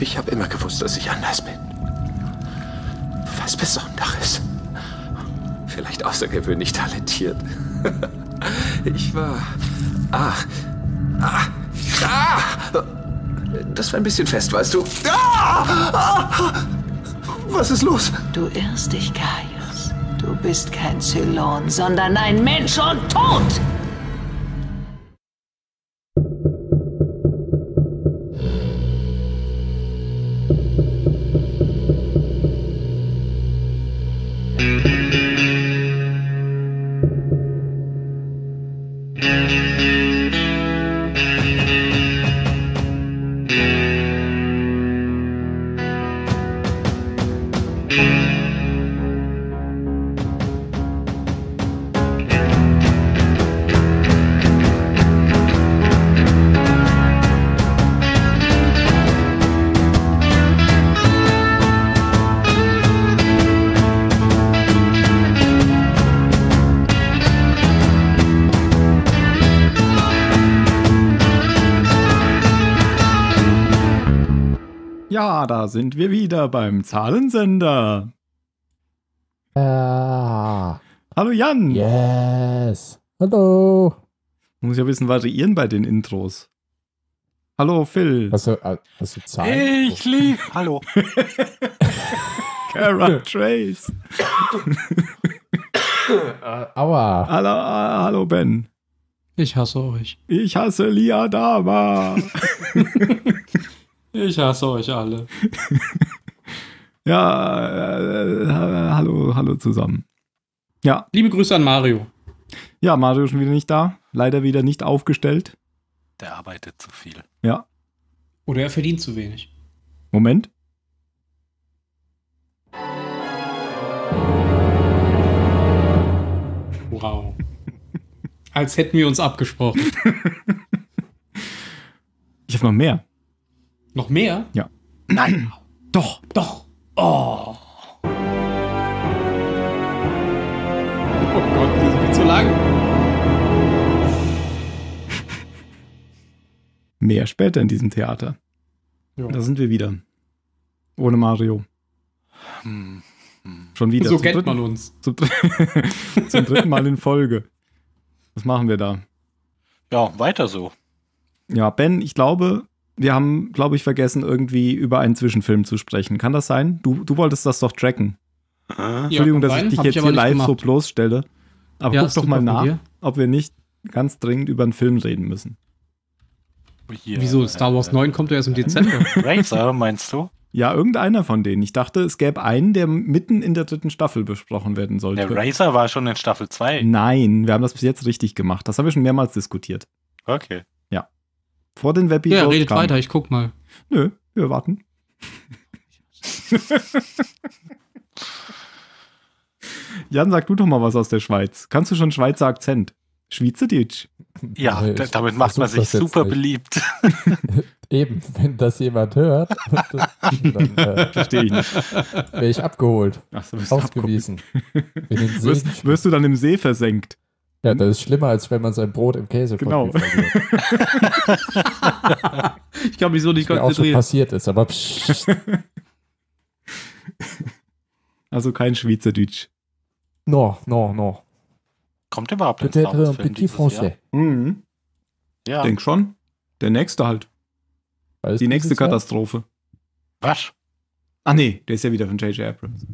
Ich habe immer gewusst, dass ich anders bin. Was Besonderes. Vielleicht außergewöhnlich talentiert. Ich war... Das war ein bisschen fest, weißt du. Was ist los? Du irrst dich, Gaius. Du bist kein Zylon, sondern ein Mensch und tot! Da sind wir wieder beim Zahlensender. Hallo Jan. Yes. Hallo. Muss ja ein bisschen variieren bei den Intros. Hallo Phil. Hast du Zahlen? Ich liebe. Hallo. Kara Thrace. Aua. Hallo Ben. Ich hasse euch. Ich hasse Lee Adama. Ich hasse euch alle. Ja, hallo zusammen. Ja. Liebe Grüße an Mario. Ja, Mario ist schon wieder nicht da. Leider wieder nicht aufgestellt. Der arbeitet zu viel. Ja. Oder er verdient zu wenig. Moment. Wow. Als hätten wir uns abgesprochen. Ich habe noch mehr. Noch mehr? Ja. Nein. Doch. Doch. Oh. Oh Gott, das ist viel zu lang. Mehr später in diesem Theater. Jo. Da sind wir wieder. Ohne Mario. Schon wieder. So kennt man uns. Zum dritten Mal in Folge. Was machen wir da? Ja, weiter so. Ja, Ben, wir haben, glaube ich, vergessen, irgendwie über einen Zwischenfilm zu sprechen. Kann das sein? Du wolltest das doch tracken. Ja, Entschuldigung, dass ich dich jetzt hier live so bloßstelle. Aber ja, guck doch mal nach, ob wir nicht ganz dringend über einen Film reden müssen. Hier, wieso? Star Wars 9 kommt ja erst im Dezember. Racer, meinst du? Ja, irgendeiner von denen. Ich dachte, es gäbe einen, der mitten in der dritten Staffel besprochen werden sollte. Der Racer war schon in Staffel 2. Nein, wir haben das bis jetzt richtig gemacht. Das haben wir schon mehrmals diskutiert. Okay. Vor den Webby. Ja, redet weiter, ich guck mal. Nö, wir warten. Jan, sag du doch mal was aus der Schweiz. Kannst du schon Schweizer Akzent? Schweizerdeutsch. Ja, nee, damit macht man sich super beliebt. Eben, wenn das jemand hört, dann verstehe ich nicht. Wäre ich abgeholt. Ach, du bist ausgewiesen. Wirst du dann im See versenkt? Ja, das ist schlimmer, als wenn man sein Brot im Käse verliert. Ich kann mich so nicht konzentrieren. Was mir auch passiert ist, aber also kein Schweizerdeutsch. No. Kommt überhaupt nicht. Peut-être un petit français. Mhm. Ja. Denk schon. Der nächste halt. Weiß die nächste Katastrophe. Was? Ach nee, der ist ja wieder von J.J. Abrams.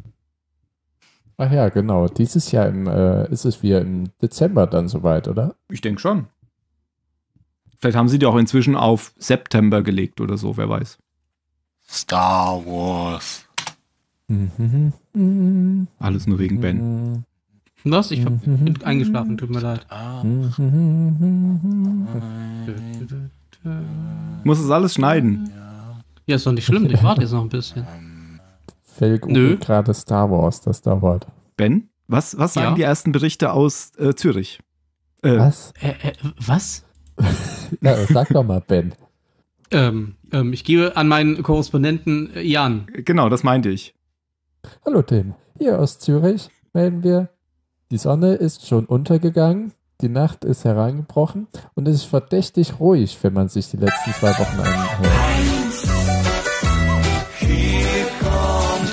Ach ja, genau. Dieses Jahr ist es wieder im Dezember dann soweit, oder? Ich denke schon. Vielleicht haben sie die auch inzwischen auf September gelegt oder so, wer weiß. Star Wars. Alles nur wegen Ben. Was? Ich bin eingeschlafen, tut mir leid. Muss es alles schneiden? Ja, ist doch nicht schlimm, ich warte jetzt noch ein bisschen. Gerade Star Wars, das dauert. Ben, was sagen die ersten Berichte aus Zürich? Was? Was? Na, sag doch mal, Ben. Ich gebe an meinen Korrespondenten Jan. Genau, das meinte ich. Hallo Tim, hier aus Zürich melden wir, die Sonne ist schon untergegangen, die Nacht ist herangebrochen und es ist verdächtig ruhig, wenn man sich die letzten 2 Wochen anhört.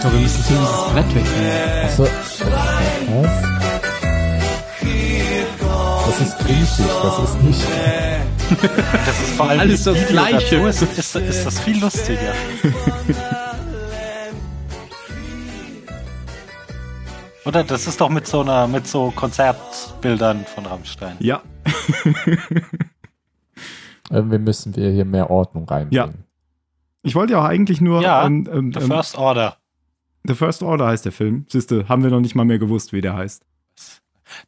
glaube, wir müssen zumindest das Brett wechseln. Achso. Was? Das ist griechisch, das ist nicht... Das ist vor allem alles das Gleiche. Ist das viel lustiger. Oder? Das ist doch mit so Konzertbildern von Rammstein. Ja. Irgendwie müssen wir hier mehr Ordnung reinbringen. Ja. Ich wollte ja auch eigentlich nur... Ja, The First Order. The First Order heißt der Film. Siehste, haben wir noch nicht mal mehr gewusst, wie der heißt.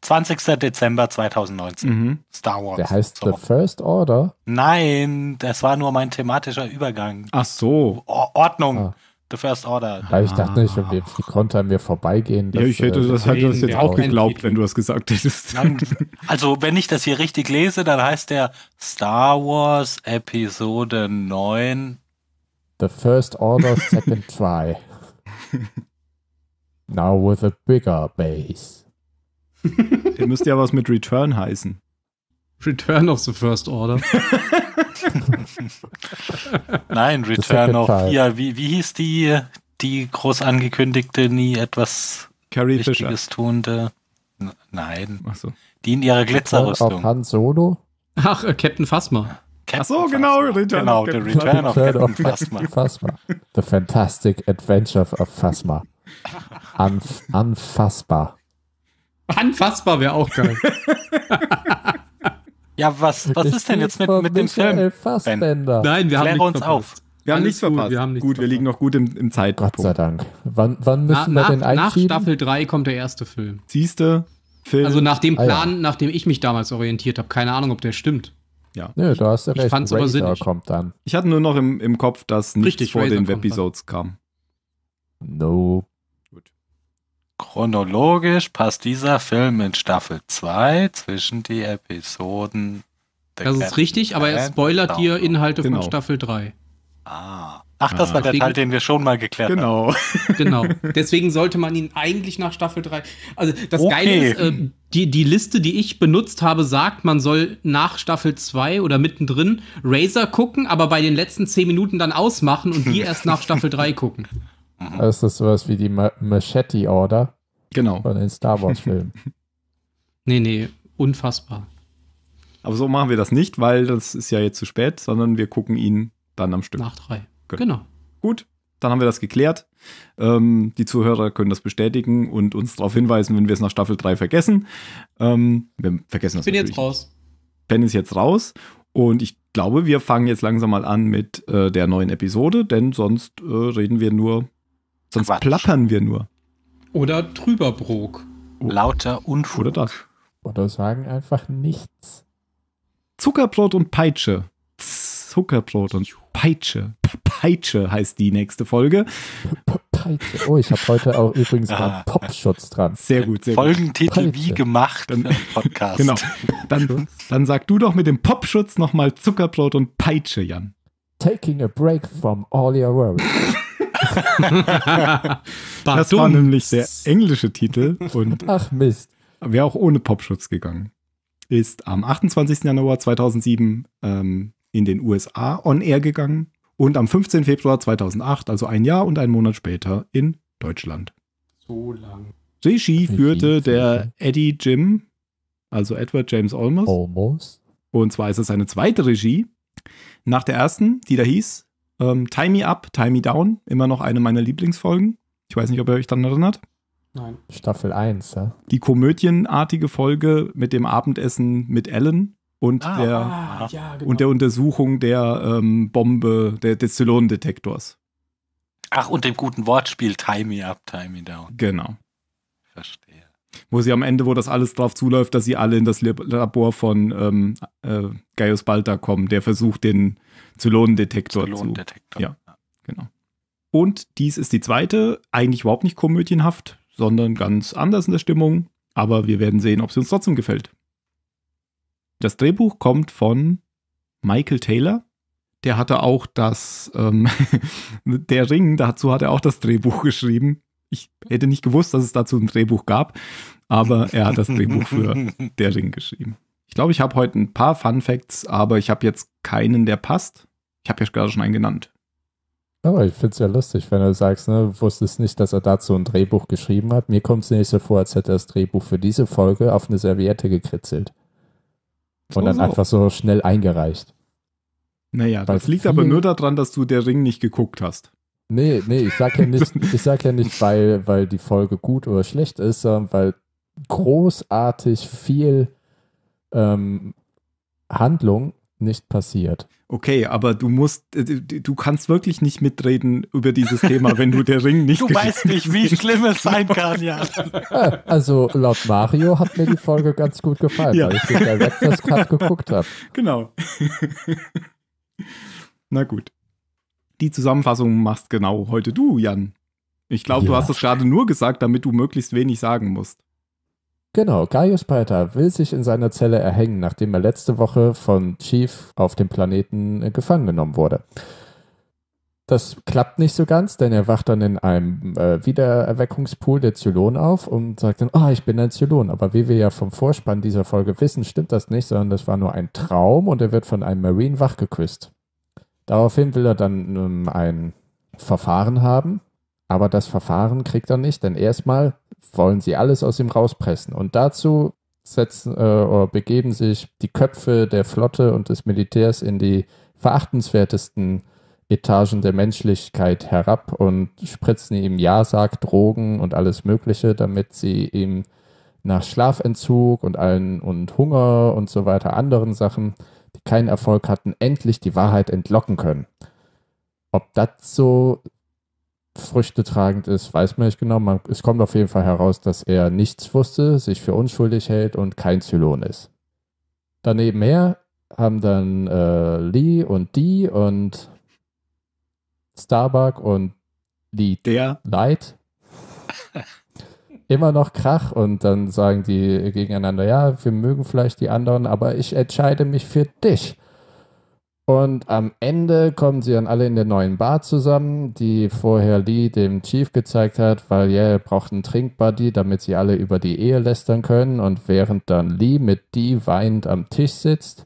20. Dezember 2019. Mhm. Star Wars. Der heißt so. The First Order? Nein, das war nur mein thematischer Übergang. Ach so. Ordnung. Ah. The First Order. Ja, ich dachte nicht, wenn wir konnte an mir vorbeigehen. Ja, ich hätte das jetzt auch geglaubt, wenn du das gesagt hättest. Also, wenn ich das hier richtig lese, dann heißt der Star Wars Episode 9 The First Order Second Try. Now with a bigger base. Der müsste ja was mit Return heißen. Return of the First Order. Nein, Return of... Ja, wie hieß die groß angekündigte, nie etwas Carrie Wichtiges Fisher. Tunte? Nein. Ach so. Die in ihrer Glitzerrüstung. Han Solo? Ach, Captain Phasma. Ach so, genau. Return of Captain Phasma. The Fantastic Adventure of Phasma. Unfassbar. Anfassbar wäre auch geil. Ja, was ist denn jetzt mit dem Film? Fassbender. Nein, wir haben nichts verpasst. Wir haben nichts verpasst. Gut, wir liegen noch gut im Zeitpunkt. Gott sei Dank. Wann müssen wir den einschieben? Nach Staffel 3 kommt der erste Film. Siehste, Film. Also nach dem Plan, nach dem ich mich damals orientiert habe. Keine Ahnung, ob der stimmt. Ja. Nö, du hast ja recht. Ich fand's aber sinnig. Kommt dann. Ich hatte nur noch im Kopf, dass nichts richtig vor Razor den Webisodes kam. No. Chronologisch passt dieser Film in Staffel 2 zwischen die Episoden. Das ist richtig, aber er spoilert dir Inhalte von Staffel 3. Ah. Ach, das war der Teil, den wir schon mal geklärt haben. Genau. Deswegen sollte man ihn eigentlich nach Staffel 3... Also das Geile ist, die Liste, die ich benutzt habe, sagt, man soll nach Staffel 2 oder mittendrin Razor gucken, aber bei den letzten 10 Minuten dann ausmachen und die erst nach Staffel 3 gucken. Das ist sowas wie die Machete Order. Genau. Von den Star Wars Filmen. Nee, unfassbar. Aber so machen wir das nicht, weil das ist ja jetzt zu spät, sondern wir gucken ihn dann am Stück. Nach 3. Genau. Gut, dann haben wir das geklärt. Die Zuhörer können das bestätigen und uns darauf hinweisen, wenn wir es nach Staffel 3 vergessen. Wir vergessen das natürlich. Ben ist jetzt raus. Und ich glaube, wir fangen jetzt langsam mal an mit der neuen Episode, denn sonst reden wir nur, sonst Quatsch. Plappern wir nur. Oder Trüberbrook. Oh. Lauter Unfug. Oder das. Oder sagen einfach nichts. Zuckerbrot und Peitsche. Zuckerbrot und Peitsche. Peitsche heißt die nächste Folge. Peitsche. Oh, ich habe heute auch übrigens mal Popschutz dran. Sehr gut, sehr Folgentitel gut. Wie gemacht im Podcast. Genau. Dann sag du doch mit dem Popschutz nochmal Zuckerbrot und Peitsche, Jan. Taking a break from all your worries. Das war nämlich der englische Titel. Und ach Mist. Wäre auch ohne Popschutz gegangen. Ist am 28. Januar 2007 in den USA on air gegangen. Und am 15. Februar 2008, also ein Jahr und einen Monat später, in Deutschland. So lang. Regie führte der Eddie Jim, also Edward James Olmos. Und zwar ist es eine zweite Regie nach der ersten, die da hieß Time Me Up, Time Me Down. Immer noch eine meiner Lieblingsfolgen. Ich weiß nicht, ob ihr euch daran erinnert. Nein. Staffel 1, ja. Die komödienartige Folge mit dem Abendessen mit Ellen. Und, der Untersuchung der Bombe, des Zylonendetektors. Ach, und dem guten Wortspiel Time Me Up, Time Me Down. Genau. Verstehe. Wo sie am Ende, wo das alles drauf zuläuft, dass sie alle in das Labor von Gaius Baltar kommen, der versucht, den Zylonendetektor zu... Ja, genau. Und dies ist die zweite, eigentlich überhaupt nicht komödienhaft, sondern ganz anders in der Stimmung. Aber wir werden sehen, ob sie uns trotzdem gefällt. Das Drehbuch kommt von Michael Taylor. Der hatte auch das Der Ring, dazu hat er auch das Drehbuch geschrieben. Ich hätte nicht gewusst, dass es dazu ein Drehbuch gab, aber er hat das Drehbuch für Der Ring geschrieben. Ich glaube, ich habe heute ein paar Fun Facts, aber ich habe jetzt keinen, der passt. Ich habe ja gerade schon einen genannt. Aber ich finde es ja lustig, wenn du sagst, ne, du wusstest nicht, dass er dazu ein Drehbuch geschrieben hat. Mir kommt es nicht so vor, als hätte er das Drehbuch für diese Folge auf eine Serviette gekritzelt. Und dann einfach so schnell eingereicht. Naja, das liegt aber nur daran, dass du Der Ring nicht geguckt hast. Nee, ich sag ja nicht, weil die Folge gut oder schlecht ist, sondern weil großartig viel Handlung nicht passiert. Okay, aber du kannst wirklich nicht mitreden über dieses Thema, wenn du Der Ring nicht. Du weißt nicht, wie schlimm es sein kann, ja. Also laut Mario hat mir die Folge ganz gut gefallen, ja, weil ich den Director's Cut geguckt habe. Genau. Na gut. Die Zusammenfassung machst genau heute du, Jan. Ich glaube, du hast das gerade nur gesagt, damit du möglichst wenig sagen musst. Genau, Gaius Baltar will sich in seiner Zelle erhängen, nachdem er letzte Woche von Chief auf dem Planeten gefangen genommen wurde. Das klappt nicht so ganz, denn er wacht dann in einem Wiedererweckungspool der Zylon auf und sagt dann, ich bin ein Zylon. Aber wie wir ja vom Vorspann dieser Folge wissen, stimmt das nicht, sondern das war nur ein Traum und er wird von einem Marine wachgeküsst. Daraufhin will er dann ein Verfahren haben, aber das Verfahren kriegt er nicht, denn erstmal wollen sie alles aus ihm rauspressen. Und dazu begeben sich die Köpfe der Flotte und des Militärs in die verachtenswertesten Etagen der Menschlichkeit herab und spritzen ihm Ja-Sag, Drogen und alles Mögliche, damit sie ihm nach Schlafentzug und Hunger und so weiter anderen Sachen, die keinen Erfolg hatten, endlich die Wahrheit entlocken können. Ob das so früchtetragend ist, weiß man nicht genau. Es kommt auf jeden Fall heraus, dass er nichts wusste, sich für unschuldig hält und kein Zylon ist. Danebenher haben dann Lee und Dee und Starbuck und Lee Light immer noch Krach und dann sagen die gegeneinander, ja, wir mögen vielleicht die anderen, aber ich entscheide mich für dich. Und am Ende kommen sie dann alle in der neuen Bar zusammen, die vorher Lee dem Chief gezeigt hat, weil er braucht einen Trinkbuddy, damit sie alle über die Ehe lästern können. Und während dann Lee mit Dee weinend am Tisch sitzt,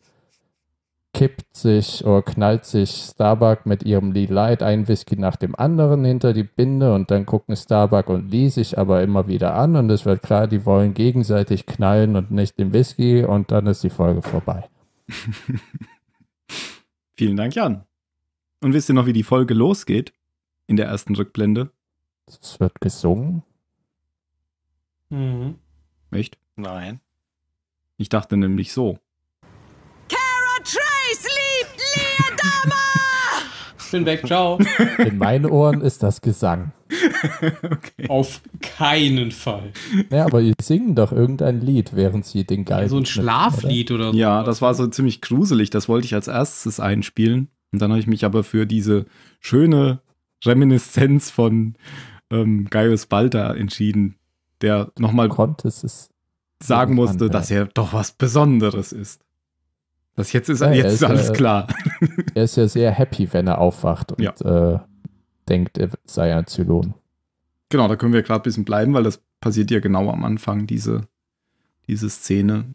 knallt sich Starbuck mit ihrem Lee Light ein Whisky nach dem anderen hinter die Binde und dann gucken Starbuck und Lee sich aber immer wieder an und es wird klar, die wollen gegenseitig knallen und nicht den Whisky und dann ist die Folge vorbei. Vielen Dank, Jan. Und wisst ihr noch, wie die Folge losgeht? In der ersten Rückblende? Es wird gesungen. Mhm. Echt? Nein. Ich dachte nämlich so. Kara Thrace liebt Lee Adama! Ich bin weg, ciao. In meinen Ohren ist das Gesang. Okay. Auf keinen Fall. Ja, aber die singen doch irgendein Lied, während sie den Geist. Ja, so ein Schlaflied oder so. Ja, das war so ziemlich gruselig. Das wollte ich als erstes einspielen. Und dann habe ich mich aber für diese schöne Reminiszenz von Gaius Baltar entschieden, der nochmal sagen musste, dass er doch was Besonderes ist. Das jetzt ist, ja, jetzt ist alles klar. Er ist ja sehr happy, wenn er aufwacht und denkt, er sei ein Zylon. Genau, da können wir gerade ein bisschen bleiben, weil das passiert ja genau am Anfang, diese Szene.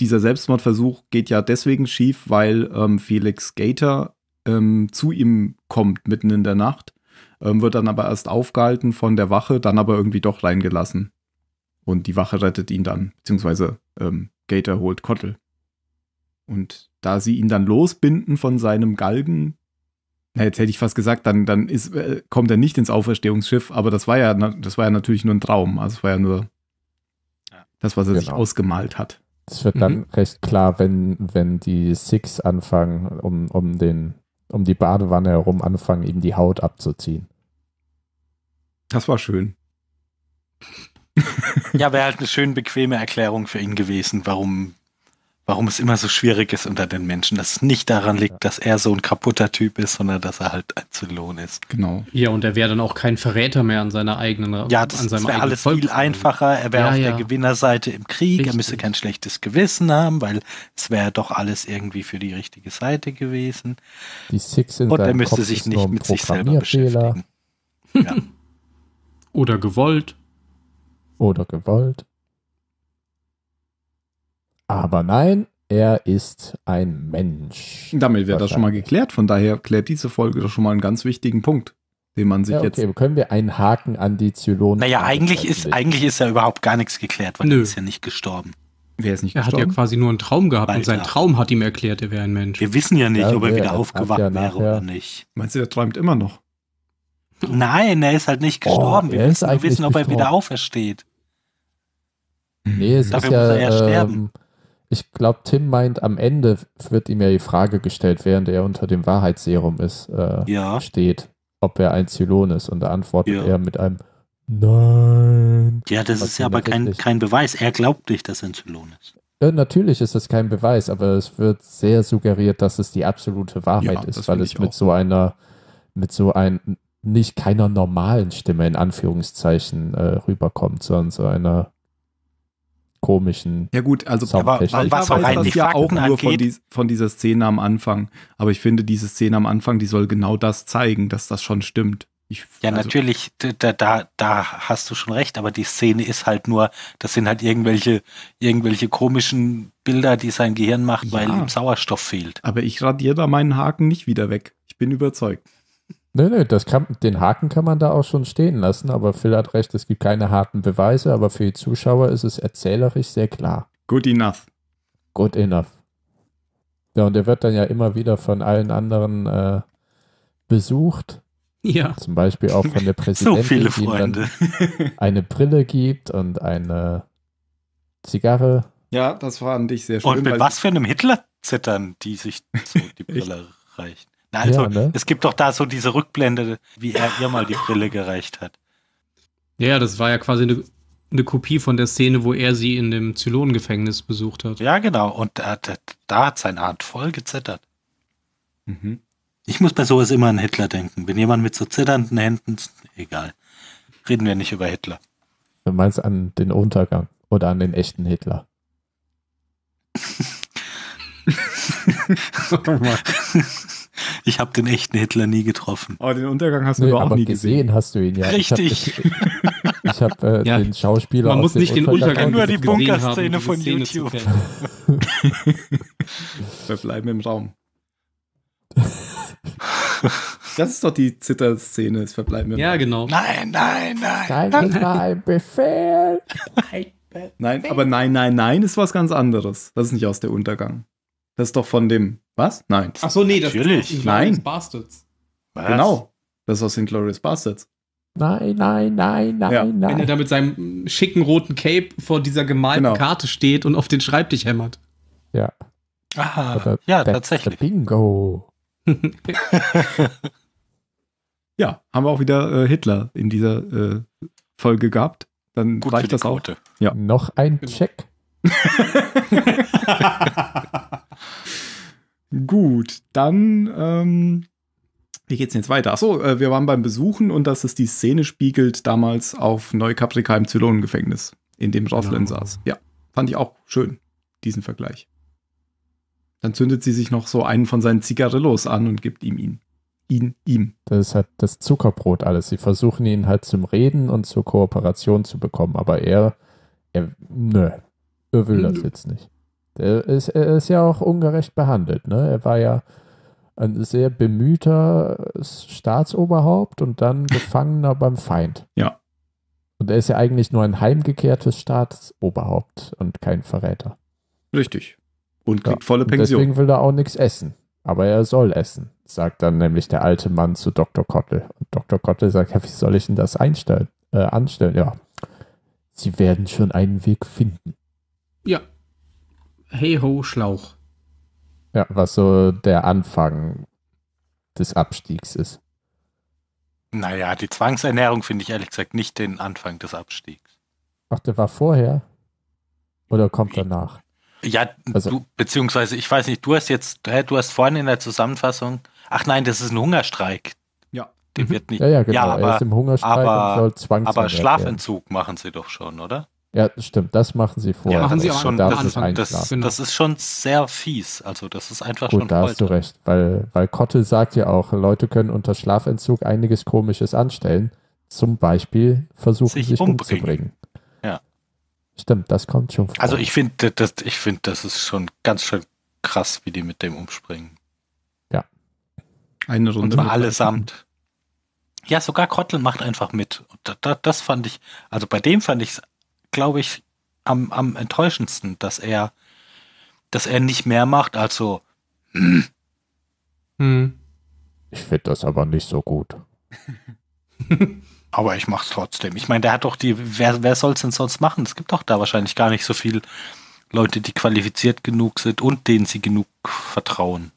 Dieser Selbstmordversuch geht ja deswegen schief, weil Felix Gaeta zu ihm kommt mitten in der Nacht, wird dann aber erst aufgehalten von der Wache, dann aber irgendwie doch reingelassen. Und die Wache rettet ihn dann, beziehungsweise Gaeta holt Kottel. Und da sie ihn dann losbinden von seinem Galgen, jetzt hätte ich fast gesagt, dann kommt er nicht ins Auferstehungsschiff, aber das war ja natürlich nur ein Traum. Also es war ja nur das, was er sich ausgemalt hat. Das wird dann recht klar, wenn die Six anfangen, um die Badewanne herum anfangen, ihm die Haut abzuziehen. Das war schön. Ja, wäre halt eine schön bequeme Erklärung für ihn gewesen, warum es immer so schwierig ist unter den Menschen, dass es nicht daran liegt, dass er so ein kaputter Typ ist, sondern dass er halt ein Zylon ist. Genau. Ja, und er wäre dann auch kein Verräter mehr an seiner eigenen, ja, das wäre alles Volk viel einfacher. Er wäre auf der Gewinnerseite im Krieg. Richtig. Er müsste kein schlechtes Gewissen haben, weil es wäre doch alles irgendwie für die richtige Seite gewesen. Die Six in und er müsste Kopf sich nicht mit sich selber beschäftigen. Ja. Oder gewollt. Aber nein, er ist ein Mensch. Damit wird das schon mal geklärt. Von daher klärt diese Folge doch schon mal einen ganz wichtigen Punkt. den man sich jetzt... Okay, können wir einen Haken an die Zylonen... Naja, eigentlich ist ja überhaupt gar nichts geklärt, weil er ist ja nicht gestorben. Wer ist nicht gestorben? Er hat ja quasi nur einen Traum gehabt und sein Traum hat ihm erklärt, er wäre ein Mensch. Wir wissen ja nicht, ob er wieder aufgewacht wäre oder nicht. Meinst du, er träumt immer noch? Nein, er ist halt nicht gestorben. Wir wissen, ob er wieder aufersteht. Nee, es dafür muss er ja sterben. Ich glaube, Tim meint, am Ende wird ihm ja die Frage gestellt, während er unter dem Wahrheitsserum ist, steht, ob er ein Zylon ist. Und da antwortet er mit einem Nein. Ja, das ist ja aber kein Beweis. Er glaubt nicht, dass er ein Zylon ist. Ja, natürlich ist das kein Beweis, aber es wird sehr suggeriert, dass es die absolute Wahrheit ist, weil es mit so einer nicht keiner normalen Stimme in Anführungszeichen rüberkommt, sondern so einer komischen. Ja gut, also was weiß das ja auch nur von dieser Szene am Anfang. Aber ich finde, diese Szene am Anfang, die soll genau das zeigen, dass das schon stimmt. Natürlich, da hast du schon recht, aber die Szene ist halt nur, das sind halt irgendwelche komischen Bilder, die sein Gehirn macht, weil ihm Sauerstoff fehlt. Aber ich radiere da meinen Haken nicht wieder weg. Ich bin überzeugt. Nö, den Haken kann man da auch schon stehen lassen, aber Phil hat recht, es gibt keine harten Beweise, aber für die Zuschauer ist es erzählerisch sehr klar. Good enough. Ja, und er wird dann ja immer wieder von allen anderen besucht. Ja. Zum Beispiel auch von der Präsidentin, so viele Freunde. Die ihm dann eine Brille gibt und eine Zigarre. Ja, das fand ich sehr schön. Und mit was für einem Hitler zittern, die sich so die Brille reicht. Na, es gibt doch da so diese Rückblende, wie er ihr mal die Brille gereicht hat. Ja, das war ja quasi eine Kopie von der Szene, wo er sie in dem Zylonengefängnis besucht hat. Ja, genau. Und da hat sein Arm voll gezittert. Mhm. Ich muss bei sowas immer an Hitler denken. Wenn jemand mit so zitternden Händen... Egal. Reden wir nicht über Hitler. Du meinst an den Untergang oder an den echten Hitler? Ich habe den echten Hitler nie getroffen. Aber den Untergang hast du auch nie gesehen. Gesehen hast du ihn ja. Richtig. Ich habe den Schauspieler Man aus muss nicht den Untergang nur die Bunkerszene von YouTube. Wir bleiben im Raum. Das ist doch die Zitterszene, das verbleiben wir. Ja, genau. Nein. Das war ein Befehl. Nein, ist was ganz anderes. Das ist nicht aus der Untergang. Das ist doch von dem, was? Nein. Ach so, nee, das ist Inglourious Basterds. Was? Genau, das ist aus Inglourious Basterds. Nein. Wenn er da mit seinem schicken roten Cape vor dieser gemalten Karte steht und auf den Schreibtisch hämmert. Ja. Aha, ja, tatsächlich. Bingo. Ja, haben wir auch wieder Hitler in dieser Folge gehabt. Dann gut reicht das Quote. Auch. Ja. Noch ein Check. Gut, dann wie geht's denn jetzt weiter? Achso, wir waren beim Besuchen und dass es die Szene spiegelt, damals auf Neu Caprica im Zylonengefängnis, in dem Roslin saß. Ja, fand ich auch schön, diesen Vergleich. Dann zündet sie sich noch so einen von seinen Zigarillos an und gibt ihm. Das ist halt das Zuckerbrot alles. Sie versuchen ihn halt zum Reden und zur Kooperation zu bekommen, aber er will das jetzt nicht. Er ist ja auch ungerecht behandelt, ne? Er war ja ein sehr bemühter Staatsoberhaupt und dann Gefangener beim Feind. Ja. Und er ist ja eigentlich nur ein heimgekehrtes Staatsoberhaupt und kein Verräter. Richtig. Und kriegt volle Pension. Deswegen will er auch nichts essen. Aber er soll essen, sagt dann nämlich der alte Mann zu Dr. Kottel. Und Dr. Kottel sagt, ja, wie soll ich denn das anstellen? Ja, sie werden schon einen Weg finden. Ja. Hey ho, Schlauch. Ja, was so der Anfang des Abstiegs ist. Naja, die Zwangsernährung finde ich ehrlich gesagt nicht den Anfang des Abstiegs. Ach, der war vorher? Oder kommt danach? Ja, also, beziehungsweise, ich weiß nicht, du hast vorhin in der Zusammenfassung, ach nein, das ist ein Hungerstreik. Ja. Der wird nicht. Ja, genau. Ja, aber, er ist im Hungerstreik und soll zwangsweise. Aber Schlafentzug machen sie doch schon, oder? Ja, stimmt, das machen sie vorher. Ja, machen sie auch schon am Anfang. Das ist schon sehr fies. Also, das ist einfach gut, schon da hast du recht, weil Kottel sagt ja auch, Leute können unter Schlafentzug einiges Komisches anstellen. Zum Beispiel versuchen, sich umzubringen. Ja. Stimmt, das kommt schon vor. Also ich finde, das ist schon ganz schön krass, wie die mit dem umspringen. Ja. Eine Runde. Und zwar allesamt. Ja, sogar Kottl macht einfach mit. Das fand ich, also bei dem fand ich es, glaube ich, am enttäuschendsten, dass er nicht mehr macht als so. Ich finde das aber nicht so gut. Aber ich mach's trotzdem. Ich meine, der hat doch wer soll's denn sonst machen? Es gibt doch da wahrscheinlich gar nicht so viel Leute, die qualifiziert genug sind und denen sie genug vertrauen.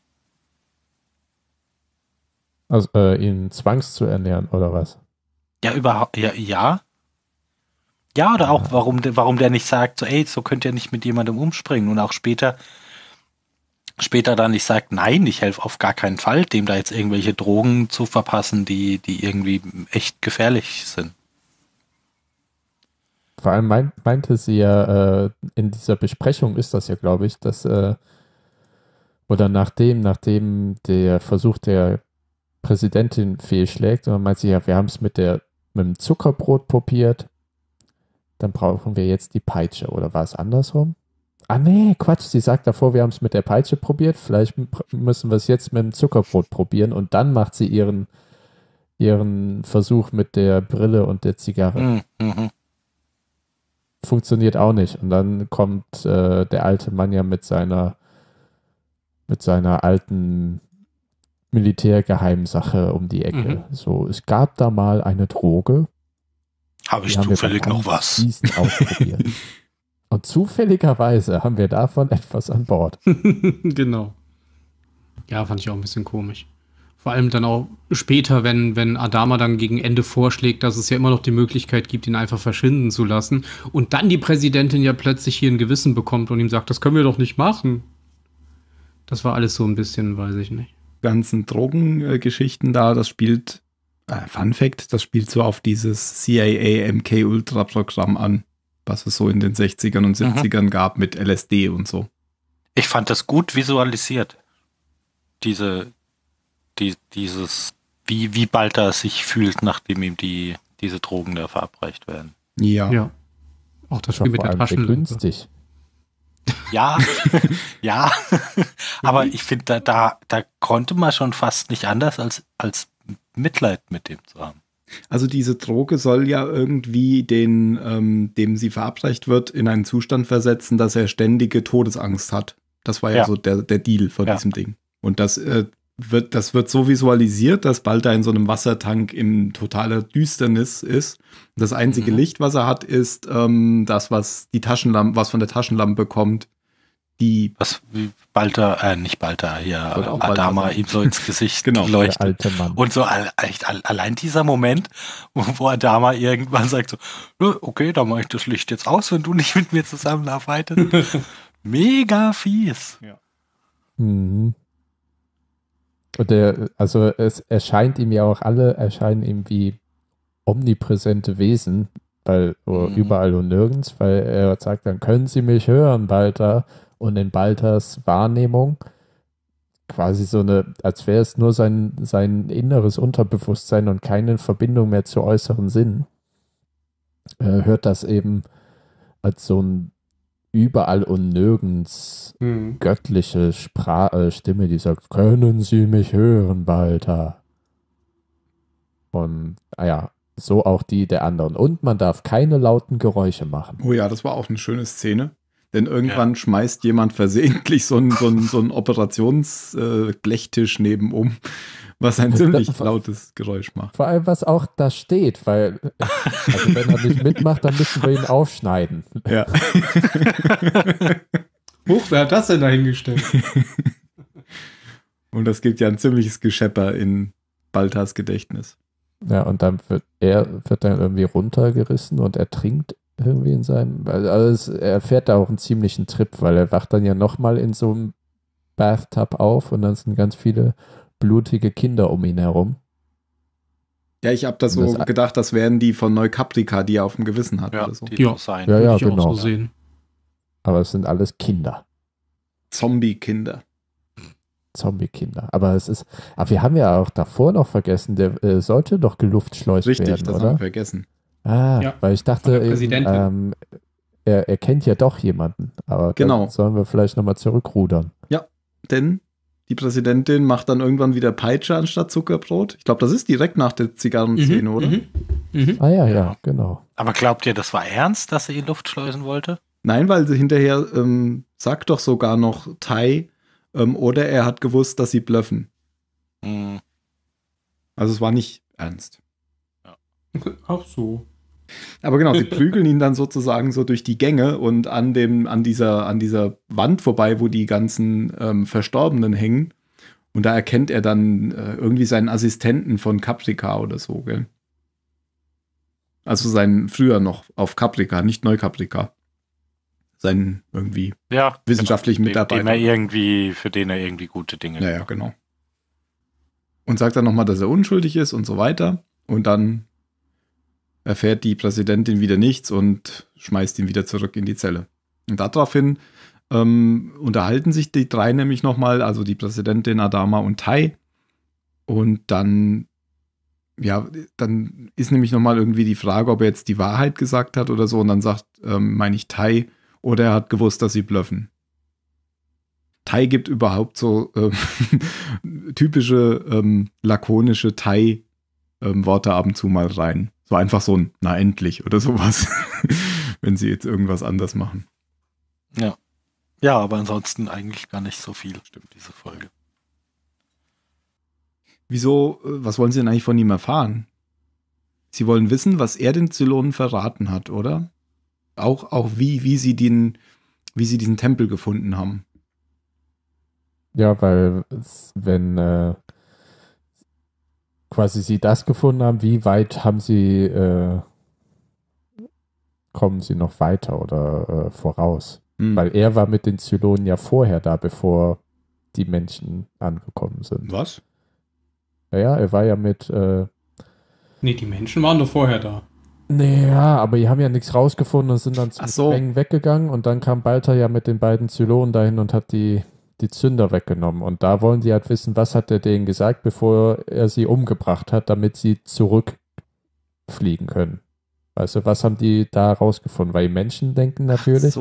Also ihn zwangs zu ernähren, oder was? Ja, überhaupt, ja. Ja, oder auch, warum der nicht sagt, so, ey, so könnt ihr nicht mit jemandem umspringen. Und auch später dann nicht sagt, nein, ich helfe auf gar keinen Fall, dem da jetzt irgendwelche Drogen zu verpassen, die irgendwie echt gefährlich sind. Vor allem meinte sie ja, in dieser Besprechung ist das ja, glaube ich, dass, oder nachdem der Versuch der Präsidentin fehlschlägt, und dann meint sie ja, wir haben es mit dem Zuckerbrot probiert, dann brauchen wir jetzt die Peitsche, oder war es andersrum? Ah nee, Quatsch, sie sagt davor, wir haben es mit der Peitsche probiert, vielleicht müssen wir es jetzt mit dem Zuckerbrot probieren, und dann macht sie ihren Versuch mit der Brille und der Zigarre. Mhm. Funktioniert auch nicht, und dann kommt der alte Mann ja mit seiner alten Militärgeheimsache um die Ecke. Mhm. So, es gab da mal eine Droge. Habe ich zufällig noch was? Und zufälligerweise haben wir davon etwas an Bord. Genau. Ja, fand ich auch ein bisschen komisch. Vor allem dann auch später, wenn Adama dann gegen Ende vorschlägt, dass es ja immer noch die Möglichkeit gibt, ihn einfach verschwinden zu lassen. Und dann die Präsidentin ja plötzlich hier ein Gewissen bekommt und ihm sagt, das können wir doch nicht machen. Das war alles so ein bisschen, weiß ich nicht. Ganzen Drogengeschichten da, das spielt, Fun Fact, das spielt so auf dieses CIA-MK-Ultra-Programm an, was es so in den 60ern und 70ern gab mit LSD und so. Ich fand das gut visualisiert. Dieses, wie Baltar sich fühlt, nachdem ihm diese Drogen da verabreicht werden. Ja. Auch das Spiel mit der Taschenlampe. Günstig. Ja, aber ich finde, da konnte man schon fast nicht anders, als Mitleid mit dem zu haben. Also diese Droge soll ja irgendwie den, dem sie verabreicht wird, in einen Zustand versetzen, dass er ständige Todesangst hat. Das war ja so der Deal von diesem Ding. Und das wird so visualisiert, dass Baltar in so einem Wassertank in totaler Düsternis ist. Das einzige Licht, was er hat, ist das, was von der Taschenlampe kommt. Die was Adama ihm so ins Gesicht leuchtet. Der alte Mann. Und so allein dieser Moment, wo Adama irgendwann sagt so, okay, dann mache ich das Licht jetzt aus, wenn du nicht mit mir zusammenarbeitest. Mega fies. Ja. Mhm. Und es erscheint ihm ja auch, alle erscheinen ihm wie omnipräsente Wesen, weil überall und nirgends, weil er sagt, dann können Sie mich hören, Baltar. Und in Baltars Wahrnehmung quasi so eine, als wäre es nur sein inneres Unterbewusstsein und keine Verbindung mehr zu äußeren Sinnen, hört das eben als so ein überall und nirgends göttliche Stimme, die sagt, können Sie mich hören, Baltar? Und so auch die der anderen. Und man darf keine lauten Geräusche machen. Oh ja, das war auch eine schöne Szene. Denn irgendwann schmeißt jemand versehentlich so einen Operationsblechtisch nebenum, was ein ziemlich lautes Geräusch macht. Vor allem, was auch da steht, weil wenn er nicht mitmacht, dann müssen wir ihn aufschneiden. Ja. Huch, wer hat das denn da hingestellt? Und das gibt ja ein ziemliches Geschepper in Baltars Gedächtnis. Ja, und dann wird dann irgendwie runtergerissen und ertrinkt irgendwie in seinem, also er fährt da auch einen ziemlichen Trip, weil er wacht dann ja nochmal in so einem Bathtub auf und dann sind ganz viele blutige Kinder um ihn herum. Ja, ich habe das gedacht, das wären die von Neu Caprica, die er auf dem Gewissen hat. Ja, oder so. Ja, genau. Auch so sehen. Aber es sind alles Kinder. Zombie-Kinder. Aber wir haben ja auch davor noch vergessen, der sollte doch geluftschleust werden, oder? Richtig, das haben wir vergessen. Weil ich dachte, er kennt ja doch jemanden, aber da sollen wir vielleicht nochmal zurückrudern. Ja, denn Die Präsidentin macht dann irgendwann wieder Peitsche anstatt Zuckerbrot. Ich glaube, das ist direkt nach der Zigarrenszene, oder? Ah ja, genau. Aber glaubt ihr, das war ernst, dass er ihr Luft schleusen wollte? Nein, weil sie hinterher sagt doch sogar noch Tai, oder er hat gewusst, dass sie bluffen. Mhm. Also es war nicht ernst. Ja. Auch so. Aber genau, sie prügeln ihn dann sozusagen so durch die Gänge und an dieser Wand vorbei, wo die ganzen Verstorbenen hängen. Und da erkennt er dann irgendwie seinen Assistenten von Caprica oder so, gell? Also seinen früher noch auf Caprica, nicht Neu Caprica. Seinen irgendwie wissenschaftlichen Mitarbeiter. Für den er irgendwie gute Dinge macht. Ja, genau. Und sagt dann nochmal, dass er unschuldig ist und so weiter. Und dann erfährt die Präsidentin wieder nichts und schmeißt ihn wieder zurück in die Zelle. Und daraufhin unterhalten sich die drei nämlich nochmal, also die Präsidentin, Adama und Tai. Und dann ist nämlich nochmal irgendwie die Frage, ob er jetzt die Wahrheit gesagt hat oder so. Und dann sagt, meine ich Tai, oder er hat gewusst, dass sie bluffen. Tai gibt überhaupt so typische lakonische Tai-Worte ab und zu mal rein. So einfach so ein, na endlich oder sowas, wenn sie jetzt irgendwas anders machen. Ja. Ja, aber ansonsten eigentlich gar nicht so viel, stimmt, diese Folge. Wieso, was wollen sie denn eigentlich von ihm erfahren? Sie wollen wissen, was er den Zylonen verraten hat, oder? Auch wie sie diesen Tempel gefunden haben. Ja, weil wenn quasi sie das gefunden haben, wie weit haben sie, kommen sie noch weiter oder voraus? Mhm. Weil er war mit den Zylonen ja vorher da, bevor die Menschen angekommen sind. Was? Naja, er war ja mit... Nee, die Menschen waren doch vorher da. Naja, aber die haben ja nichts rausgefunden und sind dann zu Mengen weggegangen und dann kam Baltar ja mit den beiden Zylonen dahin und hat die Zünder weggenommen. Und da wollen sie halt wissen, was hat er denen gesagt, bevor er sie umgebracht hat, damit sie zurückfliegen können. Also was haben die da rausgefunden? Weil die Menschen denken natürlich,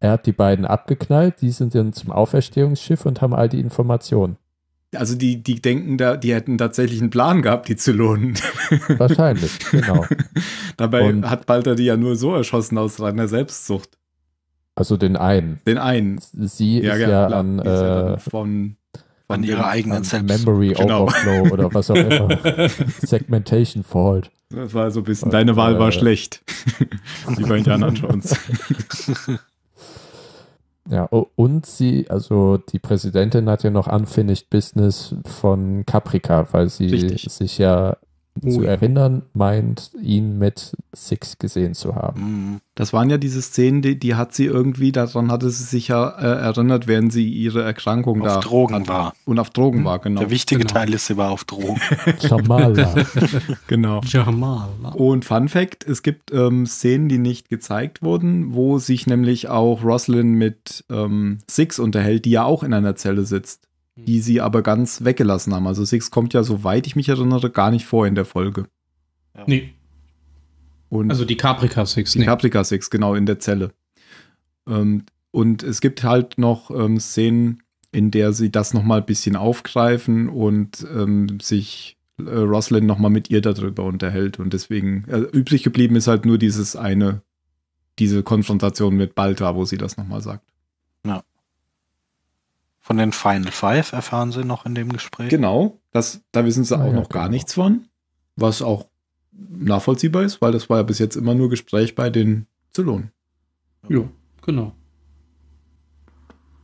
er hat die beiden abgeknallt, die sind dann zum Auferstehungsschiff und haben all die Informationen. Also die denken da, die hätten tatsächlich einen Plan gehabt, die Zylonen. Wahrscheinlich, genau. Dabei und hat Baltar die ja nur so erschossen aus reiner Selbstsucht. Also den einen. Sie ja, ist ja klar, an von ihrer eigenen Memory Overflow oder was auch immer. Segmentation Fault. Das war so ein bisschen, deine Wahl war schlecht. Sie bei den anschauen. Ja, und die Präsidentin hat ja noch Unfinished Business von Caprica, weil sie sich ja zu erinnern meint, ihn mit Six gesehen zu haben. Das waren ja diese Szenen, die hat sie irgendwie, daran hatte sie sich ja erinnert, während sie ihre Erkrankung auf Drogen war. Und auf Drogen war, genau. Der wichtige Teil ist, sie war auf Drogen. Jamala. Genau. Jamala. Und Fun Fact, es gibt Szenen, die nicht gezeigt wurden, wo sich nämlich auch Roslyn mit Six unterhält, die ja auch in einer Zelle sitzt, die sie aber ganz weggelassen haben. Also Six kommt ja, soweit ich mich erinnere, gar nicht vor in der Folge. Ja. Nee. Und also die Caprica Six. Die Caprica Six, genau, in der Zelle. Und es gibt halt noch Szenen, in der sie das nochmal ein bisschen aufgreifen und sich Roslyn nochmal mit ihr darüber unterhält. Und deswegen, übrig geblieben ist halt nur diese Konfrontation mit Baltar, wo sie das nochmal sagt. Ja. Von den Final Five erfahren sie noch in dem Gespräch. Genau, da wissen sie auch noch gar nichts von, was auch nachvollziehbar ist, weil das war ja bis jetzt immer nur Gespräch bei den Zylonen. Ja, genau.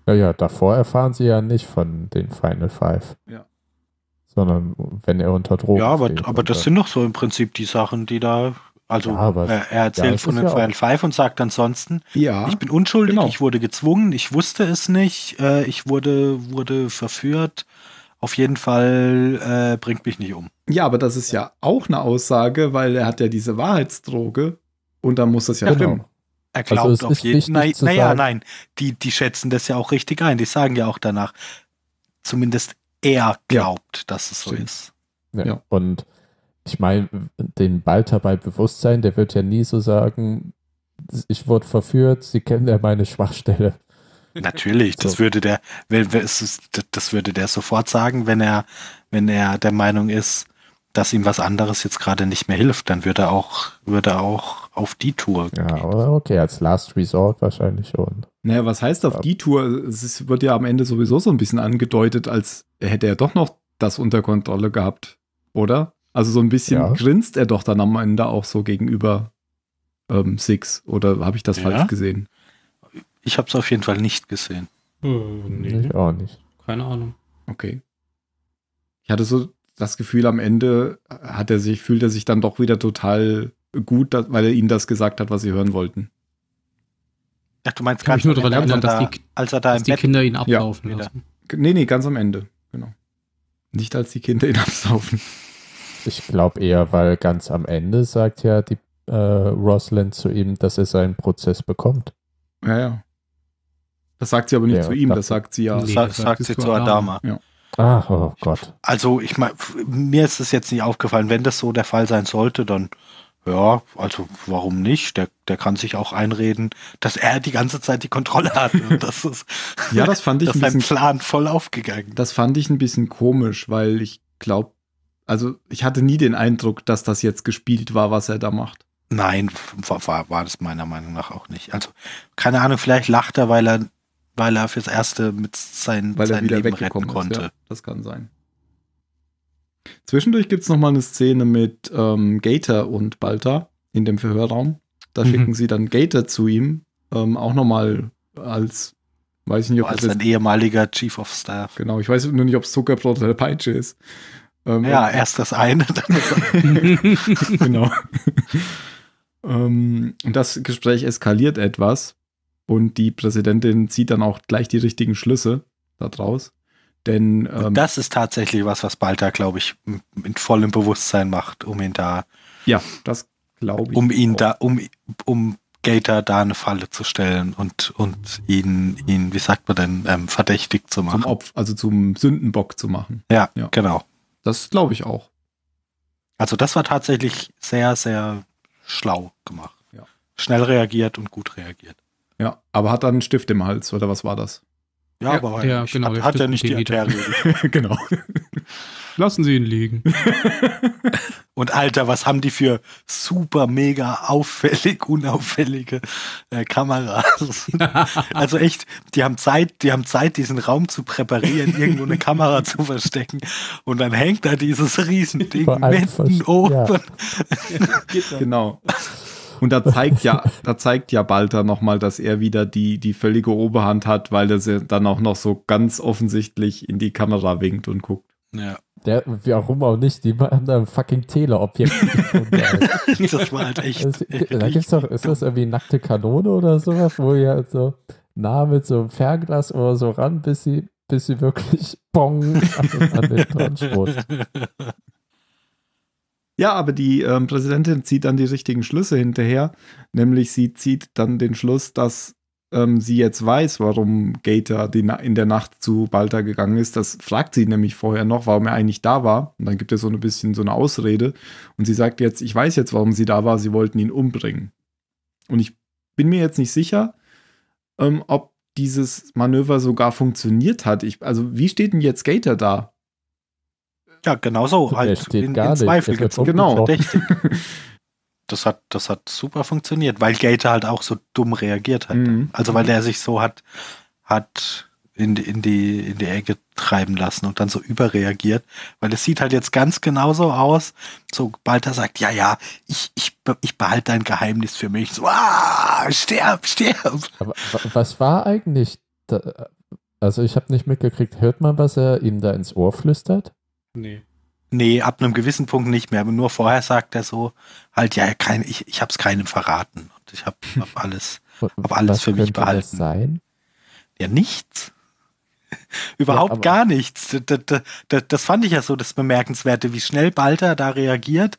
Ja, davor erfahren sie ja nicht von den Final Five. Ja. Sondern wenn er unter Drogen steht. Ja, aber das sind doch so im Prinzip die Sachen, die da... Also er erzählt von den Final Five und sagt ansonsten, ich bin unschuldig, ich wurde gezwungen, ich wusste es nicht, ich wurde verführt, auf jeden Fall bringt mich nicht um. Ja, aber das ist ja auch eine Aussage, weil er hat ja diese Wahrheitsdroge und dann muss das ja stimmen. Genau. Er glaubt also auf jeden Fall. Nein, die schätzen das ja auch richtig ein, die sagen ja auch danach, zumindest er glaubt, dass es so ist. Ja. Und ich meine, den Baltar bei Bewusstsein, der wird ja nie so sagen, ich wurde verführt, sie kennen ja meine Schwachstelle. Natürlich, so. Das würde der sofort sagen, wenn er der Meinung ist, dass ihm was anderes jetzt gerade nicht mehr hilft, dann würde er auch auf die Tour gehen. Ja, okay, als Last Resort wahrscheinlich schon. Naja, was heißt auf die Tour? Es wird ja am Ende sowieso so ein bisschen angedeutet, als hätte er doch noch das unter Kontrolle gehabt, oder? Also so ein bisschen grinst er doch dann am Ende auch so gegenüber Six, oder habe ich das falsch gesehen? Ich habe es auf jeden Fall nicht gesehen. Nee. Ich auch nicht. Keine Ahnung. Okay. Ich hatte so das Gefühl, am Ende fühlt er sich dann doch wieder total gut, weil er ihnen das gesagt hat, was sie hören wollten. Ach, du meinst ganz am Ende, als die Kinder ihn ablaufen lassen. Nee, ganz am Ende. Genau. Nicht als die Kinder ihn ablaufen. Ich glaube eher, weil ganz am Ende sagt ja die Rosalind zu ihm, dass er seinen Prozess bekommt. Ja. Das sagt sie aber nicht zu ihm, das sagt sie ja. Das sagt sie zu Adama. Ja. Ach, oh Gott. Also, ich meine, mir ist es jetzt nicht aufgefallen. Wenn das so der Fall sein sollte, dann, ja, also, warum nicht? Der kann sich auch einreden, dass er die ganze Zeit die Kontrolle hat. Das ist, ja, das fand ich ein bisschen, sein Plan voll aufgegangen. Das fand ich ein bisschen komisch, weil ich glaube, also, ich hatte nie den Eindruck, dass das jetzt gespielt war, was er da macht. Nein, war das meiner Meinung nach auch nicht. Also, keine Ahnung, vielleicht lacht er, weil er fürs Erste mit sein Leben retten konnte. Ja, das kann sein. Zwischendurch gibt es nochmal eine Szene mit Gaeta und Baltar in dem Verhörraum. Da schicken sie dann Gaeta zu ihm, auch nochmal als, weiß ich nicht, als ein ehemaliger Chief of Staff. Genau, ich weiß nur nicht, ob es Zuckerbrot oder Peitsche ist. Erst das eine, dann das andere. Genau. Und das Gespräch eskaliert etwas. Und die Präsidentin zieht dann auch gleich die richtigen Schlüsse daraus. Denn das ist tatsächlich was Baltar, glaube ich, in vollem Bewusstsein macht, um ihn da. Ja, das glaube ich. Um Gaeta da eine Falle zu stellen und ihn, wie sagt man denn, verdächtig zu machen. Zum Sündenbock zu machen. Ja, genau. Das glaube ich auch. Also, das war tatsächlich sehr, sehr schlau gemacht. Ja. Schnell reagiert und gut reagiert. Ja, aber hat dann einen Stift im Hals, oder was war das? Ja, aber hat er nicht die Arterie. Genau. Lassen Sie ihn liegen. Und Alter, was haben die für super, mega unauffällige Kameras. Also echt, die haben Zeit, diesen Raum zu präparieren, irgendwo eine Kamera zu verstecken. Und dann hängt da dieses Riesending mitten oben. Ja. Genau. Und da zeigt ja Baltar nochmal, dass er wieder die völlige Oberhand hat, weil er sie dann auch noch so ganz offensichtlich in die Kamera winkt und guckt. Ja. Warum auch nicht? Die haben da ein fucking Teleobjekt. Das war halt echt. Da gibt's doch, ist das irgendwie nackte Kanone oder sowas, wo ihr halt so nah mit so einem Fernglas oder so ran, bis sie wirklich bong an den Tron stoßt. Ja, aber die Präsidentin zieht dann die richtigen Schlüsse hinterher. Nämlich sie zieht dann den Schluss, dass sie jetzt weiß, warum Gaeta in der Nacht zu Baltar gegangen ist. Das fragt sie nämlich vorher noch, warum er eigentlich da war. Und dann gibt er so ein bisschen so eine Ausrede. Und sie sagt jetzt, ich weiß jetzt, warum sie da war. Sie wollten ihn umbringen. Und ich bin mir jetzt nicht sicher, ob dieses Manöver sogar funktioniert hat. Also wie steht denn jetzt Gaeta da? Ja, genau so. Halt in Zweifel gezogen. Genau. Das hat super funktioniert, weil Gaeta halt auch so dumm reagiert hat. Mhm. Also weil er sich so hat in die Ecke treiben lassen und dann so überreagiert. Weil es sieht halt jetzt ganz genauso aus. So Baltar sagt, ja, ich behalte dein Geheimnis für mich. So, stirb. Aber was war eigentlich da? Also ich habe nicht mitgekriegt, hört man, was er ihm da ins Ohr flüstert? Nee, ab einem gewissen Punkt nicht mehr. Aber nur vorher sagt er so, halt, ich hab's keinem verraten. Und ich hab alles für mich behalten. Was könnte das sein? Ja, nichts. Überhaupt gar nichts. Das fand ich ja so das Bemerkenswerte, wie schnell Baltar da reagiert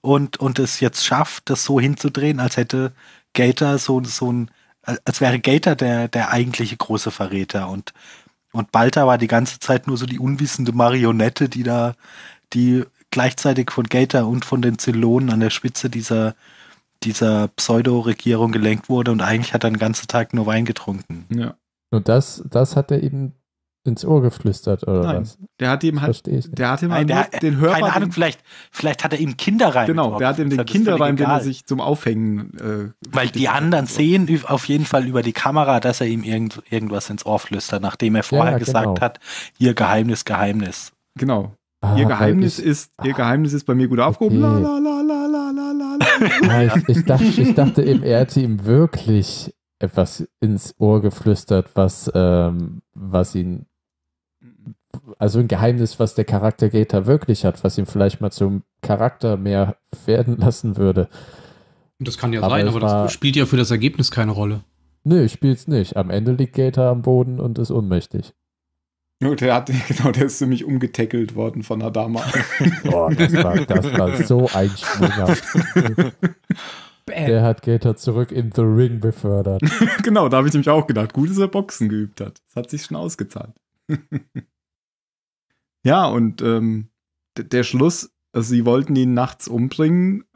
und es jetzt schafft, das so hinzudrehen, als hätte Gaeta als wäre Gaeta der eigentliche große Verräter. Und Baltar war die ganze Zeit nur so die unwissende Marionette, die gleichzeitig von Gaeta und von den Zylonen an der Spitze dieser Pseudo-Regierung gelenkt wurde und eigentlich hat er den ganzen Tag nur Wein getrunken. Ja. Nur das hat er eben ins Ohr geflüstert, oder nein, was? Der hat ihm halt den Hörbar... Keine Ahnung, vielleicht hat er ihm Kinderreim. Genau, der hat ihm den Kinderreim, den er sich zum Aufhängen... Weil die anderen sehen auf jeden Fall über die Kamera, dass er ihm irgendwas ins Ohr flüstert, nachdem er vorher gesagt hat, ihr Geheimnis. Genau. Ihr Geheimnis ist bei mir gut aufgehoben. Okay. Ich dachte eben, er hätte ihm wirklich etwas ins Ohr geflüstert, was ihn, also ein Geheimnis, was der Charakter Gaeta wirklich hat, was ihn vielleicht mal zum Charakter mehr werden lassen würde. Das kann ja sein, aber das spielt ja für das Ergebnis keine Rolle. Nö, spielt's nicht. Am Ende liegt Gaeta am Boden und ist ohnmächtig. Der ist nämlich umgetackelt worden von Adama. Boah, das war so ein Schwinger. Der hat Gaeta zurück in The Ring befördert. Genau, da habe ich nämlich auch gedacht, gut, dass er Boxen geübt hat. Das hat sich schon ausgezahlt. Ja, und der Schluss, also sie wollten ihn nachts umbringen,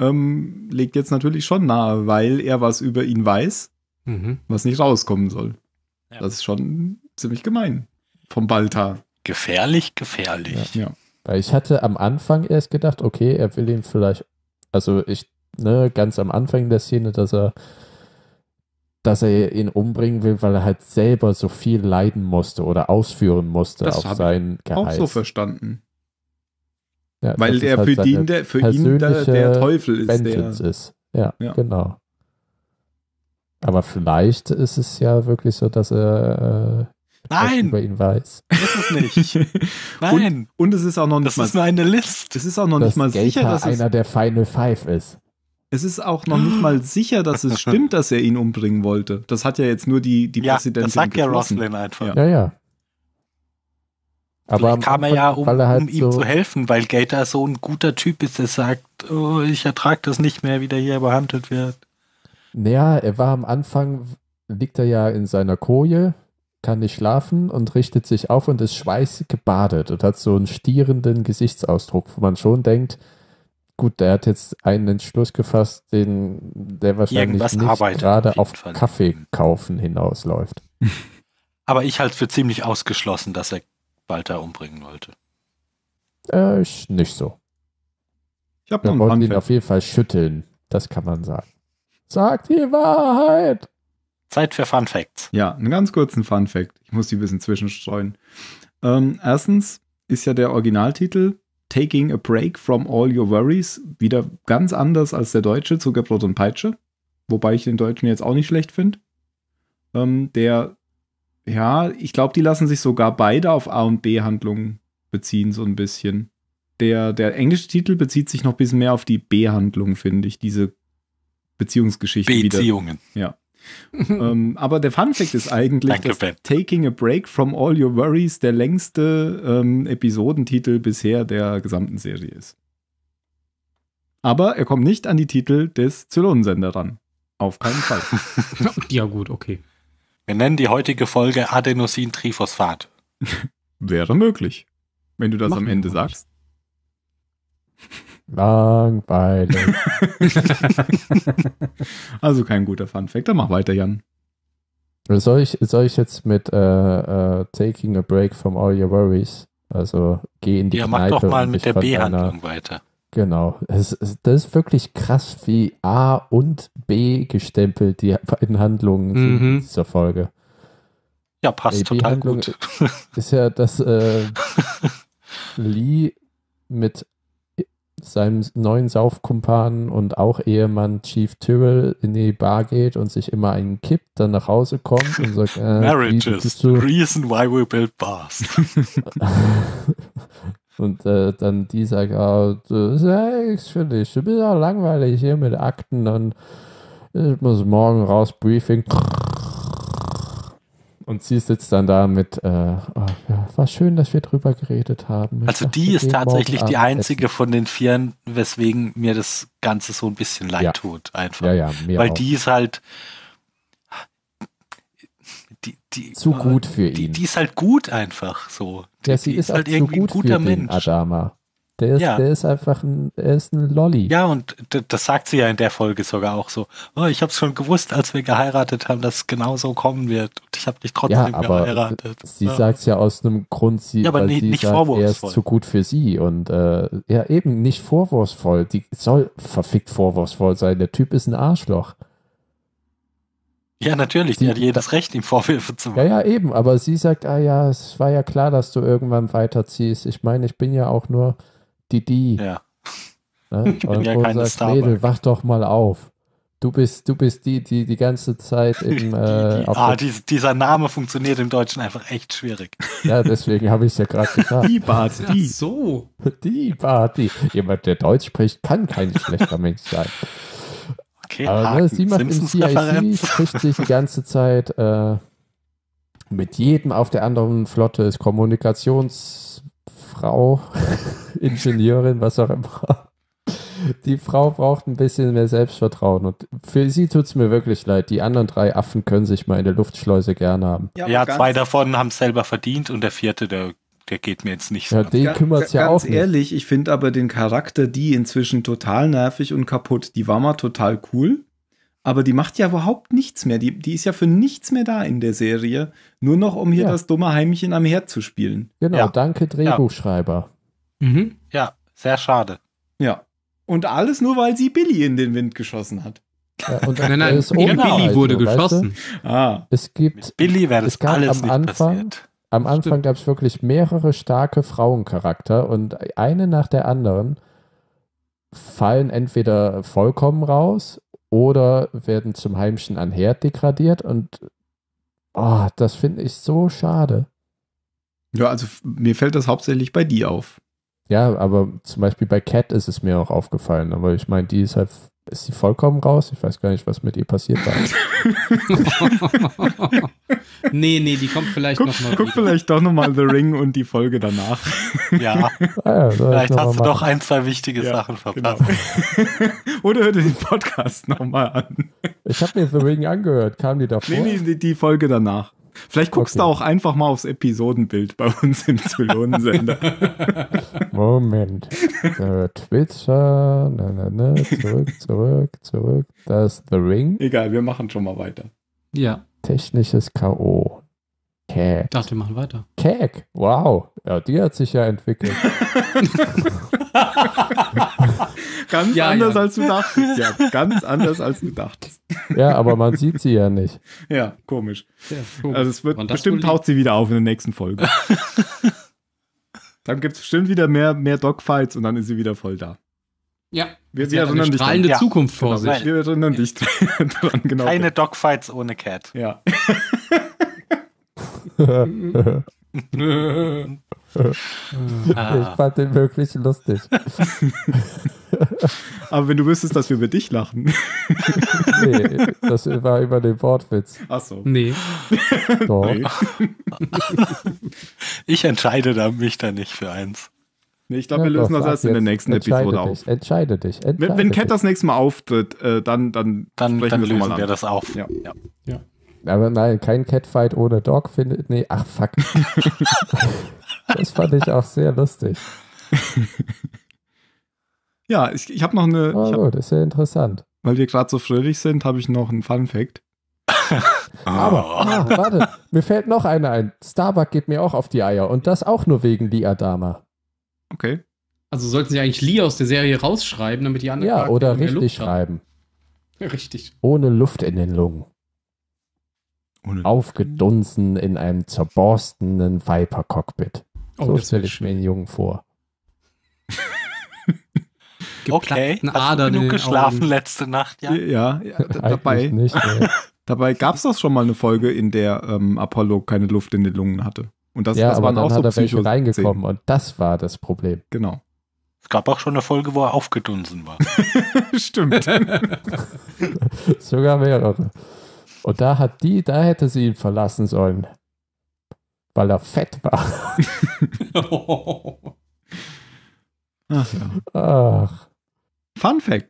legt jetzt natürlich schon nahe, weil er was über ihn weiß, was nicht rauskommen soll. Ja. Das ist schon ziemlich gemein. Vom Baltar. Gefährlich. Ja. Weil ich hatte am Anfang erst gedacht, okay, er will ihn vielleicht, ganz am Anfang der Szene, dass er ihn umbringen will, weil er halt selber so viel leiden musste oder ausführen musste auf sein Geheiß. Das habe ich auch so verstanden. Ja, weil er halt für ihn der Teufel ist. Vengeance ist. Ja, genau. Aber vielleicht ist es ja wirklich so, dass er... Nein! Über ihn weiß. Das ist nicht. Nein! Und es ist auch noch nicht mal... Das ist nur eine List. Es ist auch noch nicht mal sicher, dass einer der Final Five ist. Es ist auch noch nicht mal sicher, dass es stimmt, dass er ihn umbringen wollte. Das hat ja jetzt nur die Präsidentin das sagt geschlossen. Ja, Roslin einfach. Ja. Aber kam er ja, um ihm zu helfen, weil Gaeta so ein guter Typ ist, der sagt, oh, ich ertrage das nicht mehr, wie der hier behandelt wird. Naja, er war am Anfang, liegt er ja in seiner Koje, kann nicht schlafen und richtet sich auf und ist schweißgebadet und hat so einen stierenden Gesichtsausdruck, wo man schon denkt, gut, der hat jetzt einen Entschluss gefasst, der wahrscheinlich nicht gerade auf Kaffee kaufen hinausläuft. Aber ich halte es für ziemlich ausgeschlossen, dass er Baltar umbringen wollte. Nicht so. Wir wollen ihn auf jeden Fall schütteln, das kann man sagen. Sagt die Wahrheit! Zeit für Fun Facts. Ja, einen ganz kurzen Fun Fact. Ich muss die ein bisschen zwischenstreuen. Erstens ist ja der Originaltitel Taking a Break from All Your Worries wieder ganz anders als der deutsche Zuckerbrot und Peitsche. Wobei ich den Deutschen jetzt auch nicht schlecht finde. Ich glaube, die lassen sich sogar beide auf A- und B-Handlungen beziehen, so ein bisschen. Der englische Titel bezieht sich noch ein bisschen mehr auf die B-Handlung, finde ich. Diese Beziehungsgeschichten. Beziehungen. Wieder. Ja. Aber der Funfact ist eigentlich, dass Taking a Break from All Your Worries der längste Episodentitel bisher der gesamten Serie ist. Aber er kommt nicht an die Titel des Zylonensender ran. Auf keinen Fall. Ja gut, okay. Wir nennen die heutige Folge Adenosintriphosphat. Wäre möglich, wenn du das am Ende sagst. Langweilig. Also kein guter Funfact. Dann mach weiter, Jan. Soll ich jetzt mit Taking a Break from All Your Worries, also geh in die Kneipe. Ja, mach doch mal mit der B-Handlung weiter. Genau. Das ist wirklich krass, wie A und B gestempelt die beiden Handlungen sind in dieser Folge. Ja, passt total gut. Ist ja, dass Lee mit seinem neuen Saufkumpan und auch Ehemann Chief Tyrol in die Bar geht und sich immer einen kippt, dann nach Hause kommt und sagt, Marriage is the reason why we build bars. Und dann die sagt, das ist ja nichts für dich, du bist auch langweilig hier mit Akten, dann ich muss morgen raus, Briefing. Und sie sitzt dann da mit, war schön, dass wir drüber geredet haben. Also die ist tatsächlich die einzige von den Vieren, weswegen mir das Ganze so ein bisschen leid tut. Einfach. Ja, mir auch. Weil die ist halt zu gut für ihn. Die ist halt gut einfach so. Ja, sie ist halt irgendwie ein guter Mensch. Adama. Der ist ein Lolli. Ja, und das sagt sie ja in der Folge sogar auch so. Oh, ich habe es schon gewusst, als wir geheiratet haben, dass es genau so kommen wird. Und ich habe dich trotzdem geheiratet. Sie sagt es ja aus einem Grund, weil sie sagt, er ist zu gut für sie. Und eben nicht vorwurfsvoll. Die soll verfickt vorwurfsvoll sein. Der Typ ist ein Arschloch. Ja, natürlich, die hat jedes Recht, ihm Vorwürfe zu machen. Ja, eben, aber sie sagt, es war ja klar, dass du irgendwann weiterziehst. Ich meine, ich bin ja auch nur die. Ja. Ne? Ich bin ja keine Starbuck. Mädel, wach doch mal auf. Du bist die ganze Zeit im... dieser Name funktioniert im Deutschen einfach echt schwierig. Ja, deswegen habe ich es ja gerade gesagt. Die Party. Ach so. Die Party. Jemand, der Deutsch spricht, kann kein schlechter Mensch sein. Okay, aber sie macht im CIC, spricht sich die ganze Zeit mit jedem auf der anderen Flotte, ist Kommunikationsfrau, Ingenieurin, was auch immer. Die Frau braucht ein bisschen mehr Selbstvertrauen und für sie tut es mir wirklich leid. Die anderen 3 Affen können sich mal in der Luftschleuse gern haben. Ja 2 davon haben es selber verdient und der 4., der geht mir jetzt nicht so. Ja, den kümmert es ja auch nicht. Ganz ehrlich, ich finde aber den Charakter die inzwischen total nervig und kaputt. Die war mal total cool, aber die macht ja überhaupt nichts mehr. Die ist ja für nichts mehr da in der Serie. Nur noch, um hier das dumme Heimchen am Herd zu spielen. Genau, danke Drehbuchschreiber. Ja. Mhm. Ja, sehr schade. Ja, und alles nur, weil sie Billy in den Wind geschossen hat. Ja, und nein, ist Billy wurde geschossen. Weißt du? Mit Billy wäre das alles nicht passiert. Am Anfang gab es wirklich mehrere starke Frauencharakter und eine nach der anderen fallen entweder vollkommen raus oder werden zum Heimchen an Herd degradiert und das finde ich so schade. Ja, also mir fällt das hauptsächlich bei die auf. Ja, aber zum Beispiel bei Cat ist es mir auch aufgefallen, aber ich meine, die ist halt... Ist sie vollkommen raus? Ich weiß gar nicht, was mit ihr passiert war. nee, die kommt vielleicht nochmal. Guck vielleicht doch nochmal The Ring und die Folge danach. Ja. Vielleicht hast du doch 1, 2 wichtige Sachen verpasst. Genau. Oder hör dir den Podcast nochmal an. Ich habe mir The Ring angehört. Kam die davor? Nee, die Folge danach. Vielleicht guckst du auch einfach mal aufs Episodenbild bei uns im Zylonensender. Moment. Twitcher. Zurück. Das ist The Ring. Egal, wir machen schon mal weiter. Ja. Technisches K.O. Keg. Ich dachte, wir machen weiter. Keg. Wow. Ja, die hat sich ja entwickelt. Ganz anders als du dachtest. Ja, ganz anders als du dachtest. Ja, aber man sieht sie ja nicht. Ja, komisch. Ja, komisch. Also bestimmt taucht sie wieder auf in der nächsten Folge. Dann gibt es bestimmt wieder mehr Dogfights und dann ist sie wieder voll da. Ja. Sie hat eine strahlende Zukunft vor sich. Wir erinnern dich dran. Genau. Keine Dogfights ohne Cat. Ja. Ich fand den wirklich lustig. Aber wenn du wüsstest, dass wir über dich lachen. Nee, das war über den Wortwitz. Ach so. Nee. Doch. Nee. Ich entscheide mich da nicht für eins. Nee, ich glaube, wir lösen das erst in der nächsten Episode auf. Entscheide dich. Wenn Cat das nächste Mal auftritt, dann lösen wir das auf. Ja. Aber nein, kein Catfight ohne Dog findet... Nee, ach fuck. Das fand ich auch sehr lustig. Ja, ich habe noch eine... gut, ist ja interessant. Weil wir gerade so fröhlich sind, habe ich noch einen Fun-Fact. Aber, warte, mir fällt noch einer ein. Starbuck geht mir auch auf die Eier und das auch nur wegen Lee Adama. Okay. Also sollten sie eigentlich Lee aus der Serie rausschreiben, damit die anderen... Ja, oder richtig schreiben. Richtig. Ohne Luft in den Lungen. Aufgedunsen in einem zerborstenen Viper-Cockpit. So stelle ich mir den Jungen vor. Okay, hast du genug geschlafen letzte Nacht? Ja, dabei gab es doch schon mal eine Folge, in der Apollo keine Luft in den Lungen hatte. Und das aber waren dann auch so Psycho reingekommen und das war das Problem. Genau. Es gab auch schon eine Folge, wo er aufgedunsen war. Stimmt. Sogar mehrere. Und da hätte sie ihn verlassen sollen. Weil er fett war. Ach. Fun Fact.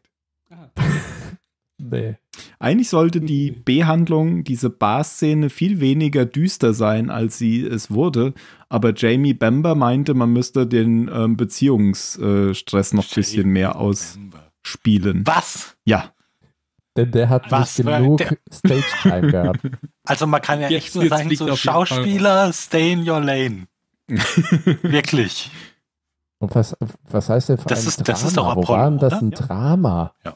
Nee. Eigentlich sollte die B-Handlung, diese Bar-Szene, viel weniger düster sein, als sie es wurde. Aber Jamie Bamber meinte, man müsste den Beziehungsstress noch ein bisschen mehr ausspielen. Was? Ja. Denn der hat nicht genug Stage-Time gehabt. Also man kann ja echt so sagen, so Schauspieler, stay in your lane. Wirklich. Und was heißt denn für das ein Drama? Das ist doch Apollo, warum das ein Drama? Ja.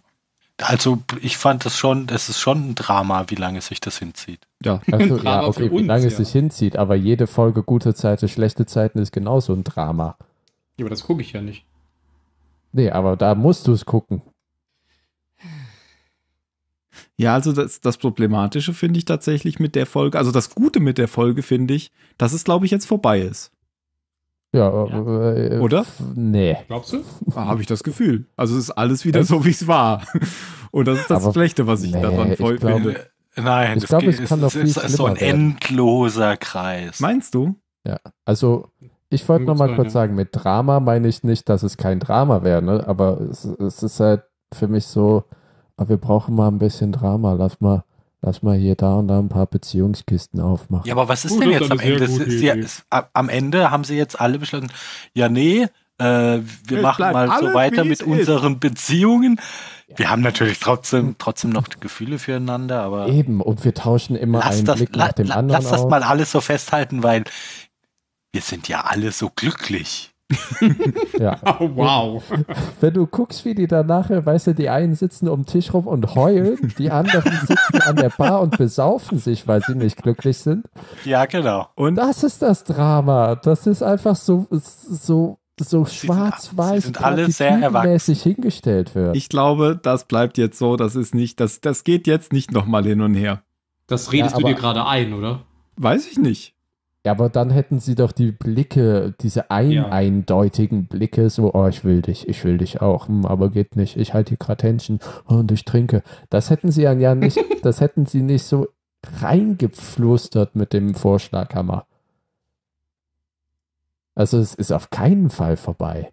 Also ich fand das schon, es ist schon ein Drama, wie lange sich das hinzieht. Ja, also, ja okay, uns, wie lange es sich hinzieht, aber jede Folge gute Zeiten, schlechte Zeiten ist genauso ein Drama. Ja, aber das gucke ich ja nicht. Nee, aber da musst du es gucken. Ja, also das Problematische finde ich tatsächlich mit der Folge, also das Gute mit der Folge finde ich, dass es glaube ich jetzt vorbei ist. Ja, oder? Nee. Glaubst du? Ah, habe ich das Gefühl. Also es ist alles wieder so, wie es war. Und das ist das Schlechte, was ich daran voll finde. Nein, ich glaube, es ist so ein endloser Kreis. Meinst du? Ja, also ich wollte noch mal kurz sagen, mit Drama meine ich nicht, dass es kein Drama wäre, ne? Aber es ist halt für mich so, wir brauchen mal ein bisschen Drama, lass mal hier da und da ein paar Beziehungskisten aufmachen. Ja, aber was ist denn jetzt am Ende? Am Ende haben sie jetzt alle beschlossen, ja nee, wir machen mal so weiter mit unseren Beziehungen. Ja. Wir haben natürlich trotzdem noch Gefühle füreinander, aber... Eben, und wir tauschen immer einen Blick nach dem anderen aus. Lass das mal alles so festhalten, weil wir sind ja alle so glücklich. Ja. Oh, wow. Wenn du guckst, wie die da nachher, weißt du, die einen sitzen um den Tisch rum und heulen, die anderen sitzen an der Bar und besaufen sich, weil sie nicht glücklich sind. Ja, genau. Und das ist das Drama. Das ist einfach so schwarz-weiß mäßig hingestellt wird. Ich glaube, das bleibt jetzt so. Das ist nicht, das geht jetzt nicht nochmal hin und her. Das redest du dir gerade ein, oder? Weiß ich nicht. Ja, aber dann hätten sie doch die Blicke, diese eindeutigen Blicke, so, oh, ich will dich auch, aber geht nicht, ich halte hier gerade Händchen und ich trinke. Das hätten sie dann ja nicht, das hätten sie nicht so reingeflustert mit dem Vorschlaghammer. Also es ist auf keinen Fall vorbei.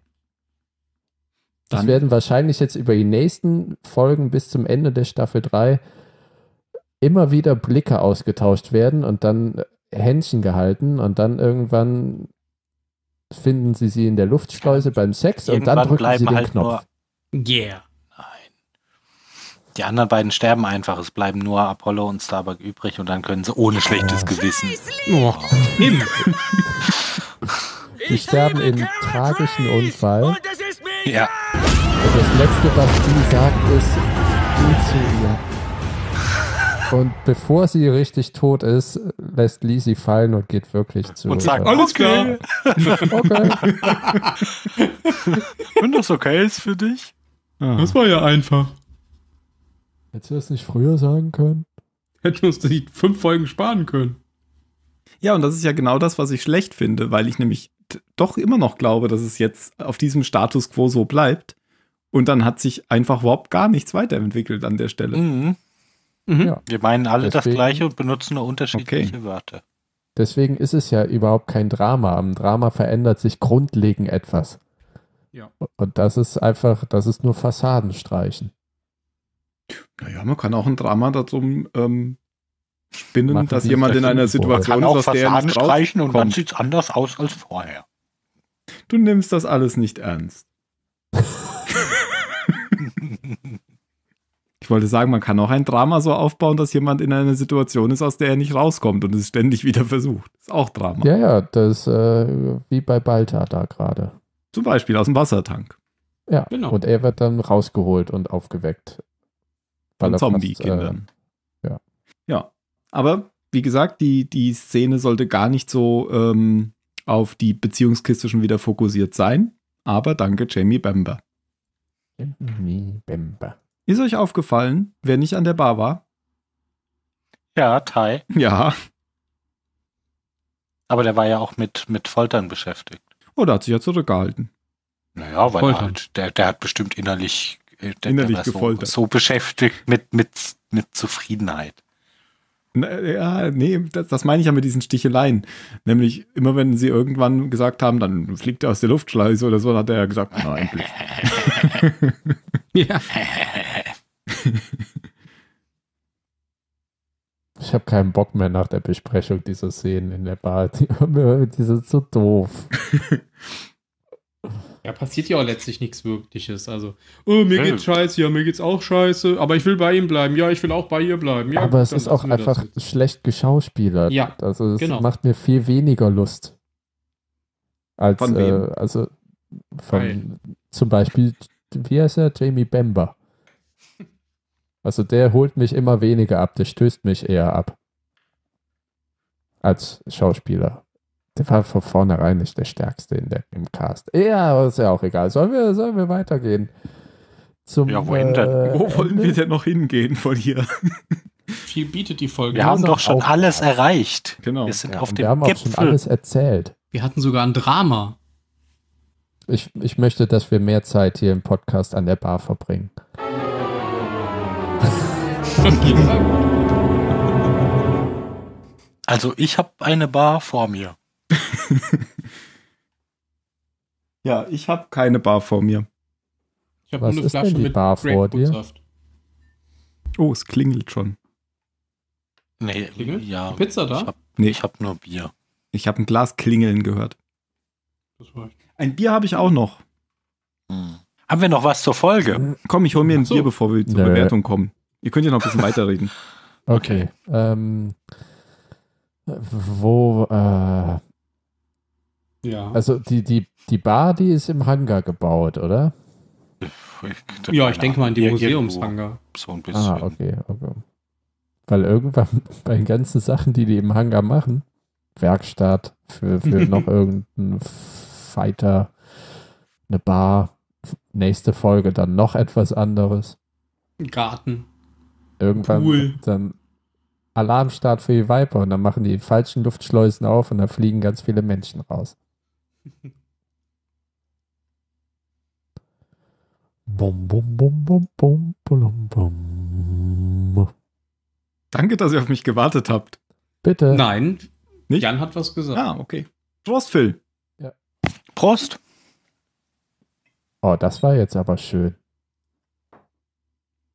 Das werden wahrscheinlich jetzt über die nächsten Folgen bis zum Ende der Staffel 3 immer wieder Blicke ausgetauscht werden und dann Händchen gehalten und dann irgendwann finden sie in der Luftschleuse beim Sex irgendwann und dann drücken sie den Knopf. Yeah. Nein. Die anderen beiden sterben einfach. Es bleiben nur Apollo und Starbuck übrig und dann können sie ohne schlechtes Gewissen. Oh. Die sterben im tragischen Unfall. Und das ist mega. Ja. Und das Letzte, was die sagt, ist, geh zu ihr. Und bevor sie richtig tot ist, lässt Lee sie fallen und geht wirklich zu. Und sagt, alles klar. Okay. Wenn das okay ist für dich. Ah. Das war ja einfach. Hättest du das nicht früher sagen können? Hätten wir uns die 5 Folgen sparen können. Ja, und das ist ja genau das, was ich schlecht finde, weil ich nämlich doch immer noch glaube, dass es jetzt auf diesem Status quo so bleibt. Und dann hat sich einfach überhaupt gar nichts weiterentwickelt an der Stelle. Mhm. Mhm. Ja. Wir meinen alle das Gleiche und benutzen nur unterschiedliche Wörter. Deswegen ist es ja überhaupt kein Drama. Am Drama verändert sich grundlegend etwas. Ja. Und das ist einfach, das ist nur Fassadenstreichen. Naja, man kann auch ein Drama darum spinnen, dass jemand in einer Situation ist, dass der Fassaden streichen und dann sieht es anders aus als vorher. Du nimmst das alles nicht ernst. Ich wollte sagen, man kann auch ein Drama so aufbauen, dass jemand in einer Situation ist, aus der er nicht rauskommt und es ständig wieder versucht. Ist auch Drama. Ja, ja, das wie bei Baltar da gerade. Zum Beispiel aus dem Wassertank. Ja, genau. Und er wird dann rausgeholt und aufgeweckt. Von Zombie-Kindern. Ja, aber wie gesagt, die Szene sollte gar nicht so auf die Beziehungskiste schon wieder fokussiert sein. Aber danke, Jamie Bamber. Jamie Bamber. Ist euch aufgefallen, wer nicht an der Bar war? Ja, Tai. Ja. Aber der war ja auch mit Foltern beschäftigt. Oh, der hat sich ja zurückgehalten. Naja, weil der hat bestimmt innerlich gefoltert. So beschäftigt mit Zufriedenheit. Ja, nee, das meine ich ja mit diesen Sticheleien. Nämlich, immer wenn sie irgendwann gesagt haben, dann fliegt er aus der Luftschleuse oder so, dann hat er ja gesagt, na, endlich. Ja. keinen Bock mehr nach der Besprechung dieser Szenen in der Bar. Die sind so doof. Ja, passiert ja auch letztlich nichts Wirkliches. Also, oh, mir geht's scheiße, ja, mir geht's auch scheiße, aber ich will bei ihm bleiben, ja, ich will auch bei ihr bleiben. Ja, aber es ist auch einfach schlecht geschauspielert. Ja, also es macht mir viel weniger Lust. Als, von wem? Also von zum Beispiel, wie heißt er? Jamie Bamber. Also der holt mich immer weniger ab, der stößt mich eher ab. Als Schauspieler. Der war von vornherein nicht der Stärkste im Cast. Ja, aber ist ja auch egal. Sollen wir weitergehen? Wo wollen wir denn noch hingehen von hier? Viel bietet die Folge. Wir haben doch schon alles erreicht. Genau. Wir sind auf dem Gipfel. Wir haben auch schon alles erzählt. Wir hatten sogar ein Drama. Ich möchte, dass wir mehr Zeit hier im Podcast an der Bar verbringen. Also ich habe eine Bar vor mir. Ja, ich habe keine Bar vor mir. Ich habe nur eine Flasche mit Bar vor dir. Oh, es klingelt schon. Nee, klingelt? Ja. Pizza da? Ich habe nur Bier. Ich habe ein Glas klingeln gehört. Das war ich. Ein Bier habe ich auch noch. Hm. Haben wir noch was zur Folge? Komm, ich hole mir ein Bier, bevor wir zur Bewertung kommen. Ihr könnt ja noch ein bisschen weiterreden. Okay. Also die Bar, die ist im Hangar gebaut, oder? Ich denke mal in die Museumshangar. So ein bisschen. Ah, okay. Weil irgendwann bei den ganzen Sachen, die im Hangar machen, Werkstatt für noch irgendeinen Fighter, eine Bar, nächste Folge dann noch etwas anderes. Garten. Irgendwann cool. Dann Alarmstart für die Viper und dann machen die falschen Luftschleusen auf und dann fliegen ganz viele Menschen raus. Bum, bum, bum, bum, bum, bum, bum. Danke, dass ihr auf mich gewartet habt. Bitte. Nein, nicht? Jan hat was gesagt. Ah, okay. Prost, Phil. Ja. Prost. Oh, das war jetzt aber schön.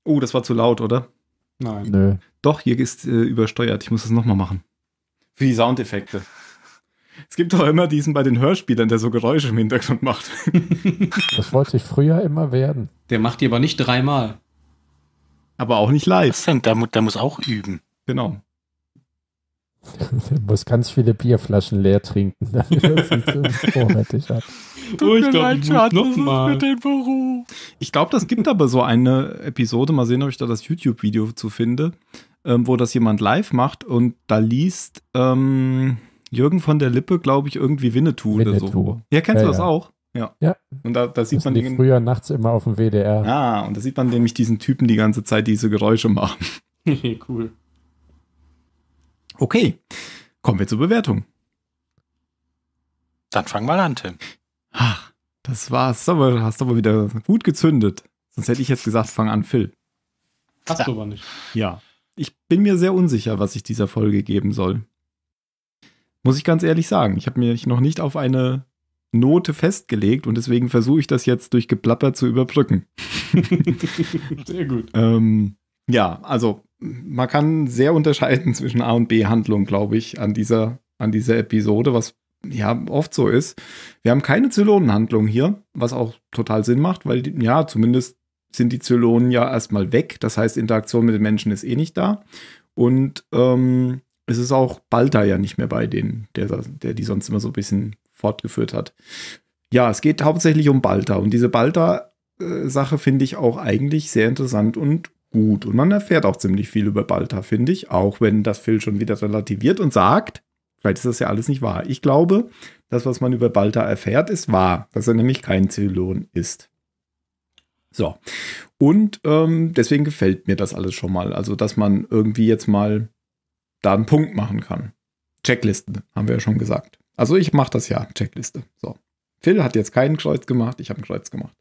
Oh, das war zu laut, oder? Nein. Nö. Doch, hier ist übersteuert. Ich muss das nochmal machen. Für die Soundeffekte. Es gibt doch immer diesen bei den Hörspielern, der so Geräusche im Hintergrund macht. Das wollte ich früher immer werden. Der macht die aber nicht dreimal. Aber auch nicht live. Was denn? Der muss auch üben. Genau. Der muss ganz viele Bierflaschen leer trinken, damit er sie so vorrätig hat. Ich glaube, das gibt aber so eine Episode, mal sehen, ob ich da das YouTube-Video zu finde, wo das jemand live macht und da liest Jürgen von der Lippe, glaube ich, irgendwie Winnetou oder so. Ja, kennst du das auch? Ja. Und da sieht man den früher nachts immer auf dem WDR. Ja, und da sieht man nämlich diesen Typen die ganze Zeit diese Geräusche machen. Cool. Okay, kommen wir zur Bewertung. Dann fang mal an, Tim. Ach, das war's. Du hast aber wieder gut gezündet. Sonst hätte ich jetzt gesagt, fang an, Phil. Hast du aber nicht. Ja, ich bin mir sehr unsicher, was ich dieser Folge geben soll. Muss ich ganz ehrlich sagen. Ich habe mich noch nicht auf eine Note festgelegt und deswegen versuche ich das jetzt durch Geplapper zu überbrücken. Sehr gut. Ja, also man kann sehr unterscheiden zwischen A- und B-Handlung, glaube ich, an dieser Episode, was ja oft so ist. Wir haben keine Zylonenhandlung hier, was auch total Sinn macht, weil zumindest sind die Zylonen ja erstmal weg. Das heißt, Interaktion mit den Menschen ist eh nicht da. Und es ist auch Baltar ja nicht mehr bei denen, der die sonst immer so ein bisschen fortgeführt hat. Ja, es geht hauptsächlich um Baltar. Und diese Baltar-Sache finde ich auch eigentlich sehr interessant und gut. Und man erfährt auch ziemlich viel über Baltar, finde ich, auch wenn das Phil schon wieder relativiert und sagt, vielleicht ist das ja alles nicht wahr. Ich glaube, das, was man über Baltar erfährt, ist wahr, dass er nämlich kein Zylon ist. So. Und deswegen gefällt mir das alles schon mal. Also, dass man irgendwie jetzt mal da einen Punkt machen kann. Checklisten, haben wir ja schon gesagt. Also, ich mache das ja, Checkliste. So. Phil hat jetzt keinen Kreuz gemacht, ich habe ein Kreuz gemacht.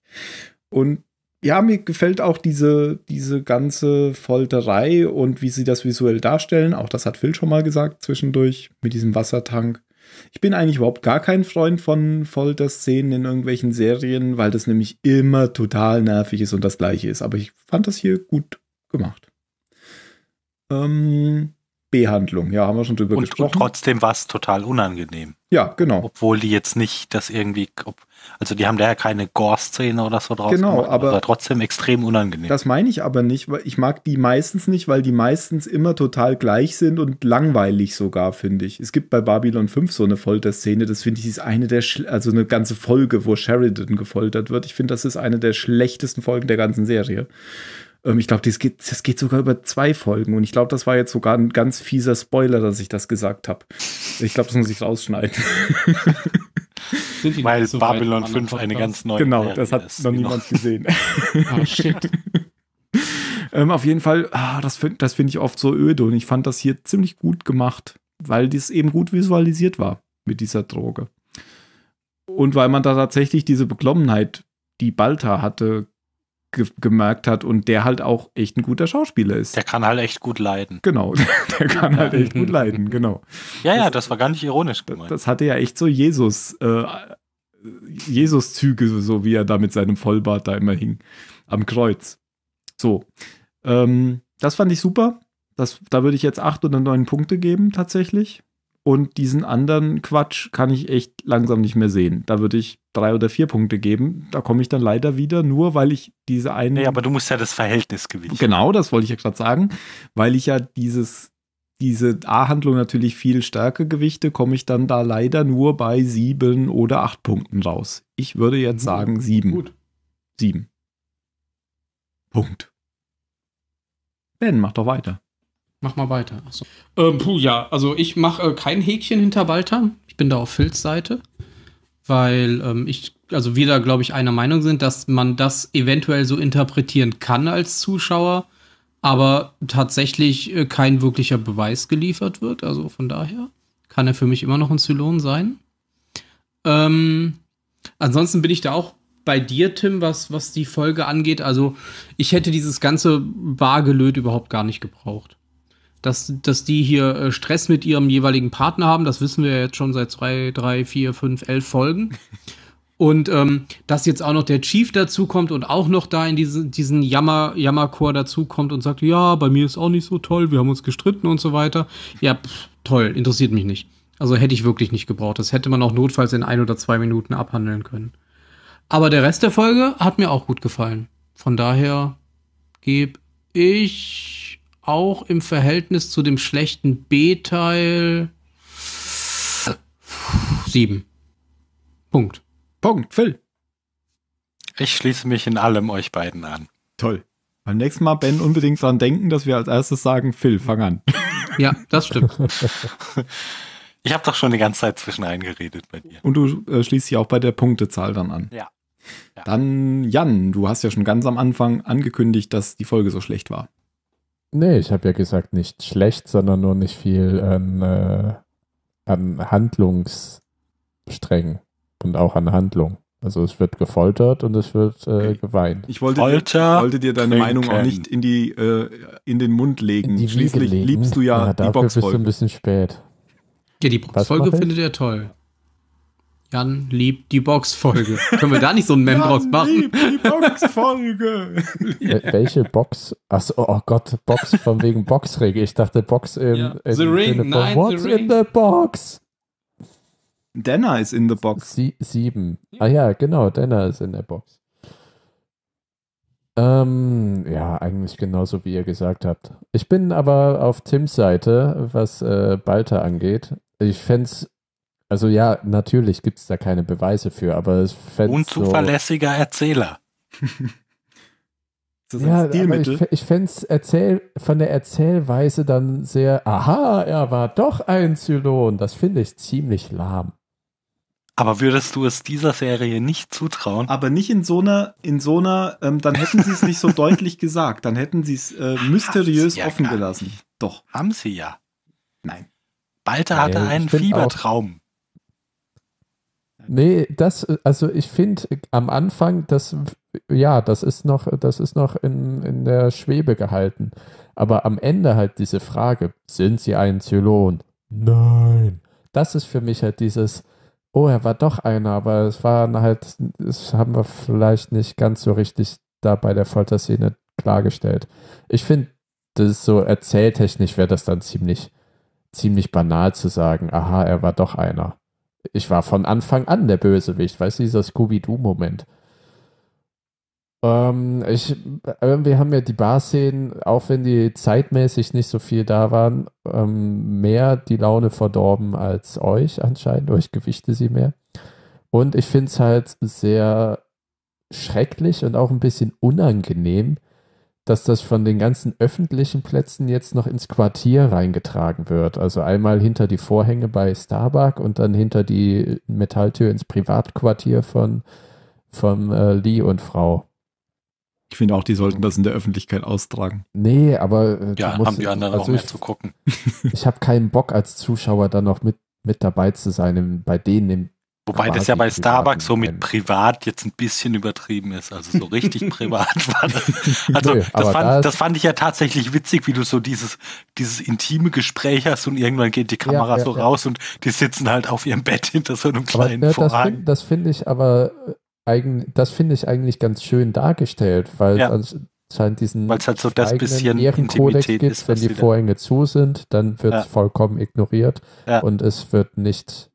Und ja, mir gefällt auch diese ganze Folterei und wie sie das visuell darstellen. Auch das hat Phil schon mal gesagt zwischendurch mit diesem Wassertank. Ich bin eigentlich überhaupt gar kein Freund von Folterszenen in irgendwelchen Serien, weil das nämlich immer total nervig ist und das Gleiche ist. Aber ich fand das hier gut gemacht. B-Handlung, ja, haben wir schon drüber gesprochen. Und trotzdem war es total unangenehm. Ja, genau. Obwohl die jetzt nicht das irgendwie, also die haben da ja keine Gore-Szene oder so draus genau, gemacht, aber trotzdem extrem unangenehm. Das meine ich aber nicht, weil ich mag die meistens nicht, weil die meistens immer total gleich sind und langweilig sogar, finde ich. Es gibt bei Babylon 5 so eine Folterszene, das finde ich, ist eine der, also eine ganze Folge, wo Sheridan gefoltert wird. Ich finde, das ist eine der schlechtesten Folgen der ganzen Serie. Ich glaube, das geht sogar über 2 Folgen. Und ich glaube, das war jetzt sogar ein ganz fieser Spoiler, dass ich das gesagt habe. Ich glaube, das muss ich rausschneiden. Weil so Babylon 5 eine ganz neue Serie ist. Genau, das hat noch niemand gesehen. Oh, shit. Auf jeden Fall, das finde ich oft so öde. Und ich fand das hier ziemlich gut gemacht, weil das eben gut visualisiert war mit dieser Droge. Und weil man da tatsächlich diese Beklommenheit, die Baltar hatte, gemerkt hat und der halt auch echt ein guter Schauspieler ist. Der kann halt echt gut leiden. Genau, der kann halt echt gut leiden, genau. Ja, das war gar nicht ironisch gemeint. Das hatte ja echt so Jesus-Züge, so wie er da mit seinem Vollbart da immer hing, am Kreuz. So, das fand ich super. Da würde ich jetzt 8 oder 9 Punkte geben, tatsächlich. Und diesen anderen Quatsch kann ich echt langsam nicht mehr sehen. Da würde ich 3 oder 4 Punkte geben. Da komme ich dann leider wieder, nur weil ich diese eine... Ja, aber du musst ja das Verhältnis gewichten. Genau, das wollte ich ja gerade sagen. Weil ich ja diese A-Handlung natürlich viel stärker gewichte, komme ich dann da leider nur bei 7 oder 8 Punkten raus. Ich würde jetzt sagen 7. Gut. 7. Punkt. Ben, mach doch weiter. Mach mal weiter. Achso. Also ich mache kein Häkchen hinter Baltar. Ich bin da auf Phils Seite, weil wir da, glaube ich, einer Meinung sind, dass man das eventuell so interpretieren kann als Zuschauer, aber tatsächlich kein wirklicher Beweis geliefert wird. Also von daher kann er für mich immer noch ein Zylon sein. Ansonsten bin ich da auch bei dir, Tim, was die Folge angeht. Also ich hätte dieses ganze Bargelöt überhaupt gar nicht gebraucht. Dass die hier Stress mit ihrem jeweiligen Partner haben, das wissen wir ja jetzt schon seit 2, 3, 4, 5, 11 Folgen. Und dass jetzt auch noch der Chief dazukommt und auch noch da in diesen Jammerchor dazukommt und sagt, ja, bei mir ist auch nicht so toll, wir haben uns gestritten und so weiter. Ja, toll, interessiert mich nicht. Also hätte ich wirklich nicht gebraucht. Das hätte man auch notfalls in 1 oder 2 Minuten abhandeln können. Aber der Rest der Folge hat mir auch gut gefallen. Von daher gebe ich auch im Verhältnis zu dem schlechten B-Teil 7. Punkt. Punkt, Phil. Ich schließe mich in allem euch beiden an. Toll. Beim nächsten Mal, Ben, unbedingt dran denken, dass wir als erstes sagen, Phil, fang an. Ja, das stimmt. Ich habe doch schon die ganze Zeit zwischenrein geredet bei dir. Und du schließt dich auch bei der Punktezahl dann an. Ja. Ja. Dann, Jan, du hast ja schon ganz am Anfang angekündigt, dass die Folge so schlecht war. Nee, ich habe ja gesagt, nicht schlecht, sondern nur nicht viel an Handlungssträngen und auch an Handlung. Also es wird gefoltert und es wird geweint. Ich wollte dir deine Meinung auch nicht in den Mund legen. Schließlich liebst du ja die Boxfolge. Dafür bist du ein bisschen spät. Ja, die Boxfolge findet er toll. Jan liebt die Boxfolge. Können wir da nicht so ein Mem draus machen? Jan liebt die Boxfolge. Welche Box? Achso, oh Gott, Box von wegen Boxregel. Ich dachte Box in... Ja. In The Ring, in nein, What's the in ring. The box? Denner ist in the box. 7. Ah ja, genau, Denner ist in der Box. Ja, eigentlich genauso, wie ihr gesagt habt. Ich bin aber auf Tims Seite, was Baltar angeht. Ich fände es... Also ja, natürlich gibt es da keine Beweise für, aber es fände ich so... Unzuverlässiger Erzähler. Das ist ein Stilmittel. Ich fände es von der Erzählweise dann sehr, aha, er war doch ein Zylon. Das finde ich ziemlich lahm. Aber würdest du es dieser Serie nicht zutrauen? Aber nicht in so einer dann hätten sie es nicht so deutlich gesagt. Dann hätten sie es mysteriös offen gelassen. Doch. Haben sie ja. Nein. Baltar hatte einen Fiebertraum. Nee, ich finde am Anfang, das ist noch in der Schwebe gehalten. Aber am Ende halt diese Frage, sind sie ein Zylon? Nein. Das ist für mich halt dieses, oh, er war doch einer, aber das haben wir vielleicht nicht ganz so richtig da bei der Folterszene klargestellt. Ich finde, das ist so erzähltechnisch wäre das dann ziemlich banal zu sagen, aha, er war doch einer. Ich war von Anfang an der Bösewicht, weißt du, dieser Scooby-Doo-Moment. Irgendwie haben mir die Bar-Szenen, auch wenn die zeitmäßig nicht so viel da waren, mehr die Laune verdorben als euch anscheinend. Euch gewichte sie mehr. Und ich finde es halt sehr schrecklich und auch ein bisschen unangenehm, dass das von den ganzen öffentlichen Plätzen jetzt noch ins Quartier reingetragen wird. Also einmal hinter die Vorhänge bei Starbuck und dann hinter die Metalltür ins Privatquartier von Lee und Frau. Ich finde auch, die sollten das in der Öffentlichkeit austragen. Nee, aber... ja, haben die anderen auch mehr zu gucken. Ich habe keinen Bock, als Zuschauer da noch mit dabei zu sein, bei denen im... Wobei das ja bei Starbucks so mit privat jetzt ein bisschen übertrieben ist. Also so richtig privat war das. Also nö, das fand ich ja tatsächlich witzig, wie du so dieses intime Gespräch hast und irgendwann geht die Kamera so raus und die sitzen halt auf ihrem Bett hinter so einem kleinen Vorhang. Das finde ich aber... Das finde ich eigentlich ganz schön dargestellt, weil es anscheinend diesen halt so das bisschen Ehrenkodex gibt, ist, wenn die Vorhänge zu sind, dann wird es vollkommen ignoriert und es wird nicht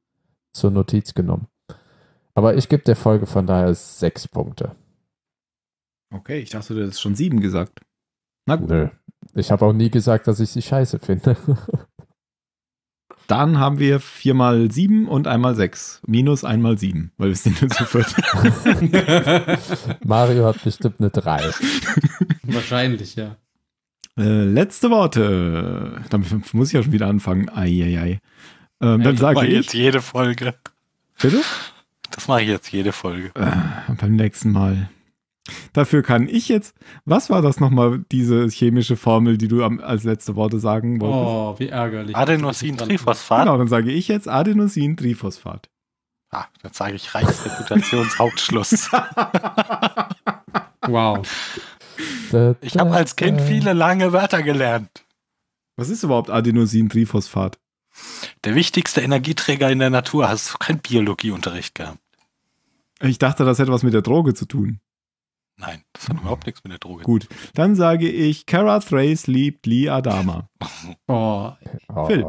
zur Notiz genommen. Aber ich gebe der Folge von daher 6 Punkte. Okay, ich dachte, du hättest schon 7 gesagt. Na gut. Nö. Ich habe auch nie gesagt, dass ich sie scheiße finde. Dann haben wir 4 mal 7 und 1 mal 6. Minus 1 mal 7, weil wir sind nur zu viert. Mario hat bestimmt eine 3. Wahrscheinlich, ja. Letzte Worte. Damit muss ich ja schon wieder anfangen. Eieiei. Dann sage ich jetzt jede Folge. Bitte? Das mache ich jetzt jede Folge. Beim nächsten Mal. Dafür kann ich jetzt, was war das nochmal, diese chemische Formel, die du als letzte Worte sagen wolltest? Oh, wie ärgerlich. Adenosin-Triphosphat. Genau, dann sage ich jetzt Adenosin-Triphosphat. Ah, dann sage ich Reichsdeputationshauptschluss. Wow. Ich habe als Kind viele lange Wörter gelernt. Was ist überhaupt Adenosin-Triphosphat? Der wichtigste Energieträger in der Natur. Hast du keinen Biologieunterricht gehabt? Ich dachte, das hätte was mit der Droge zu tun. Nein, das hat überhaupt nichts mit der Droge. Gut, dann sage ich, Kara Thrace liebt Lee Adama. Phil.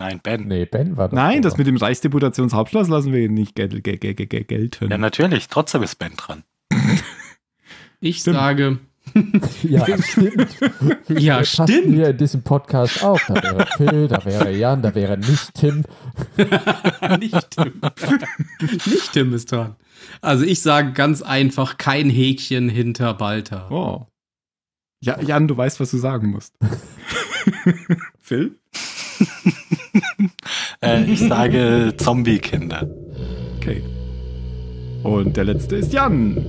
Nein, Ben. Nee, Ben war das. Nein, das mit dem Reichsdeputationshauptschluss lassen wir nicht gelten. Ja, natürlich, trotzdem ist Ben dran. Ich sage... Ja, stimmt. Ja, stimmt. Hier in diesem Podcast auch. Da wäre Phil, da wäre Jan, da wäre nicht Tim. Nicht Tim. Nicht Tim ist dran. Also ich sage ganz einfach, kein Häkchen hinter Baltar. Oh. Ja, Jan, du weißt, was du sagen musst. Phil? Ich sage Zombie-Kinder. Okay. Und der letzte ist Jan.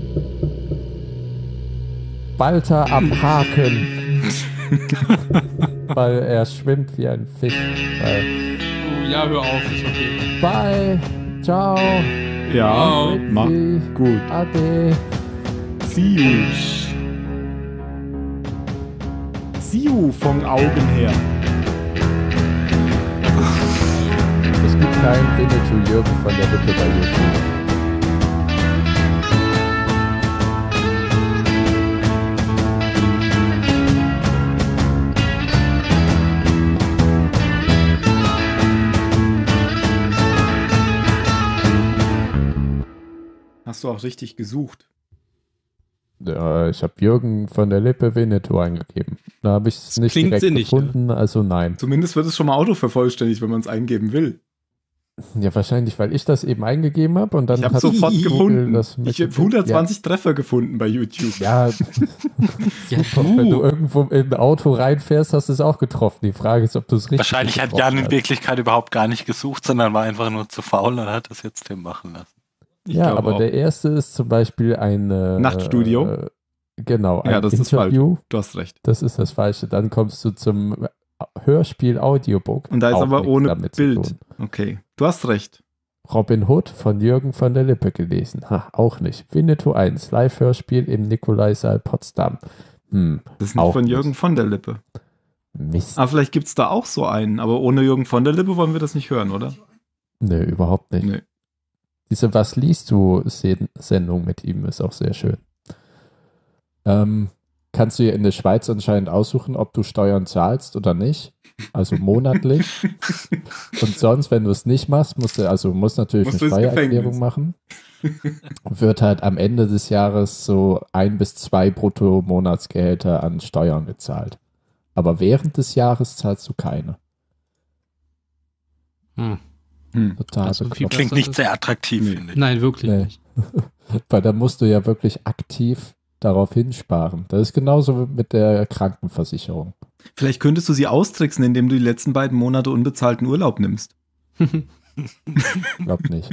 Baltar am Haken. Weil er schwimmt wie ein Fisch. Ja, hör auf, ist okay. Bye. Ciao. Ja, Ritzi. Mach gut. Ade. See you. See you von Augen her. Es gibt keinen Winnetou Jürgen von der Lippe bei YouTube. Hast du auch richtig gesucht? Ja, ich habe Jürgen von der Lippe Winnetou eingegeben. Da habe ich es nicht direkt gefunden, ne? Also nein. Zumindest wird es schon mal autovervollständigt, wenn man es eingeben will. Ja, wahrscheinlich, weil ich das eben eingegeben habe und dann ich habe sofort gefunden. Ich habe 120 Treffer gefunden bei YouTube. Ja, super, wenn du irgendwo in ein Auto reinfährst, hast du es auch getroffen. Die Frage ist, ob du es richtig hast. Wahrscheinlich hat Jan in Wirklichkeit überhaupt gar nicht gesucht, sondern war einfach nur zu faul und hat das jetzt dem machen lassen. Ja, aber auch. Der erste ist zum Beispiel ein Nachtstudio. Genau, ein das Interview. Ist falsch. Du hast recht. Das ist das Falsche. Dann kommst du zum Hörspiel-Audiobook. Und da ist auch aber ohne Bild. Okay, du hast recht. Robin Hood von Jürgen von der Lippe gelesen. Ha, auch nicht. Winnetou 1, Live-Hörspiel im Nikolaisaal Potsdam. Das ist nicht von Jürgen von der Lippe. Mist. Aber vielleicht gibt es da auch so einen. Aber ohne Jürgen von der Lippe wollen wir das nicht hören, oder? Nee, überhaupt nicht. Nee. Diese Was liest du Sendung mit ihm ist auch sehr schön. kannst du ja in der Schweiz anscheinend aussuchen, ob du Steuern zahlst oder nicht. Also monatlich. Und sonst, wenn du es nicht machst, musst du natürlich eine Steuererklärung machen. Wird halt am Ende des Jahres so 1 bis 2 Brutto-Monatsgehälter an Steuern gezahlt. Aber während des Jahres zahlst du keine. Total bekloppt. Klingt nicht sehr attraktiv, finde ich. Nein, wirklich nicht. Weil da musst du ja wirklich aktiv darauf hinsparen. Das ist genauso mit der Krankenversicherung. Vielleicht könntest du sie austricksen, indem du die letzten beiden Monate unbezahlten Urlaub nimmst. Glaub nicht.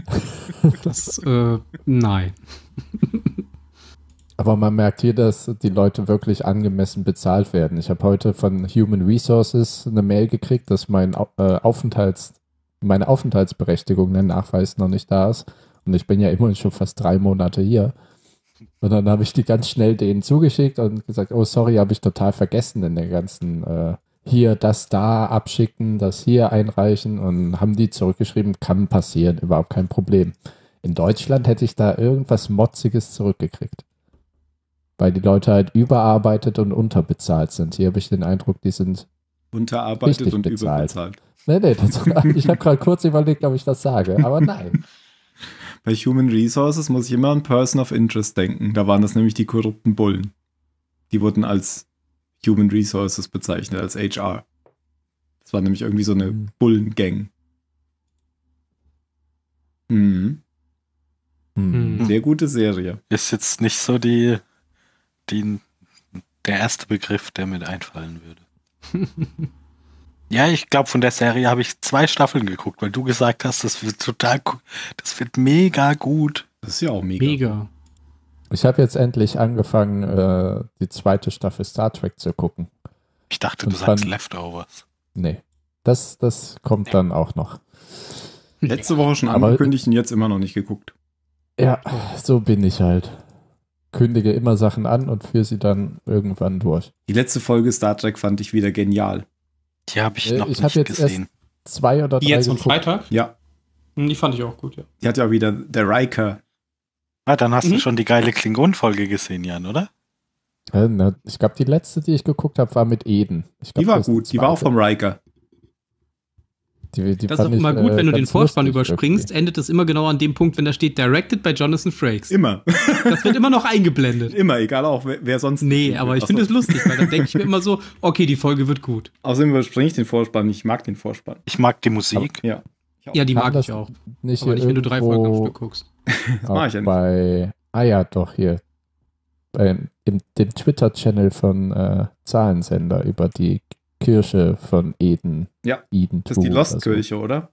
Nein. Aber man merkt hier, dass die Leute wirklich angemessen bezahlt werden. Ich habe heute von Human Resources eine Mail gekriegt, dass meine Aufenthaltsberechtigung, der Nachweis, noch nicht da ist. Und ich bin ja immerhin schon fast 3 Monate hier. Und dann habe ich die ganz schnell denen zugeschickt und gesagt, oh sorry, habe ich total vergessen in der ganzen hier, das da abschicken, das hier einreichen, und haben die zurückgeschrieben, kann passieren, überhaupt kein Problem. In Deutschland hätte ich da irgendwas Motziges zurückgekriegt. Weil die Leute halt überarbeitet und unterbezahlt sind. Hier habe ich den Eindruck, die sind unterarbeitet und überbezahlt. Nee, ich habe gerade kurz überlegt, ob ich das sage, aber nein. Bei Human Resources muss ich immer an Person of Interest denken. Da waren das nämlich die korrupten Bullen. Die wurden als Human Resources bezeichnet, als HR. Das war nämlich irgendwie so eine Bullengang. Sehr gute Serie. Ist jetzt nicht so der erste Begriff, der mir einfallen würde. Ja, ich glaube, von der Serie habe ich 2 Staffeln geguckt, weil du gesagt hast, das wird mega gut. Das ist ja auch mega. Ich habe jetzt endlich angefangen, die 2. Staffel Star Trek zu gucken. Ich dachte, du sagst Leftovers. Nee, das kommt dann auch noch. Letzte Woche schon angekündigt und jetzt immer noch nicht geguckt. Ja, so bin ich halt. Kündige immer Sachen an und führe sie dann irgendwann durch. Die letzte Folge Star Trek fand ich wieder genial. Die habe ich noch nicht gesehen. Erst 2 oder 3. Die jetzt am Freitag? Ja. Die fand ich auch gut, ja. Die hat ja wieder der Riker. Ah, dann hast du schon die geile Klingon-Folge gesehen, Jan, oder? Ich glaube, die letzte, die ich geguckt habe, war mit Eden. Die war gut, die war auch vom Riker. Das ist auch immer gut, wenn du den Vorspann überspringst, endet es immer genau an dem Punkt, wenn da steht Directed by Jonathan Frakes. Immer. Das wird immer noch eingeblendet. Immer, egal auch, wer sonst. Nee, aber ich finde es lustig, weil dann denke ich mir immer so, okay, die Folge wird gut. Außerdem überspringe ich den Vorspann, ich mag den Vorspann. Ich mag die Musik. Aber, ja, die mag ich auch. Nicht aber nicht, wenn du 3 Folgen am Stück guckst. Das mache ich ja nicht. Doch, hier. Dem Twitter-Channel von Zahlensender über die Kirche von Eden. Ja, das ist die Lost-Kirche, oder?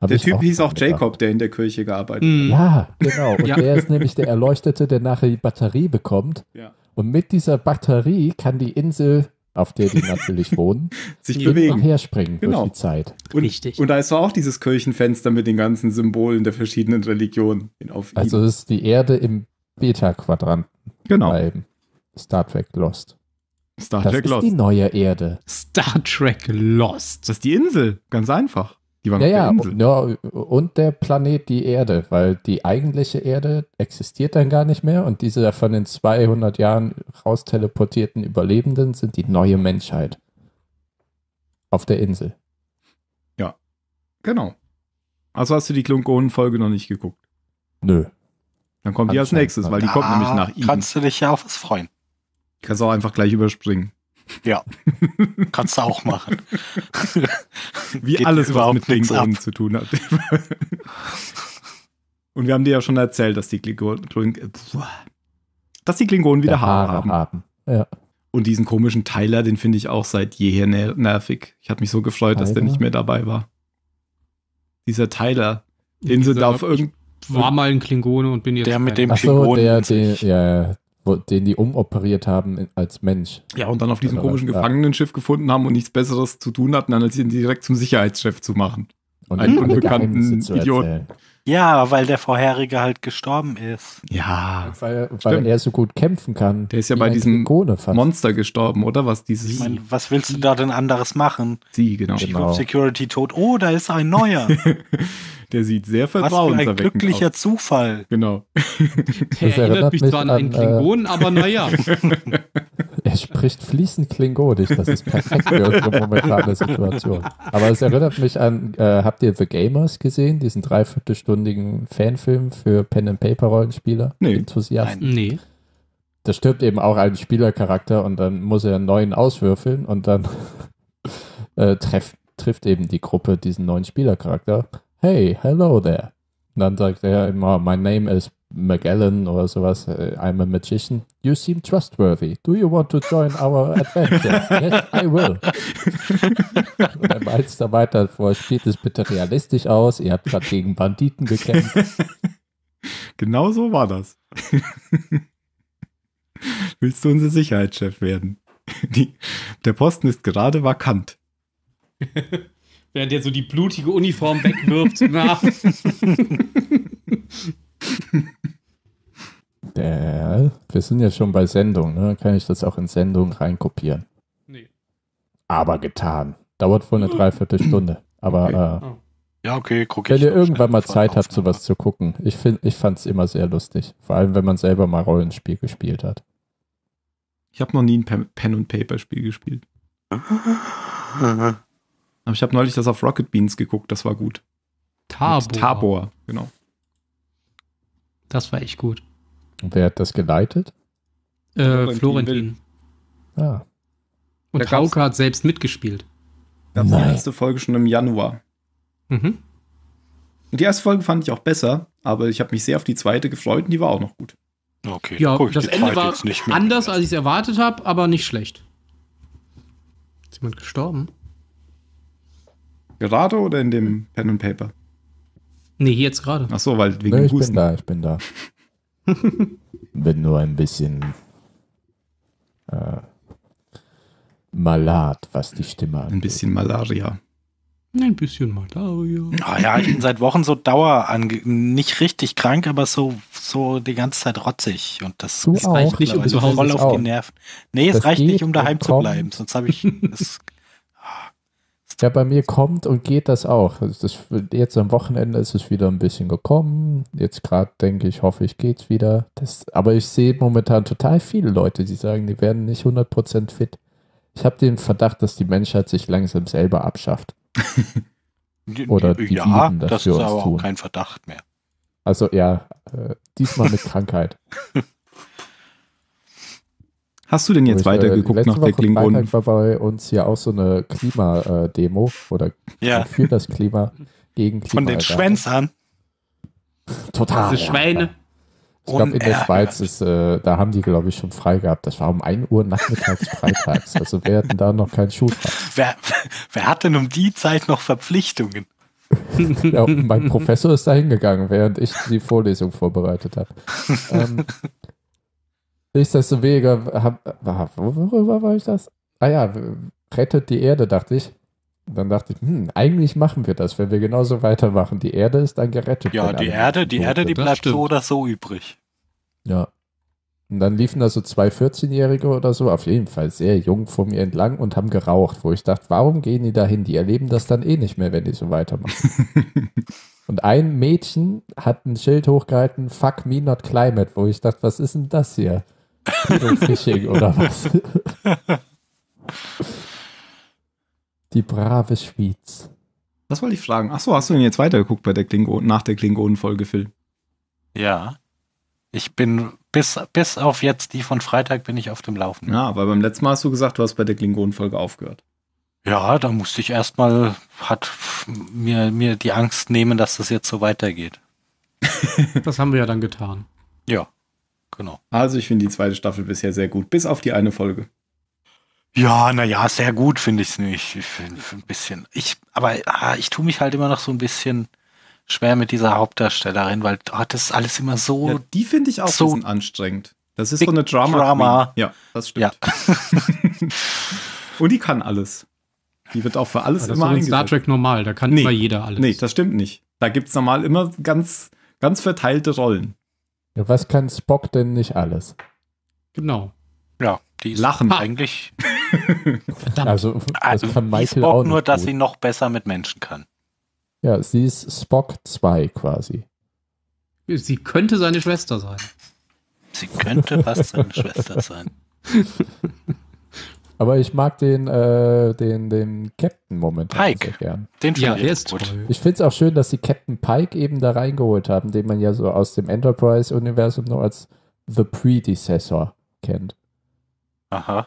Der Typ hieß auch Jacob, der in der Kirche gearbeitet hat. Ja, genau. Und der ist nämlich der Erleuchtete, der nachher die Batterie bekommt. Ja. Und mit dieser Batterie kann die Insel, auf der die natürlich wohnen, sich bewegen und herspringen durch die Zeit. Richtig. Und da ist auch dieses Kirchenfenster mit den ganzen Symbolen der verschiedenen Religionen. Also das ist die Erde im Beta-Quadranten. Genau. Bei Star Trek Lost. Das ist Lost. Die neue Erde. Star Trek Lost. Das ist die Insel, ganz einfach. Die waren auf der Insel. Und der Planet, die Erde, weil die eigentliche Erde existiert dann gar nicht mehr und diese von den 200 Jahren rausteleportierten Überlebenden sind die neue Menschheit. Auf der Insel. Ja, genau. Also hast du die Klingonen-Folge noch nicht geguckt? Nö. Dann kommt die als nächstes, weil die kommt nämlich nach ihnen. Kannst du dich ja auf was freuen. Kannst auch einfach gleich überspringen. Ja, kannst du auch machen. Wie geht alles, was mit Klingonen zu tun hat. Und wir haben dir ja schon erzählt, dass die Klingonen wieder Haare haben. Ja. Und diesen komischen Tyler, den finde ich auch seit jeher nervig. Ich habe mich so gefreut, dass der nicht mehr dabei war. Dieser Tyler, den sie da auf war mal ein Klingone und bin jetzt der mit dem Klingonen. Den die umoperiert haben als Mensch. Ja, und dann auf diesem komischen Gefangenenschiff gefunden haben und nichts Besseres zu tun hatten, als ihn direkt zum Sicherheitschef zu machen. Und einen unbekannten Idioten. Ja, weil der Vorherige halt gestorben ist. Ja. Weil er so gut kämpfen kann. Der ist ja bei diesem Monster gestorben, oder? Ich meine, was willst du da denn anderes machen? Chief of Security tot. Oh, da ist ein neuer. Der sieht sehr vertrauenserweckend aus. Was für ein glücklicher Zufall. Genau. Der erinnert mich zwar an einen Klingonen, aber naja. Er spricht fließend Klingonisch. Das ist perfekt für unsere momentane Situation. Aber es erinnert mich an, habt ihr The Gamers gesehen? Diesen 3/4-stündigen Fanfilm für Pen-and-Paper-Rollenspieler? Nee. Enthusiasten? Nee. Da stirbt eben auch ein Spielercharakter und dann muss er einen neuen auswürfeln und dann trifft eben die Gruppe diesen neuen Spielercharakter. Hey, hello there. Und dann sagt er immer, my name is Magellan oder sowas, I'm a magician. You seem trustworthy. Do you want to join our adventure? Yes, I will. Und dann malst du weiter vor, spielt es bitte realistisch aus. Ihr habt gerade gegen Banditen gekämpft. Genau so war das. Willst du unser Sicherheitschef werden? Der Posten ist gerade vakant. Während der so die blutige Uniform wegwirft. Nach. Wir sind ja schon bei Sendung, ne? Kann ich das auch in Sendung reinkopieren? Nee. Aber getan. Dauert wohl eine 3/4 Stunde. Aber okay. Ja, okay, guck ich. Wenn ihr irgendwann mal Zeit habt, sowas zu gucken. Ich fand es immer sehr lustig. Vor allem, wenn man selber mal Rollenspiel gespielt hat. Ich habe noch nie ein Pen-and-Paper-Spiel gespielt. Aber ich habe neulich das auf Rocket Beans geguckt, das war gut. Tabor, genau. Das war echt gut. Und wer hat das geleitet? Florentin. Ah. Und Hauke hat selbst mitgespielt. Da war die erste Folge schon im Januar. Mhm. Die erste Folge fand ich auch besser, aber ich habe mich sehr auf die zweite gefreut und die war auch noch gut. Okay, ja, das Ende war anders, als ich es erwartet habe, aber nicht schlecht. Ist jemand gestorben? Gerade oder in dem Pen and Paper? Nee, jetzt gerade. Ach so, weil wegen Husten. Ich bin da. Bin nur ein bisschen malat, was die Stimme angeht. Ein bisschen Malaria. Ein bisschen Malaria. Naja, ich bin seit Wochen so nicht richtig krank, aber so die ganze Zeit rotzig. Und das reicht nicht, um zu voll auf die Nerven. Nee, es reicht nicht, um daheim zu bleiben. Sonst habe ich... Ja, bei mir kommt und geht das auch. Jetzt am Wochenende ist es wieder ein bisschen gekommen. Jetzt gerade denke ich, hoffe ich, geht's wieder. Aber ich sehe momentan total viele Leute, die sagen, die werden nicht 100% fit. Ich habe den Verdacht, dass die Menschheit sich langsam selber abschafft. Oder die Viren, das ist aber auch kein Verdacht mehr. Also ja, diesmal mit Krankheit. Hast du denn jetzt weitergeguckt nach der Klingonen? Letzte Woche war bei uns ja auch so eine Klimademo oder für das Klima, gegen Klima. Von den Schwänzern. Total. Diese Schweine. Ich glaube, in der Schweiz ist, da haben die, glaube ich, schon frei gehabt. Das war um 1 Uhr nachmittags freitags. Also wir hatten da noch keinen Schultag. Wer hat denn um die Zeit noch Verpflichtungen? Ja, mein Professor ist da hingegangen, während ich die Vorlesung vorbereitet habe. Nichtsdestoweniger, worüber war ich das? Ah ja, rettet die Erde, dachte ich. Dann dachte ich, eigentlich machen wir das, wenn wir genauso weitermachen. Die Erde ist dann gerettet. Ja, die Erde bleibt so oder so übrig. Ja. Und dann liefen da so zwei 14-Jährige oder so, auf jeden Fall sehr jung vor mir entlang und haben geraucht, wo ich dachte, warum gehen die da hin? Die erleben das dann nicht mehr, wenn die so weitermachen. Und ein Mädchen hat ein Schild hochgehalten, fuck me not climate, wo ich dachte, was ist denn das hier? Fishing oder was? Die brave Schweiz. Was wollte ich fragen? Achso, hast du denn jetzt weitergeguckt bei der nach der Klingonen-Folge, Phil? Ja. Ich bin bis auf jetzt die von Freitag bin ich auf dem Laufenden. Ja, weil beim letzten Mal hast du gesagt, du hast bei der Klingonen-Folge aufgehört. Ja, da musste ich erstmal mir die Angst nehmen, dass das jetzt so weitergeht. Das haben wir ja dann getan. Ja. Genau. Also ich finde die zweite Staffel bisher sehr gut, bis auf die eine Folge. Ja, naja, sehr gut finde ich es nicht. Ich finde ein bisschen. Ich tue mich halt immer noch so ein bisschen schwer mit dieser Hauptdarstellerin, weil das ist alles immer so. Ja, die finde ich auch so anstrengend. Das ist so eine Drama. Ja, das stimmt. Ja. Und die kann alles. Die wird auch für alles das immer eingesetzt. Star Trek normal, da kann immer jeder alles. Nee, das stimmt nicht. Da gibt es normal immer ganz, ganz verteilte Rollen. Ja, was kann Spock denn nicht alles? Genau. Ja, die lachen eigentlich. Verdammt. Also kann Michael Spock auch nur, dass sie noch besser mit Menschen kann. Ja, sie ist Spock 2 quasi. Sie könnte seine Schwester sein. Sie könnte fast seine Schwester sein. Aber ich mag den Captain momentan Pike. Sehr gern. Den finde ich jetzt gut. Toll. Ich finde es auch schön, dass sie Captain Pike eben da reingeholt haben, den man ja so aus dem Enterprise-Universum noch als The Predecessor kennt. Aha.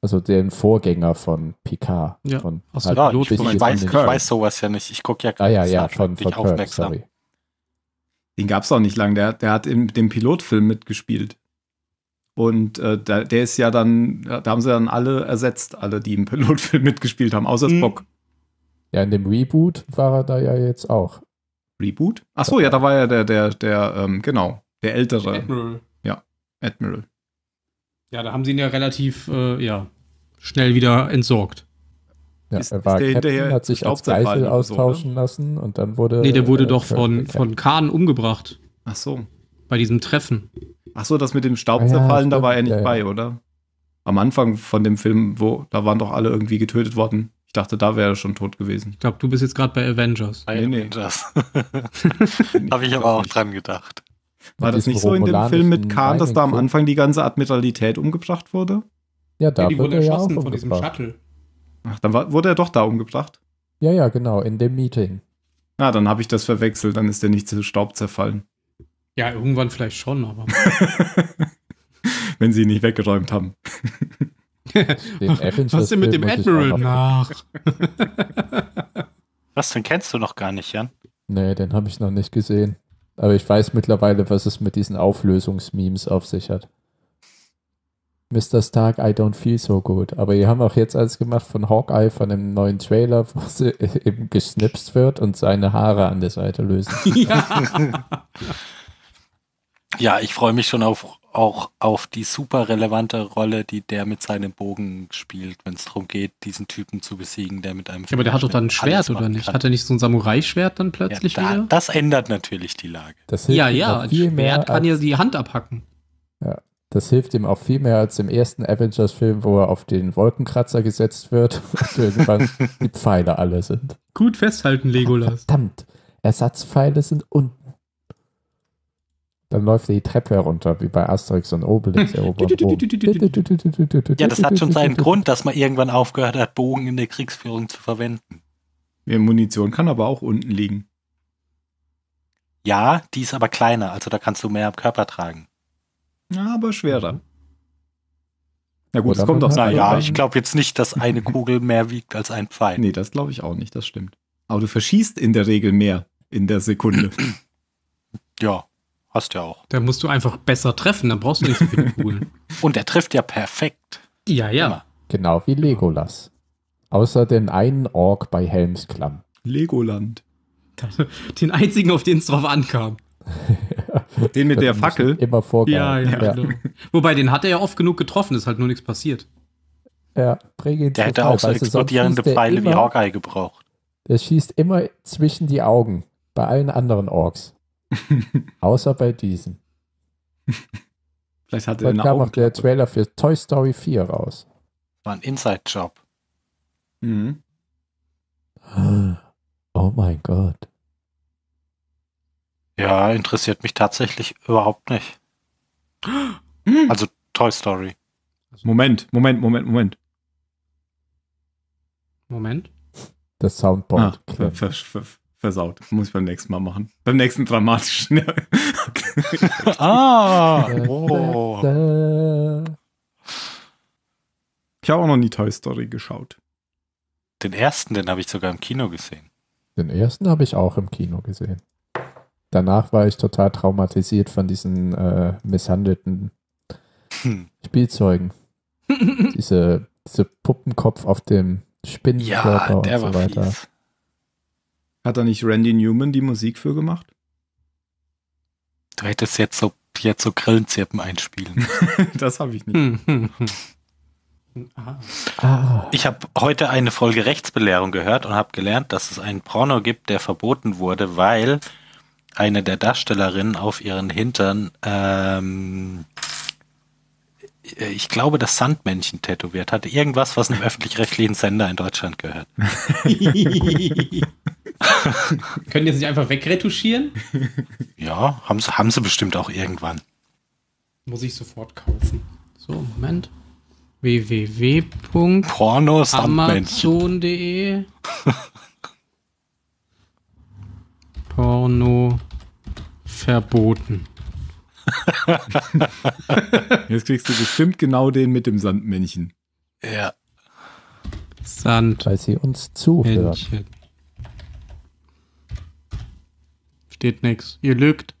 Also den Vorgänger von Picard. Ja, von ich weiß sowas ja nicht. Ich gucke ja gerade von Kirk, aufmerksam. Sorry. Den gab es auch nicht lange. Der hat in dem Pilotfilm mitgespielt. Und der ist ja dann, da haben sie dann alle ersetzt, alle, die im Pilotfilm mitgespielt haben, außer Spock. Ja, in dem Reboot war er da ja jetzt auch. Reboot? Achso, ja, da war ja der ältere. Admiral. Ja, Admiral. Ja, da haben sie ihn ja relativ, schnell wieder entsorgt. Ja, er war Captain, hat sich als Geisel austauschen lassen und dann wurde... Nee, der wurde doch von Khan umgebracht. Ach so. Bei diesem Treffen. Ach so, das mit dem Staubzerfallen, da war er nicht bei, oder? Am Anfang von dem Film, da waren doch alle irgendwie getötet worden. Ich dachte, da wäre er schon tot gewesen. Ich glaube, du bist jetzt gerade bei Avengers. Nee. Avengers. Habe ich aber auch dran gedacht. War das nicht so in dem Film mit Khan, dass da am Anfang die ganze Admiralität umgebracht wurde? Ja, da die wurde erschossen von diesem Shuttle. Ach, dann wurde er doch da umgebracht? Ja, genau, in dem Meeting. Na, dann habe ich das verwechselt, dann ist er nicht zu Staub zerfallen. Ja, irgendwann vielleicht schon, aber... Wenn sie ihn nicht weggeräumt haben. Was ist denn mit dem Admiral nach? Was, den kennst du noch gar nicht, Jan? Nee, den habe ich noch nicht gesehen. Aber ich weiß mittlerweile, was es mit diesen Auflösungsmemes auf sich hat. Mr. Stark, I don't feel so good. Aber die haben auch jetzt eins gemacht von Hawkeye, von dem neuen Trailer, wo sie eben geschnipst wird und seine Haare an der Seite lösen. Ja. Ja, ich freue mich schon auch auf die super relevante Rolle, die der mit seinem Bogen spielt, wenn es darum geht, diesen Typen zu besiegen, der mit einem... Ja, aber der hat doch dann ein Schwert, oder nicht? Kann. Hat er nicht so ein Samurai-Schwert dann plötzlich wieder? Das ändert natürlich die Lage. Das hilft ein Schwert kann ja die Hand abhacken. Ja, das hilft ihm auch viel mehr als im ersten Avengers-Film, wo er auf den Wolkenkratzer gesetzt wird und irgendwann die Pfeile alle sind. Gut festhalten, Legolas. Verdammt, Ersatzpfeile sind unten. Dann läuft er die Treppe herunter, wie bei Asterix und Obelix. Ja, das hat schon seinen Grund, dass man irgendwann aufgehört hat, Bogen in der Kriegsführung zu verwenden. Ja, Munition kann aber auch unten liegen. Ja, die ist aber kleiner, also da kannst du mehr am Körper tragen. Ja, aber schwerer. Na gut, es kommt doch sein. Ja, ich glaube jetzt nicht, dass eine Kugel mehr wiegt als ein Pfeil. Nee, das glaube ich auch nicht, das stimmt. Aber du verschießt in der Regel mehr in der Sekunde. Ja. Hast ja auch. Da musst du einfach besser treffen, dann brauchst du nicht so viele Kugeln. Und er trifft ja perfekt. Ja. Immer. Genau wie Legolas. Außer den einen Ork bei Helmsklamm. Legoland. Den einzigen, auf den es drauf ankam. Den mit der Fackel. Immer vorgehalten. Ja. Genau. Wobei, den hat er ja oft genug getroffen, ist halt nur nichts passiert. Ja, der hätte auch so explodierende Pfeile wie Hawkeye gebraucht. Der schießt immer zwischen die Augen. Bei allen anderen Orks. Außer bei diesen. Vielleicht hat er kam auch der Trailer für Toy Story 4 raus. War ein Inside-Job. Mhm. Oh mein Gott. Ja, interessiert mich tatsächlich überhaupt nicht. Also Toy Story. Moment. Das Soundboard. Versaut. Muss ich beim nächsten Mal machen. Beim nächsten dramatischen. Ich habe auch noch nie Toy Story geschaut. Den ersten, den habe ich sogar im Kino gesehen. Den ersten habe ich auch im Kino gesehen. Danach war ich total traumatisiert von diesen misshandelten Spielzeugen. Diese Puppenkopf auf dem Spinnenkörper und so weiter. Fies. Hat da nicht Randy Newman die Musik für gemacht? Du hättest jetzt so Grillenzirpen einspielen. Das habe ich nicht. Ich habe heute eine Folge Rechtsbelehrung gehört und habe gelernt, dass es einen Porno gibt, der verboten wurde, weil eine der Darstellerinnen auf ihren Hintern ich glaube, das Sandmännchen tätowiert hatte. Irgendwas, was einem öffentlich-rechtlichen Sender in Deutschland gehört. Können die jetzt nicht einfach wegretuschieren? Ja, haben sie bestimmt auch irgendwann. Muss ich sofort kaufen. So, Moment. www.porno-amazon.de Porno verboten. Jetzt kriegst du bestimmt genau den mit dem Sandmännchen. Ja. Sand. Weil sie uns zuhört. Steht nix. Ihr lügt.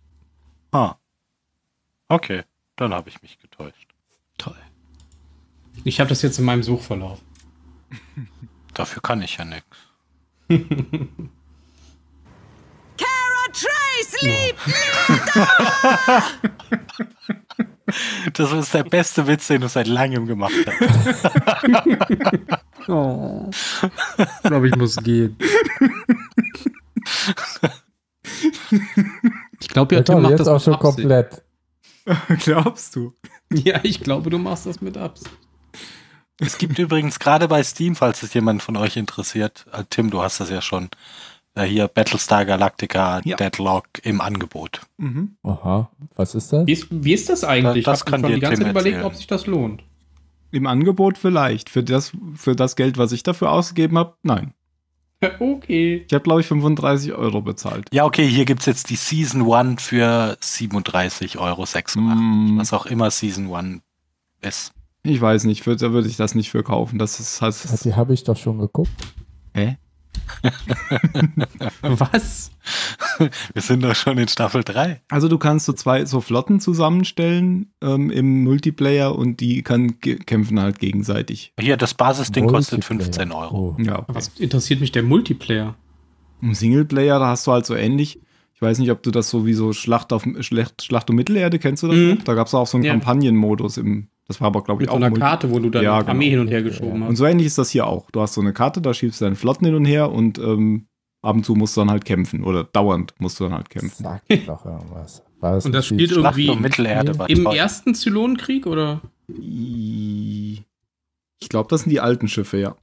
Ah. Okay, dann habe ich mich getäuscht. Toll. Ich habe das jetzt in meinem Suchverlauf. Dafür kann ich ja nix. Kara Thrace liebt Lieder! Das ist der beste Witz, den du seit langem gemacht hast. Oh. Ich glaube, ich muss gehen. Ich glaube, ihr macht jetzt das auch schon Absicht. Komplett. Glaubst du? Ja, ich glaube, du machst das mit Absicht. Es gibt übrigens gerade bei Steam, falls es jemand von euch interessiert, Tim, du hast das ja schon, hier Battlestar Galactica, ja. Deadlock im Angebot. Mhm. Aha, was ist das? Wie ist das eigentlich? Das kann dir Tim erzählen. Ich habe schon die ganze Zeit überlegt, ob sich das lohnt. Im Angebot vielleicht. Für das Geld, was ich dafür ausgegeben habe, nein. Okay. Ich habe, glaube ich, 35 € bezahlt. Ja, okay, hier gibt es jetzt die Season 1 für 37,86 €. Was auch immer Season 1 ist. Ich weiß nicht, da würde ich das nicht für kaufen. Das ist halt. Ja, die habe ich doch schon geguckt. Hä? Was? Wir sind doch schon in Staffel 3. Also du kannst so zwei so Flotten zusammenstellen im Multiplayer und die kämpfen halt gegenseitig. Hier, das Basisding kostet 15 €. Oh. Ja, okay. Was interessiert mich der Multiplayer? Im Singleplayer, da hast du halt so ähnlich. Ich weiß nicht, ob du das sowieso Schlacht um Mittelerde, kennst du das? Mhm. Da gab es auch so einen Kampagnenmodus im. Das war aber, glaube ich, auch. Mit so einer Karte, wo du deine Armee hin und her geschoben hast. Und so ähnlich ist das hier auch. Du hast so eine Karte, da schiebst du deine Flotten hin und her und ab und zu musst du dann halt kämpfen. Oder dauernd musst du dann halt kämpfen. Sag doch irgendwas. Und das spielt irgendwie im ersten Zylonenkrieg, oder? Ich glaube, das sind die alten Schiffe, ja.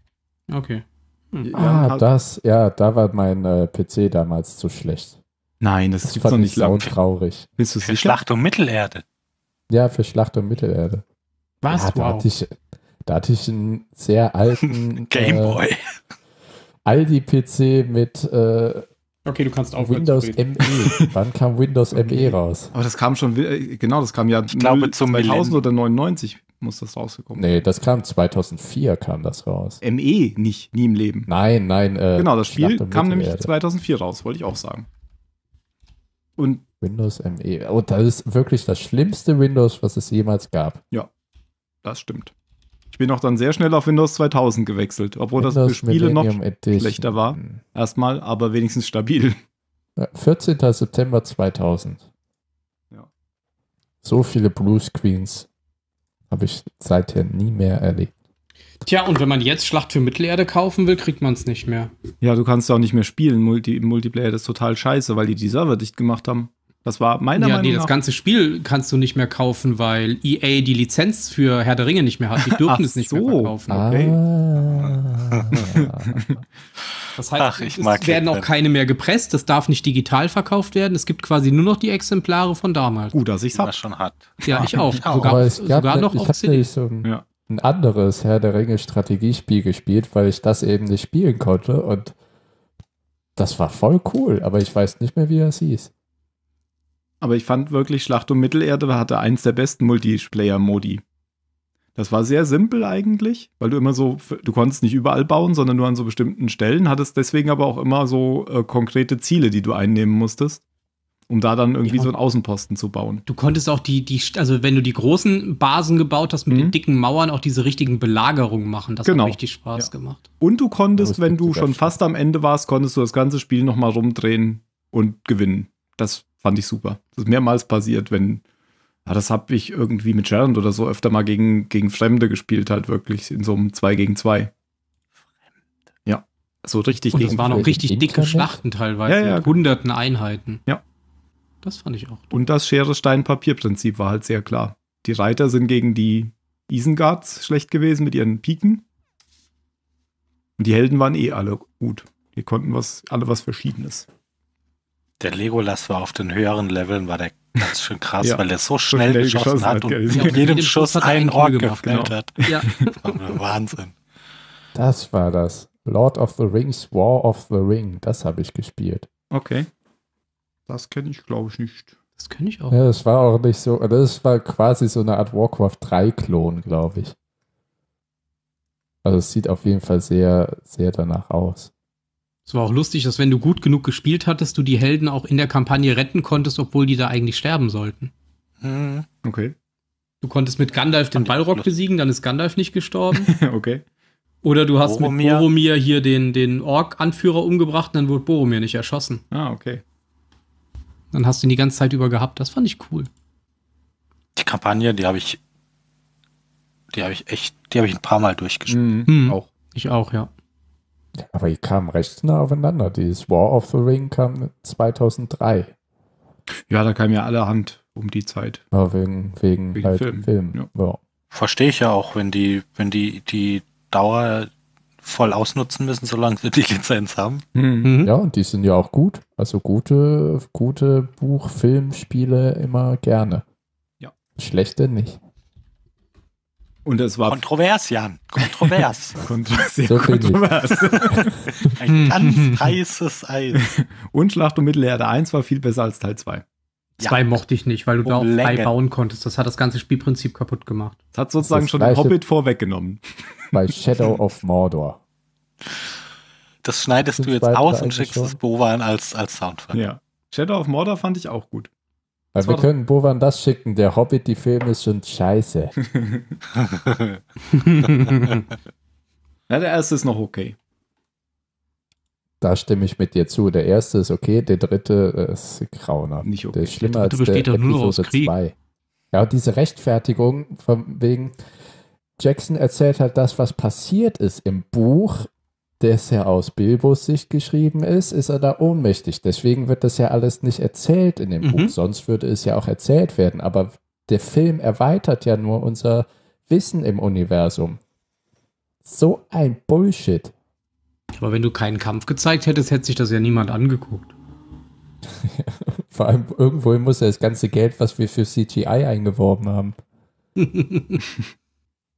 Okay. Hm. Ah, da war mein PC damals zu schlecht. Nein, das gibt's noch nicht lang. Traurig. Bist du sicher? Für Schlacht um Mittelerde? Ja, für Schlacht um Mittelerde. Was? Ja, da hatte ich einen sehr alten Gameboy. Aldi-PC mit okay, du kannst auch Windows ME. Wann kam Windows ME raus? Aber das kam schon, genau, das kam ja, ich glaube, zum 2000 oder 99 muss das rausgekommen. Nee, das kam 2004 kam das raus. ME nicht, nie im Leben. Nein. Genau, das Spiel kam nämlich 2004 raus, wollte ich auch sagen. Und Windows ME. Oh, das ist wirklich das schlimmste Windows, was es jemals gab. Ja. Das stimmt. Ich bin auch dann sehr schnell auf Windows 2000 gewechselt, obwohl Windows das für Spiele Millennium noch schlechter war. Erstmal, aber wenigstens stabil. 14. September 2000. Ja. So viele Blue Screens habe ich seither nie mehr erlebt. Tja, und wenn man jetzt Schlacht für Mittelerde kaufen will, kriegt man es nicht mehr. Ja, du kannst ja auch nicht mehr spielen. Multiplayer ist total scheiße, weil die Server dicht gemacht haben. Das war meiner Meinung nach. Das ganze Spiel kannst du nicht mehr kaufen, weil EA die Lizenz für Herr der Ringe nicht mehr hat. Die dürfen es nicht mehr verkaufen. Okay. Ah. Das heißt, es werden auch keine mehr gepresst. Das darf nicht digital verkauft werden. Es gibt quasi nur noch die Exemplare von damals. Gut, dass ich es schon hatte. Ja, ich auch. Sogar noch auf CD. Ich habe ein anderes Herr der Ringe Strategiespiel gespielt, weil ich das eben nicht spielen konnte. Und das war voll cool. Aber ich weiß nicht mehr, wie das hieß. Aber ich fand wirklich, Schlacht um Mittelerde hatte eins der besten Multiplayer-Modi. Das war sehr simpel eigentlich, weil du konntest nicht überall bauen, sondern nur an so bestimmten Stellen, hattest deswegen aber auch immer so konkrete Ziele, die du einnehmen musstest, um da dann irgendwie so einen Außenposten zu bauen. Du konntest auch also wenn du die großen Basen gebaut hast, mit den dicken Mauern auch diese richtigen Belagerungen machen. Das hat richtig Spaß gemacht. Und du konntest, wenn du schon fast am Ende warst, konntest du das ganze Spiel nochmal rumdrehen und gewinnen. Das fand ich super. Das ist mehrmals passiert, das habe ich irgendwie mit Sharon oder so öfter mal gegen Fremde gespielt, halt wirklich in so einem 2 gegen 2. Ja, so richtig. Und das waren auch richtig dicke Schlachten teilweise, mit hunderten Einheiten. Ja. Das fand ich auch toll. Und das Schere-Stein-Papier-Prinzip war halt sehr klar. Die Reiter sind gegen die Isengards schlecht gewesen mit ihren Piken. Und die Helden waren alle gut. Die konnten alle was Verschiedenes. Der Legolas war auf den höheren Leveln, war der Ganz schön krass, ja, weil er so schnell geschossen hat und mit jedem Schuss einen Ork geknallt hat. Ja. Das war Wahnsinn. Das war das. Lord of the Rings, War of the Ring. Das habe ich gespielt. Okay. Das kenne ich, glaube ich, nicht. Das kenne ich auch. Ja, das war auch nicht so. Das war quasi so eine Art Warcraft 3-Klon, glaube ich. Also es sieht auf jeden Fall sehr, sehr danach aus. Es war auch lustig, dass wenn du gut genug gespielt hattest, du die Helden auch in der Kampagne retten konntest, obwohl die da eigentlich sterben sollten. Okay. Du konntest mit Gandalf den Balrog besiegen, dann ist Gandalf nicht gestorben. Okay. Oder du hast mit Boromir hier den Ork-Anführer umgebracht, dann wurde Boromir nicht erschossen. Ah, okay. Dann hast du ihn die ganze Zeit über gehabt. Das fand ich cool. Die Kampagne, die habe ich ein paar Mal durchgespielt. Mhm. Auch. Ich auch, ja. Aber die kamen recht nah aufeinander. Dieses War of the Ring kam 2003. Ja, da kam ja allerhand um die Zeit. Ja, wegen halt Film. Ja. Ja. Verstehe ich ja auch, wenn die Dauer voll ausnutzen müssen, solange sie die Lizenz haben. Mhm. Ja, und die sind ja auch gut. Also gute Buch-, Film-, Spiele immer gerne. Ja. Schlechte nicht. Und es war kontrovers, Jan. Kontrovers. Kontrovers. Ein ganz heißes Eis. Und Schlacht um Mittelerde 1 war viel besser als Teil 2. Ja. 2 mochte ich nicht, weil du da auch frei bauen konntest. Das hat das ganze Spielprinzip kaputt gemacht. Das hat sozusagen das schon den Hobbit vorweggenommen. Bei Shadow of Mordor. Das schneidest du jetzt aus und schickst es Bovan als Soundtrack. Ja. Shadow of Mordor fand ich auch gut. Weil wir können Bovan das schicken, der Hobbit, die Filme ist schon scheiße. Na, der erste ist noch okay. Da stimme ich mit dir zu. Der erste ist okay, der dritte ist grauenhaft. Nicht okay. Der ist schlimmer als der Episode 2. Ja, und diese Rechtfertigung von wegen, Jackson erzählt halt das, was passiert ist im Buch, das ja aus Bilbos Sicht geschrieben ist er da ohnmächtig. Deswegen wird das ja alles nicht erzählt in dem Buch. Sonst würde es ja auch erzählt werden. Aber der Film erweitert ja nur unser Wissen im Universum. So ein Bullshit. Aber wenn du keinen Kampf gezeigt hättest, hätte sich das ja niemand angeguckt. Vor allem irgendwohin muss ja das ganze Geld, was wir für CGI eingeworben haben.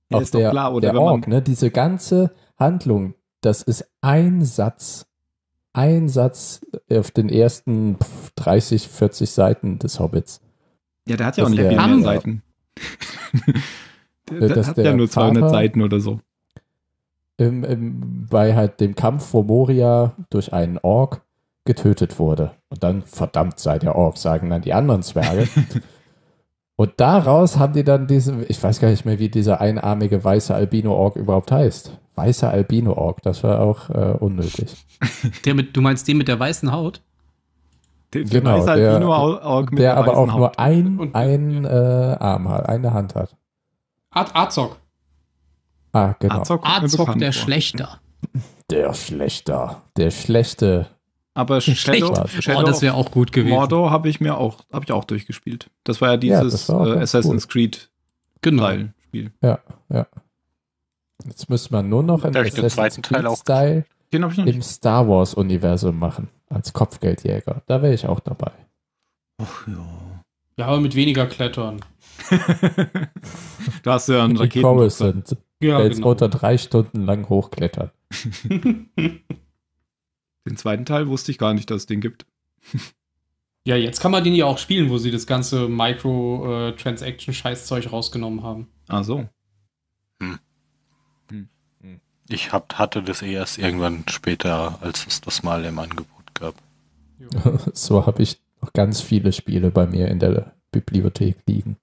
Ja, ist doch klar, oder? Der Ork, ne? Diese ganze Handlung, das ist ein Satz auf den ersten 30, 40 Seiten des Hobbits. Ja, der hat ja auch nicht viele Seiten. Der hat ja nur 200 Seiten oder so. Bei halt dem Kampf vor Moria durch einen Ork getötet wurde. Und dann, verdammt sei der Ork, sagen dann die anderen Zwerge. Und daraus haben die dann diesen, ich weiß gar nicht mehr, wie dieser einarmige weiße Albino-Ork überhaupt heißt. Weißer Albino-Ork, das war auch unnötig. Du meinst den mit der weißen Haut? Genau, weiße Albino-Ork mit der weißen Haut. Der aber auch Haut. Nur einen Arm hat, eine Hand hat. Azog. Ah, genau. Azog, der Schlechter. Der Schlechte. Aber Shadow das wäre auch gut gewesen. Mordor habe ich auch durchgespielt. Das war ja dieses Assassin's Creed Teil-Spiel. Ja. Jetzt müsste man nur noch im Star Wars Universum machen als Kopfgeldjäger. Da wäre ich auch dabei. Ach ja. Ja, aber mit weniger Klettern. Da hast du ja einen Raketen. Ja, jetzt unter 3 Stunden lang hochklettern. Den zweiten Teil wusste ich gar nicht, dass es den gibt. Ja, jetzt kann man den ja auch spielen, wo sie das ganze Micro-Transaction-Scheißzeug rausgenommen haben. Ach so. Ich hatte das erst irgendwann später, als es das mal im Angebot gab. So habe ich noch ganz viele Spiele bei mir in der Bibliothek liegen.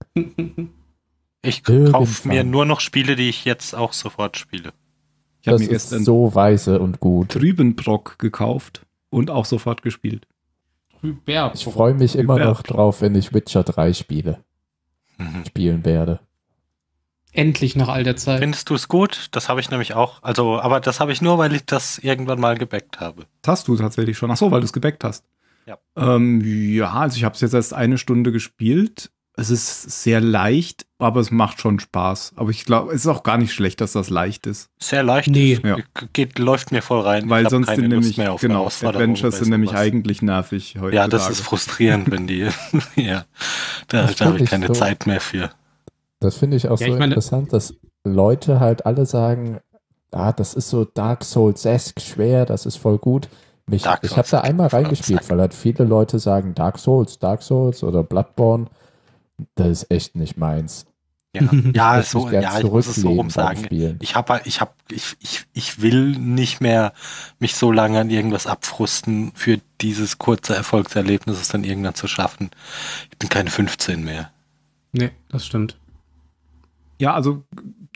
Ich kaufe mir nur noch Spiele, die ich jetzt auch sofort spiele. Ich habe mir gestern so weise und gut Trüberbrook gekauft und auch sofort gespielt. Ich freue mich immer noch drauf, wenn ich Witcher 3 spielen werde. Endlich nach all der Zeit. Findest du es gut? Das habe ich nämlich auch. Also, aber das habe ich nur, weil ich das irgendwann mal gebackt habe. Das hast du tatsächlich schon. Ach so, weil du es gebackt hast. Ja, also ich habe es jetzt erst eine Stunde gespielt. Es ist sehr leicht, aber es macht schon Spaß. Aber ich glaube, es ist auch gar nicht schlecht, dass das leicht ist. Sehr leicht? Nee. Ja. Läuft mir voll rein. Weil sonst sind nämlich, genau, Adventures sind nämlich eigentlich nervig heute. Ja, das ist frustrierend, wenn die, ja, da habe ich keine Zeit mehr für. Das finde ich auch so interessant, dass Leute halt alle sagen, ah, das ist so Dark Souls-esque schwer, das ist voll gut. Ich habe da einmal reingespielt, weil halt viele Leute sagen, Dark Souls oder Bloodborne. Das ist echt nicht meins. Ja, so, ja, ich muss es so rum sagen. Ich will nicht mehr mich so lange an irgendwas abfrusten, für dieses kurze Erfolgserlebnis es dann irgendwann zu schaffen. Ich bin keine 15 mehr. Nee, das stimmt. Ja, also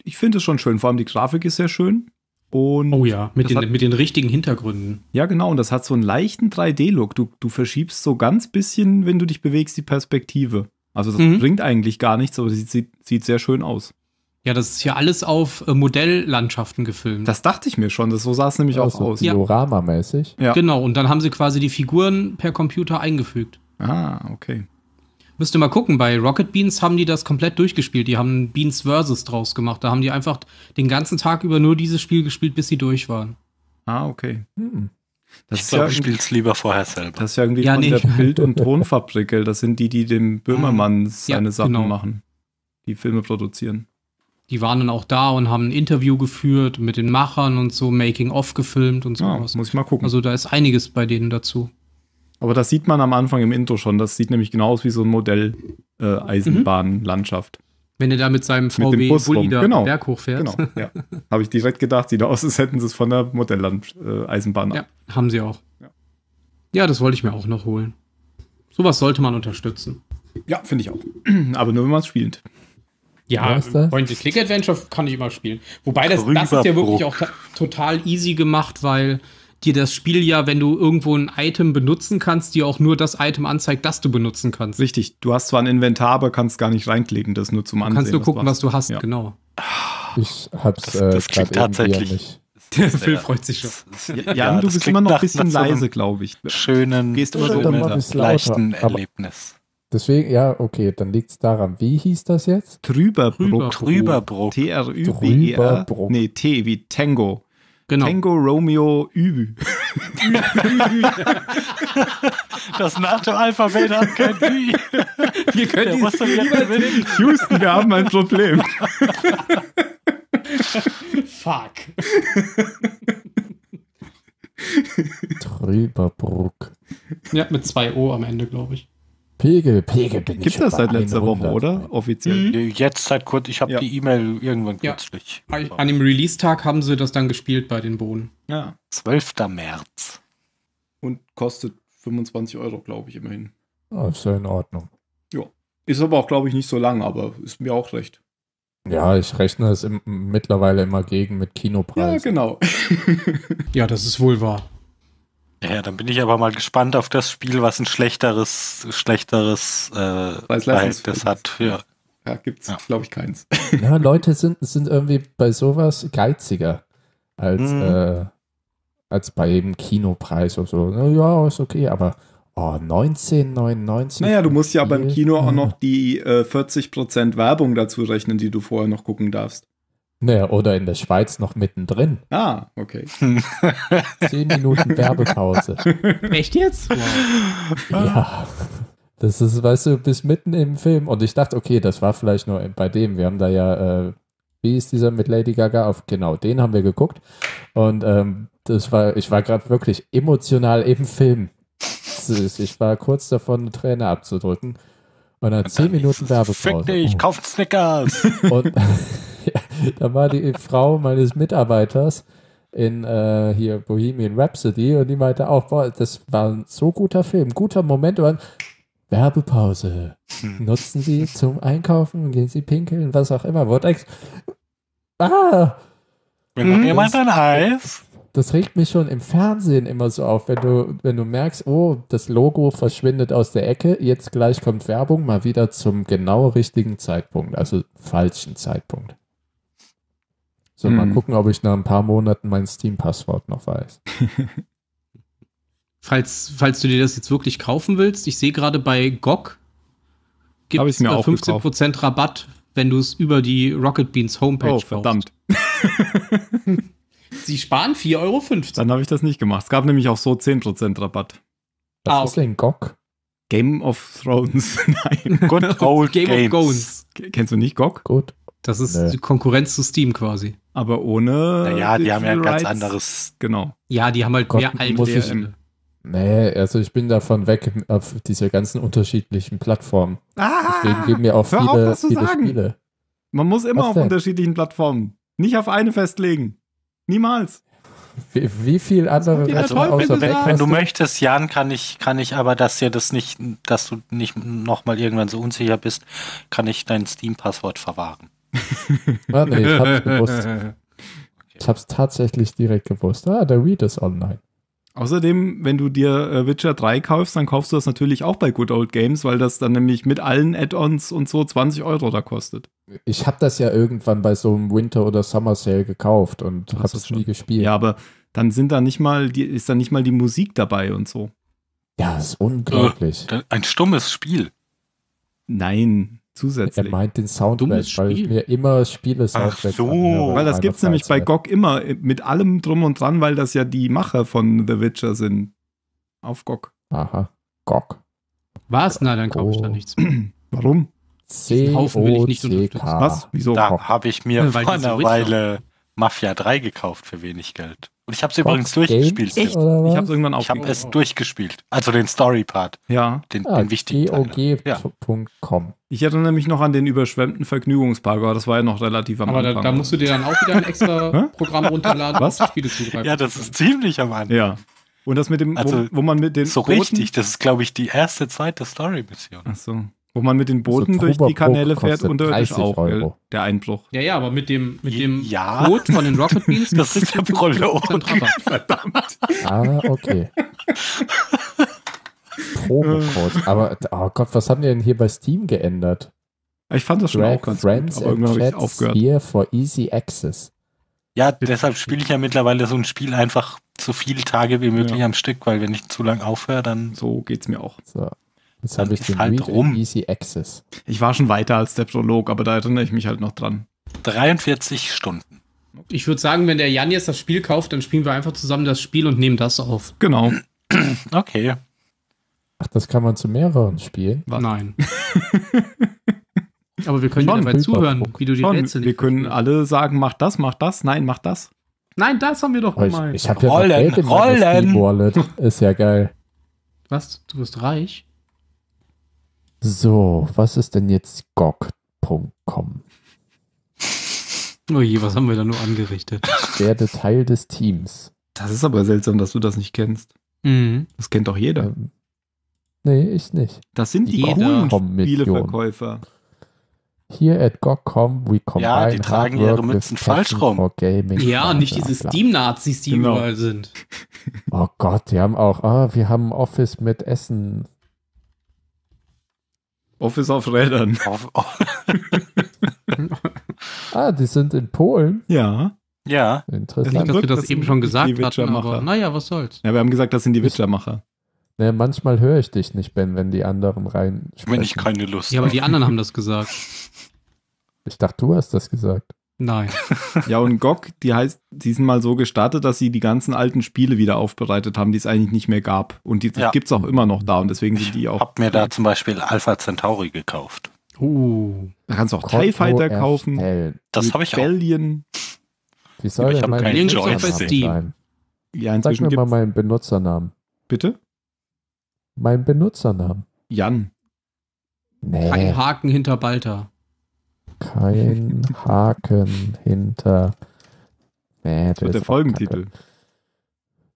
ich finde es schon schön. Vor allem die Grafik ist sehr schön. Und oh ja, mit den richtigen Hintergründen. Ja, genau. Und das hat so einen leichten 3D-Look. Du verschiebst so ganz bisschen, wenn du dich bewegst, die Perspektive. Also das bringt eigentlich gar nichts, aber sieht sehr schön aus. Ja, das ist ja alles auf Modelllandschaften gefilmt. Das dachte ich mir schon, so sah es nämlich auch aus. Diorama-mäßig. Ja. Genau, und dann haben sie quasi die Figuren per Computer eingefügt. Ah, okay. Müsst ihr mal gucken, bei Rocket Beans haben die das komplett durchgespielt. Die haben Beans Versus draus gemacht. Da haben die einfach den ganzen Tag über nur dieses Spiel gespielt, bis sie durch waren. Ah, okay. Hm. Das ich glaube, ja, ich spiele es lieber vorher selber. Das ist ja irgendwie von der Bild- und Tonfabrik, gell? Das sind die, die dem Böhmermann seine Sachen machen, die Filme produzieren. Die waren dann auch da und haben ein Interview geführt mit den Machern und so, Making-of gefilmt und sowas. Muss ich mal gucken. Also da ist einiges bei denen dazu. Aber das sieht man am Anfang im Intro schon. Das sieht nämlich genau aus wie so ein Modell-Eisenbahnlandschaft. Wenn er da mit seinem VW-Bulli da den Berg hochfährt. Genau, ja. Habe ich direkt gedacht, sieht aus, als hätten sie es von der Modell-Eisenbahn ab. Ja, haben sie auch. Ja, das wollte ich mir auch noch holen. Sowas sollte man unterstützen. Ja, finde ich auch. Aber nur, wenn man es spielt. Ja, Point-and-Click-Adventure kann ich immer spielen. Wobei, das ist ja wirklich auch total easy gemacht, weil dir das Spiel ja, wenn du irgendwo ein Item benutzen kannst, dir auch nur das Item anzeigt, das du benutzen kannst. Richtig, du hast zwar ein Inventar, aber kannst gar nicht reinklicken, das nur zum Ansehen. Du kannst nur gucken, was du hast, genau. Ich hab's gerade tatsächlich nicht. Der Phil freut sich schon. Jan, du bist immer noch ein bisschen leise, glaube ich. Schönen, gehst immer so mit leichten Erlebnis. Deswegen, ja, okay, dann liegt's daran. Wie hieß das jetzt? Trüberbrook. T-R-Ü-B-E-R. Nee, T wie Tango. Genau. Tango Romeo Übü. Das nach dem Alphabet hat kein Ü. Wir können die Houston, wir haben ein Problem. Fuck. Trüberbrook. Ja, mit 2 O am Ende, glaube ich. Pegel bin ich. Gibt das seit letzter Woche, oder? Offiziell? Jetzt seit kurz, ich habe die E-Mail irgendwann kürzlich. Ja. An dem Release-Tag haben sie das dann gespielt bei den Bohnen. Ja. 12. März. Und kostet 25 €, glaube ich, immerhin. Oh, ist ja in Ordnung. Ja. Ist aber auch, glaube ich, nicht so lang, aber ist mir auch recht. Ja, ich rechne es mittlerweile immer gegen mit Kinopreis. Ja, genau. Ja, das ist wohl wahr. Ja, dann bin ich aber mal gespannt auf das Spiel, was ein schlechteres Preis hat. Ja, gibt's, glaube ich, keins. Ja, Leute sind irgendwie bei sowas geiziger als bei eben Kinopreis oder so. Ja, ist okay, aber 19,99. Naja, du musst ja beim Kino auch noch die 40% Werbung dazu rechnen, die du vorher noch gucken darfst. Naja, oder in der Schweiz noch mittendrin. Ah, okay. 10 Minuten Werbepause. Echt jetzt? Wow. Ja. Das ist, weißt du, bis mitten im Film. Und ich dachte, okay, das war vielleicht nur bei dem. Wir haben da ja, wie ist dieser mit Lady Gaga? Genau, den haben wir geguckt. Und ich war gerade wirklich emotional im Film. Ich war kurz davon, eine Träne abzudrücken. Und dann 10 Minuten Werbepause. Fick dich, kauft Snickers! Und da war die Frau meines Mitarbeiters in hier Bohemian Rhapsody und die meinte auch, boah, das war ein so guter Film, guter Moment. Und Werbepause. Nutzen Sie zum Einkaufen, gehen Sie pinkeln, was auch immer. Vortex. Wenn jemand ein Eis. Das regt mich schon im Fernsehen immer so auf, wenn du merkst, oh, das Logo verschwindet aus der Ecke, jetzt gleich kommt Werbung, mal wieder zum genau richtigen Zeitpunkt, also falschen Zeitpunkt. So, mal gucken, ob ich nach ein paar Monaten mein Steam-Passwort noch weiß. Falls du dir das jetzt wirklich kaufen willst, ich sehe gerade bei GOG, gibt es 15% gekauft. Rabatt, wenn du es über die Rocket Beans Homepage kaufst. Oh, verdammt. Sie sparen 4,50 Euro. Dann habe ich das nicht gemacht. Es gab nämlich auch so 10% Rabatt. Was ist denn GOG? Game of Thrones. Nein, Good Old Game of Thrones. Kennst du nicht GOG? Gut. Das ist die Konkurrenz zu Steam quasi. Aber ohne. Naja, die haben ja ein ganz anderes. Genau. Ja, die haben halt mehr alte. Nee, also ich bin davon weg auf diese ganzen unterschiedlichen Plattformen. Deswegen geben mir auch viele Spiele. Man muss immer auf unterschiedlichen Plattformen. Nicht auf eine festlegen. Niemals. Wie viel andere wenn du möchtest, Jan, kann ich aber, dass du nicht nochmal irgendwann so unsicher bist, kann ich dein Steam-Passwort verwahren. Ah, nee, ich hab's gewusst. Okay. Ich hab's tatsächlich direkt gewusst. Ah, der Read ist online. Außerdem, wenn du dir Witcher 3 kaufst, dann kaufst du das natürlich auch bei Good Old Games, weil das dann nämlich mit allen Add-ons und so 20 Euro da kostet. Ich habe das ja irgendwann bei so einem Winter- oder Summer-Sale gekauft und habe es nie gespielt. Ja, aber dann sind da nicht mal die Musik dabei und so. Ja, das ist unglaublich. Ein stummes Spiel. Nein, zusätzlich. Er meint den Soundtrack, weil ich mir immer Spiele-Soundtracks anhöre. Weil das gibt es nämlich bei GOG immer mit allem drum und dran, weil das ja die Macher von The Witcher sind. Auf GOG. Aha, GOG. Was? Na, dann kaufe ich da nichts mehr. Warum? Haufen will ich nicht unterstützen. Was? Wieso? Da habe ich mir vor einer Weile Mafia 3 gekauft für wenig Geld. Und ich habe es übrigens durchgespielt. Echt? Ich habe es irgendwann aufgegeben. Ich habe es durchgespielt. Also den Story-Part. Ja. Den wichtigen Teil. GOG.com. Ich erinnere mich noch an den überschwemmten Vergnügungspark, aber das war ja noch relativ am Anfang. Aber da musst du dir dann auch wieder ein extra Programm runterladen, was Spiele zugreifen. Ja, das ist ziemlich am Anfang. Ja. Und das mit dem, wo man mit den so Boden richtig, das ist, glaube ich, die erste Zeit der Story-Mission. Ach so. Wo man mit den Booten durch die Kanäle fährt und unterirdisch auch, der Einbruch. Ja, ja, aber mit dem Boot von den Rocket Beans. Das ist der Prolog. Verdammt. Ah, okay. Probekurs. Aber, oh Gott, was haben die denn hier bei Steam geändert? Ich fand das schon auch ganz gut, aber irgendwann habe ich aufgehört. Here for easy access. Ja, deshalb spiele ich ja mittlerweile so ein Spiel einfach so viele Tage wie möglich am Stück, weil wenn ich zu lang aufhöre, dann... So geht's mir auch. So. Jetzt habe ich den halt rum. Easy Access. Ich war schon weiter als der Prolog, aber da erinnere ich mich halt noch dran. 43 Stunden. Ich würde sagen, wenn der Jan jetzt das Spiel kauft, dann spielen wir einfach zusammen das Spiel und nehmen das auf. Genau. Okay. Ach, das kann man zu mehreren spielen? Was? Nein. Aber wir können schon dabei zuhören, wie du die Rätsel nicht. Wir können alle sagen, mach das, nein, mach das. Nein, das haben wir doch gemeint. Ich habe ja Rollen. Wallet. Ist ja geil. Was? Du bist reich? So, was ist denn jetzt GOG.com? Oh je, was haben wir da nur angerichtet? Werde Teil des Teams. Das ist aber seltsam, dass du das nicht kennst. Mhm. Das kennt doch jeder. Nee, ich nicht. Das sind die coolen Spieleverkäufer. Hier at GOG.com, we combine hard work with passion for gaming. Ja, die tragen ihre Mützen falsch rum. Ja, nicht diese Steam-Nazis, die überall sind. Oh Gott, die haben auch, wir haben Office mit Essen. Office auf Rädern. Die sind in Polen? Ja. Ja. Interessant. Nicht, dass wir das eben schon gesagt hatten, aber naja, was soll's. Ja, wir haben gesagt, das sind die Witcher-Macher. Ja, manchmal höre ich dich nicht, Ben, wenn die anderen rein sprechen. Wenn ich keine Lust habe. Ja, aber die anderen haben das gesagt. Ich dachte, du hast das gesagt. Nein. Ja, und GOG, die sind mal so gestartet, dass sie die ganzen alten Spiele wieder aufbereitet haben, die es eigentlich nicht mehr gab. Und die gibt es auch immer noch da und deswegen sind die auch... Ich hab mir da zum Beispiel Alpha Centauri gekauft. Da kannst du auch TIE Fighter kaufen. Das habe ich auch. Rebellion. Wie soll ich mein Joystick? Ja, inzwischen sag mir mal meinen Benutzernamen. Bitte? Mein Benutzernamen. Jan. Nee. Kein Haken hinter Baltar. Kein Haken hinter... Nee, das ist der Folgentitel. Kacke.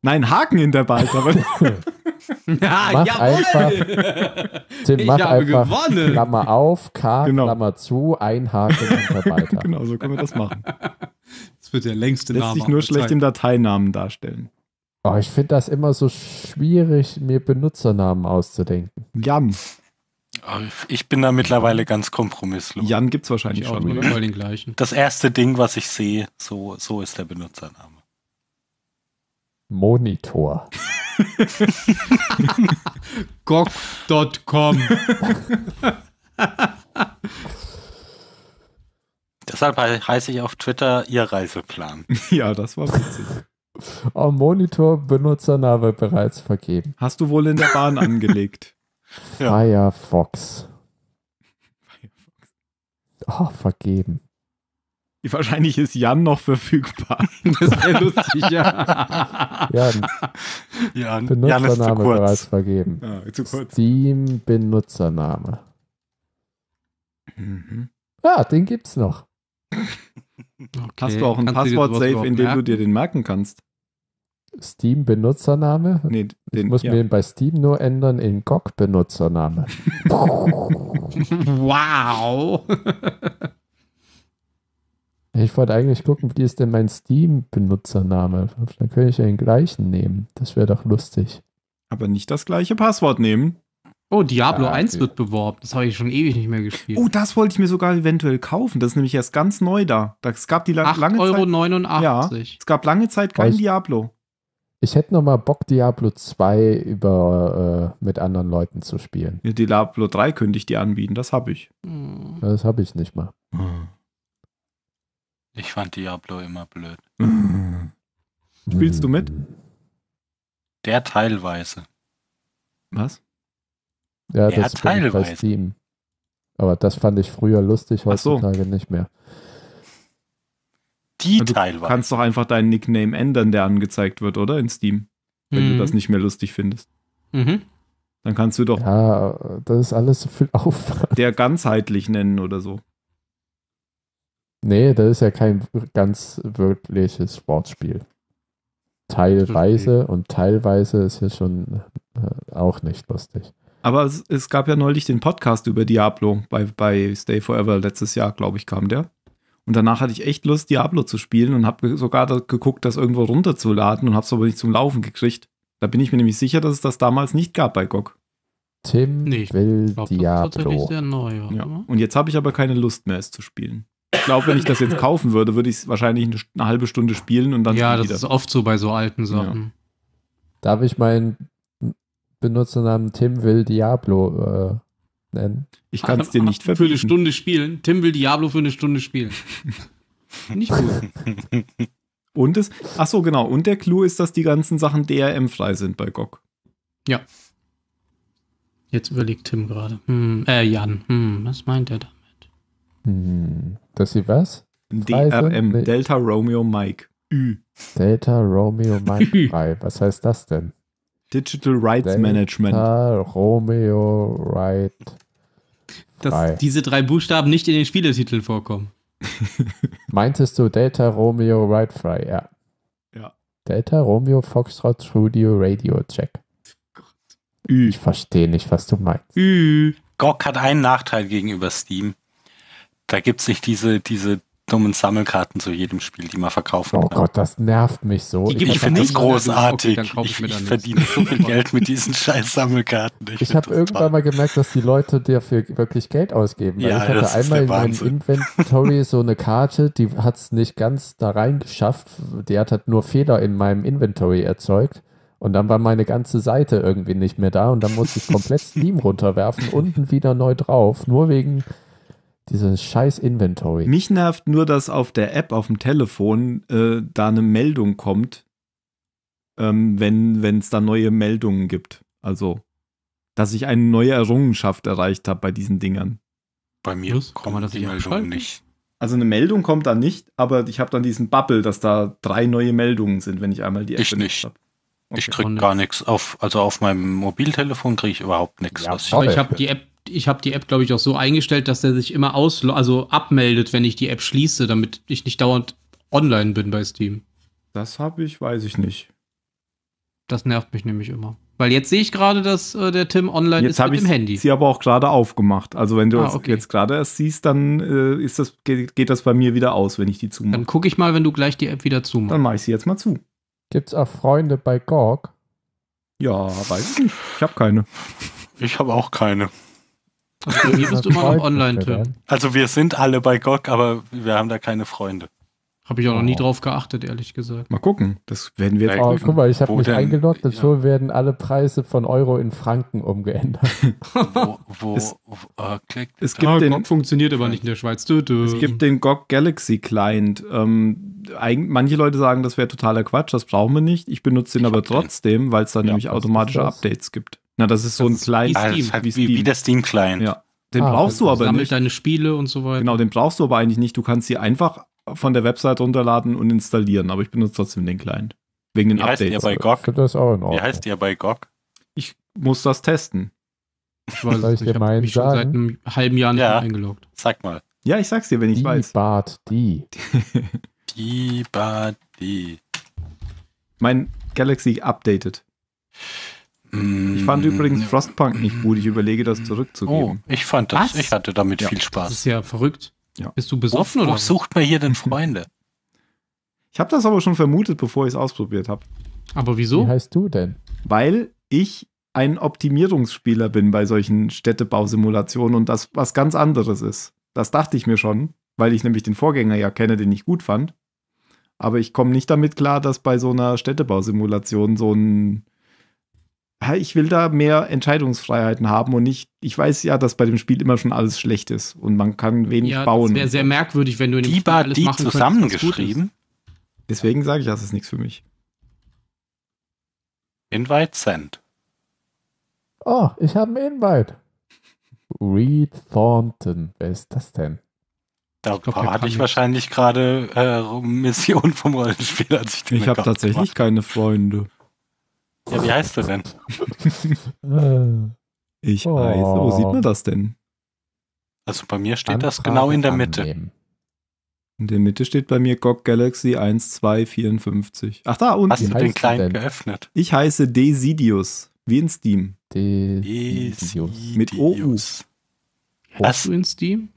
Nein, Haken hinter Baltar. Ja, jawohl! Tim, mach einfach gewonnen. Klammer auf, K, genau. Klammer zu, ein Haken hinter Baltar. Genau, so können wir das machen. Das wird der längste Name. Lässt sich nur schlecht im Dateinamen darstellen. Oh, ich finde das immer so schwierig, mir Benutzernamen auszudenken. Jan. Ich bin da mittlerweile ganz kompromisslos. Jan gibt es wahrscheinlich auch immer den gleichen. Das erste Ding, was ich sehe, so ist der Benutzername. Monitor. GOG.com Deshalb heiße ich auf Twitter Ihr Reiseplan. Ja, das war witzig. Am Monitor Benutzername bereits vergeben. Hast du wohl in der Bahn angelegt. Firefox. Oh, vergeben. Wahrscheinlich ist Jan noch verfügbar. Das wäre lustig, ja. Jan. Benutzername Jan ist zu kurz. Bereits vergeben. Ja, zu kurz. Steam-Benutzername. Mhm. Ja, den gibt's noch. Okay. Hast du auch ein Passwort-Safe, in dem du dir den merken kannst? Steam-Benutzername? Nee, ich muss mir den bei Steam nur ändern in GOG-Benutzername. Wow! Ich wollte eigentlich gucken, wie ist denn mein Steam-Benutzername? Dann könnte ich ja den gleichen nehmen. Das wäre doch lustig. Aber nicht das gleiche Passwort nehmen. Oh, Diablo 1 wird beworben. Das habe ich schon ewig nicht mehr gespielt. Oh, das wollte ich mir sogar eventuell kaufen. Das ist nämlich erst ganz neu da. Es gab die lange Zeit... 8,89 €. Ja, es gab lange Zeit kein Diablo. Ich hätte noch mal Bock, Diablo 2 mit anderen Leuten zu spielen. Ja, Diablo 3 könnte ich dir anbieten. Das habe ich. Hm. Das habe ich nicht mal. Hm. Ich fand Diablo immer blöd. Spielst du mit? Der teilweise. Was? Ja, der das teilweise. Bei Steam. Aber das fand ich früher lustig, heutzutage nicht mehr. Du teilweise. Kannst doch einfach deinen Nickname ändern, der angezeigt wird, oder? In Steam. Wenn du das nicht mehr lustig findest. Mhm. Dann kannst du doch... Ja, das ist alles so viel Aufwand. Der ganzheitlich nennen oder so. Nee, das ist ja kein ganz wirkliches Sportspiel. Teilweise und teilweise ist ja schon auch nicht lustig. Aber es gab ja neulich den Podcast über Diablo bei Stay Forever letztes Jahr, glaube ich, kam der. Und danach hatte ich echt Lust, Diablo zu spielen und habe sogar geguckt, das irgendwo runterzuladen und habe es aber nicht zum Laufen gekriegt. Da bin ich mir nämlich sicher, dass es das damals nicht gab bei GOG. Tim will Diablo. Ja. Und jetzt habe ich aber keine Lust mehr, es zu spielen. Ich glaube, wenn ich das jetzt kaufen würde, würde ich es wahrscheinlich eine halbe Stunde spielen und dann ja, das ist oft so bei so alten Sachen. Ja. Darf ich meinen Benutzernamen Tim will Diablo nennen? Ich kann es dir nicht verbieten. Für eine Stunde spielen. Tim will Diablo für eine Stunde spielen. Nicht gut. Und es, achso, genau. Und der Clou ist, dass die ganzen Sachen DRM-frei sind bei GOG. Ja. Jetzt überlegt Tim gerade. Jan. Was meint er damit? Dass sie was? DRM, nee. Delta Romeo Mike. Delta Romeo Mike 3. Was heißt das denn? Digital Rights Delta Management. Delta Romeo Right 3. Dass diese drei Buchstaben nicht in den Spieletiteln vorkommen. Meintest du Delta Romeo Right 3? Ja. Ja. Delta Romeo Foxtrot Studio Radio Check. Ich verstehe nicht, was du meinst. GOG hat einen Nachteil gegenüber Steam. Da gibt es nicht diese dummen Sammelkarten zu jedem Spiel, die man verkaufen kann. Oh Gott, das nervt mich so. Ich finde das großartig. Okay, ich verdiene so viel Geld mit diesen scheiß Sammelkarten. Ich habe irgendwann mal gemerkt, dass die Leute dafür wirklich Geld ausgeben. Ja, ich hatte einmal in meinem Inventory so eine Karte, die hat es nicht ganz da reingeschafft. Die hat halt nur Fehler in meinem Inventory erzeugt. Und dann war meine ganze Seite irgendwie nicht mehr da. Und dann musste ich komplett Steam runterwerfen, unten wieder neu drauf. Nur wegen... Dieses scheiß Inventory. Mich nervt nur, dass auf der App, auf dem Telefon, da eine Meldung kommt, wenn es da neue Meldungen gibt. Also, dass ich eine neue Errungenschaft erreicht habe bei diesen Dingern. Bei mir kommt man das die Meldung nicht. Also eine Meldung kommt da nicht, aber ich habe dann diesen Bubble, dass da 3 neue Meldungen sind, wenn ich einmal die App benutzt habe. Okay. Ich krieg gar nichts. Auf meinem Mobiltelefon kriege ich überhaupt nichts. Ja, ich habe die App. Ich habe die App, glaube ich, auch so eingestellt, dass der sich immer abmeldet, wenn ich die App schließe, damit ich nicht dauernd online bin bei Steam. Das habe ich, weiß ich nicht. Das nervt mich nämlich immer. Weil jetzt sehe ich gerade, dass der Tim online jetzt ist mit dem Handy. Sie aber auch gerade aufgemacht. Also wenn du jetzt gerade erst siehst, dann geht das bei mir wieder aus, wenn ich die zumache. Dann gucke ich mal, wenn du gleich die App wieder zumachst. Dann mache ich sie jetzt mal zu. Gibt's auch Freunde bei GOG? Ja, weiß ich nicht. Ich habe keine. Ich habe auch keine. Also, hier bist du immer noch online, Tim. Also wir sind alle bei GOG, aber wir haben da keine Freunde. Habe ich auch noch nie drauf geachtet, ehrlich gesagt. Mal gucken, das werden wir jetzt auch. Guck mal, ich habe mich eingeloggt und schon werden alle Preise von Euro in Franken umgeändert. Es gibt den GOG, funktioniert aber nicht in der Schweiz. Es gibt den GOG Galaxy Client. Manche Leute sagen, das wäre totaler Quatsch, das brauchen wir nicht. Ich benutze den aber trotzdem, weil es da nämlich automatische Updates gibt. Na, das ist so ein Client. Wie der Steam Client. Ja. Den brauchst du aber nicht. Deine Spiele und so weiter. Genau, den brauchst du aber eigentlich nicht. Du kannst sie einfach von der Website runterladen und installieren, aber ich benutze trotzdem den Client. Wegen den Updates. Wie heißt der bei GOG? Ich muss das testen. Ich weiß nicht, ich habe mich schon seit einem halben Jahr nicht eingeloggt. Sag mal. Ja, ich sag's dir, wenn ich weiß. Die Bart. Mein Galaxy updated. Ich fand übrigens Frostpunk nicht gut. Ich überlege, das zurückzugeben. Oh, ich fand das. Was? Ich hatte damit viel Spaß. Das ist ja verrückt. Ja. Bist du besoffen oder was? Sucht man hier denn Freunde? Ich habe das aber schon vermutet, bevor ich es ausprobiert habe. Aber wieso? Wie heißt du denn? Weil ich ein Optimierungsspieler bin bei solchen Städtebausimulationen und das was ganz anderes ist. Das dachte ich mir schon, weil ich nämlich den Vorgänger ja kenne, den ich gut fand. Aber ich komme nicht damit klar, dass bei so einer Städtebausimulation so ein... Ich will da mehr Entscheidungsfreiheiten haben und nicht, ich weiß ja, dass bei dem Spiel immer schon alles schlecht ist und man kann wenig bauen. Das wäre sehr merkwürdig, wenn du in dem Spiel alles machen könntest, zusammengeschrieben. Deswegen sage ich, das ist nichts für mich. Invite sent. Oh, ich habe einen Invite. Reed Thornton, wer ist das denn? Da hatte ich wahrscheinlich gerade Mission vom Rollenspiel, als ich den Ich habe tatsächlich keine Freunde. Ja, wie heißt du denn? Ich weiß, wo sieht man das denn? Also bei mir steht das genau in der Mitte. In der Mitte steht bei mir GOG Galaxy 1254. Ach da, unten. Hast du den Client geöffnet? Ich heiße Desidius, wie in Steam. Desidius. Mit OU. Hast du in Steam?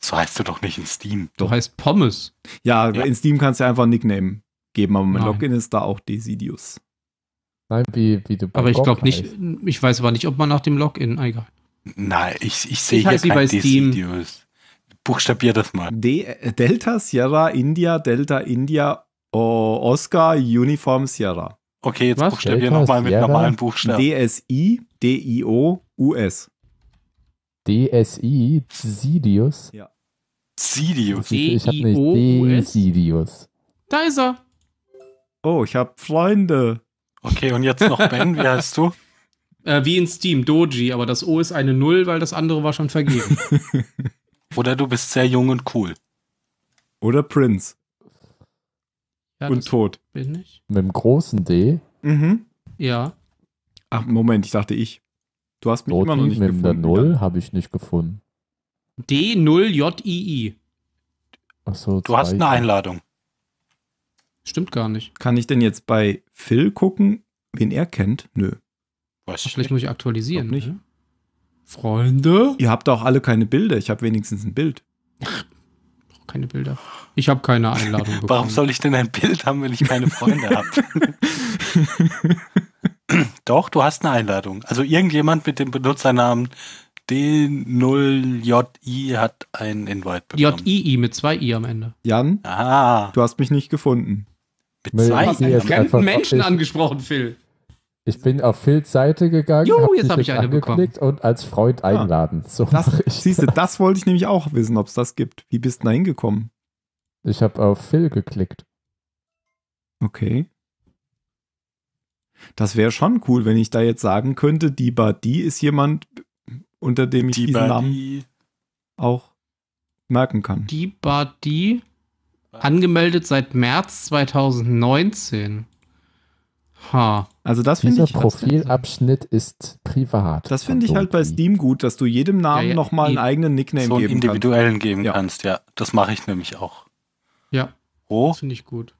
So heißt du doch nicht in Steam. Du heißt Pommes. Ja, in Steam kannst du einfach einen Nickname geben, aber mein Login ist da auch Desidius. Nein, wie du aber ich glaube nicht, ich weiß aber nicht, ob man nach dem Login, egal. Nein, ich sehe hier kein Desidius. Buchstabier das mal. Delta Sierra India, Delta India, Oscar Uniform Sierra. Okay, jetzt buchstabier nochmal mit normalen Buchstaben. DSI DIOUS. DSI Desidius? Ja. Desidius. Ich habe nicht Desidius. Da ist er. Oh, ich habe Freunde. Okay, und jetzt noch Ben, wie heißt du? Wie in Steam, Doji, aber das O ist eine 0, weil das andere war schon vergeben. Oder du bist sehr jung und cool. Oder Prince. Ja, und tot. Bin ich. Mit dem großen D? Mhm. Ja. Ach, Moment, ich dachte ich. Du hast mich immer noch nicht gefunden. Mit der 0 habe ich nicht gefunden. D0JII. Ach so, du hast eine Einladung. Stimmt gar nicht. Kann ich denn jetzt bei Phil gucken, wen er kennt? Nö. Weiß ich vielleicht nicht. Muss ich aktualisieren. Nicht. Ne? Freunde? Ihr habt auch alle keine Bilder. Ich habe wenigstens ein Bild. Ach, keine Bilder. Ich habe keine Einladung bekommen. Warum soll ich denn ein Bild haben, wenn ich keine Freunde habe? Doch, du hast eine Einladung. Also irgendjemand mit dem Benutzernamen D0JI hat einen Invite bekommen. JII mit 2i am Ende. Jan, du hast mich nicht gefunden. Mit 2i? Ich habe einen Menschen angesprochen, Phil. Ich bin auf Phils Seite gegangen, jetzt habe ich eine bekommen. Und als Freund einladen. So siehst du, das wollte ich nämlich auch wissen, ob es das gibt. Wie bist du da hingekommen? Ich habe auf Phil geklickt. Okay. Das wäre schon cool, wenn ich da jetzt sagen könnte, die Badi ist jemand, unter dem ich diesen Namen auch merken kann. Die angemeldet seit März 2019. Ha. Also das finde ich... Dieser Profilabschnitt ist privat. Das finde ich halt bei Steam gut, dass du jedem Namen nochmal einen eigenen Nickname geben kannst. So einen individuellen geben kannst, ja. Das mache ich nämlich auch. Ja, das finde ich gut.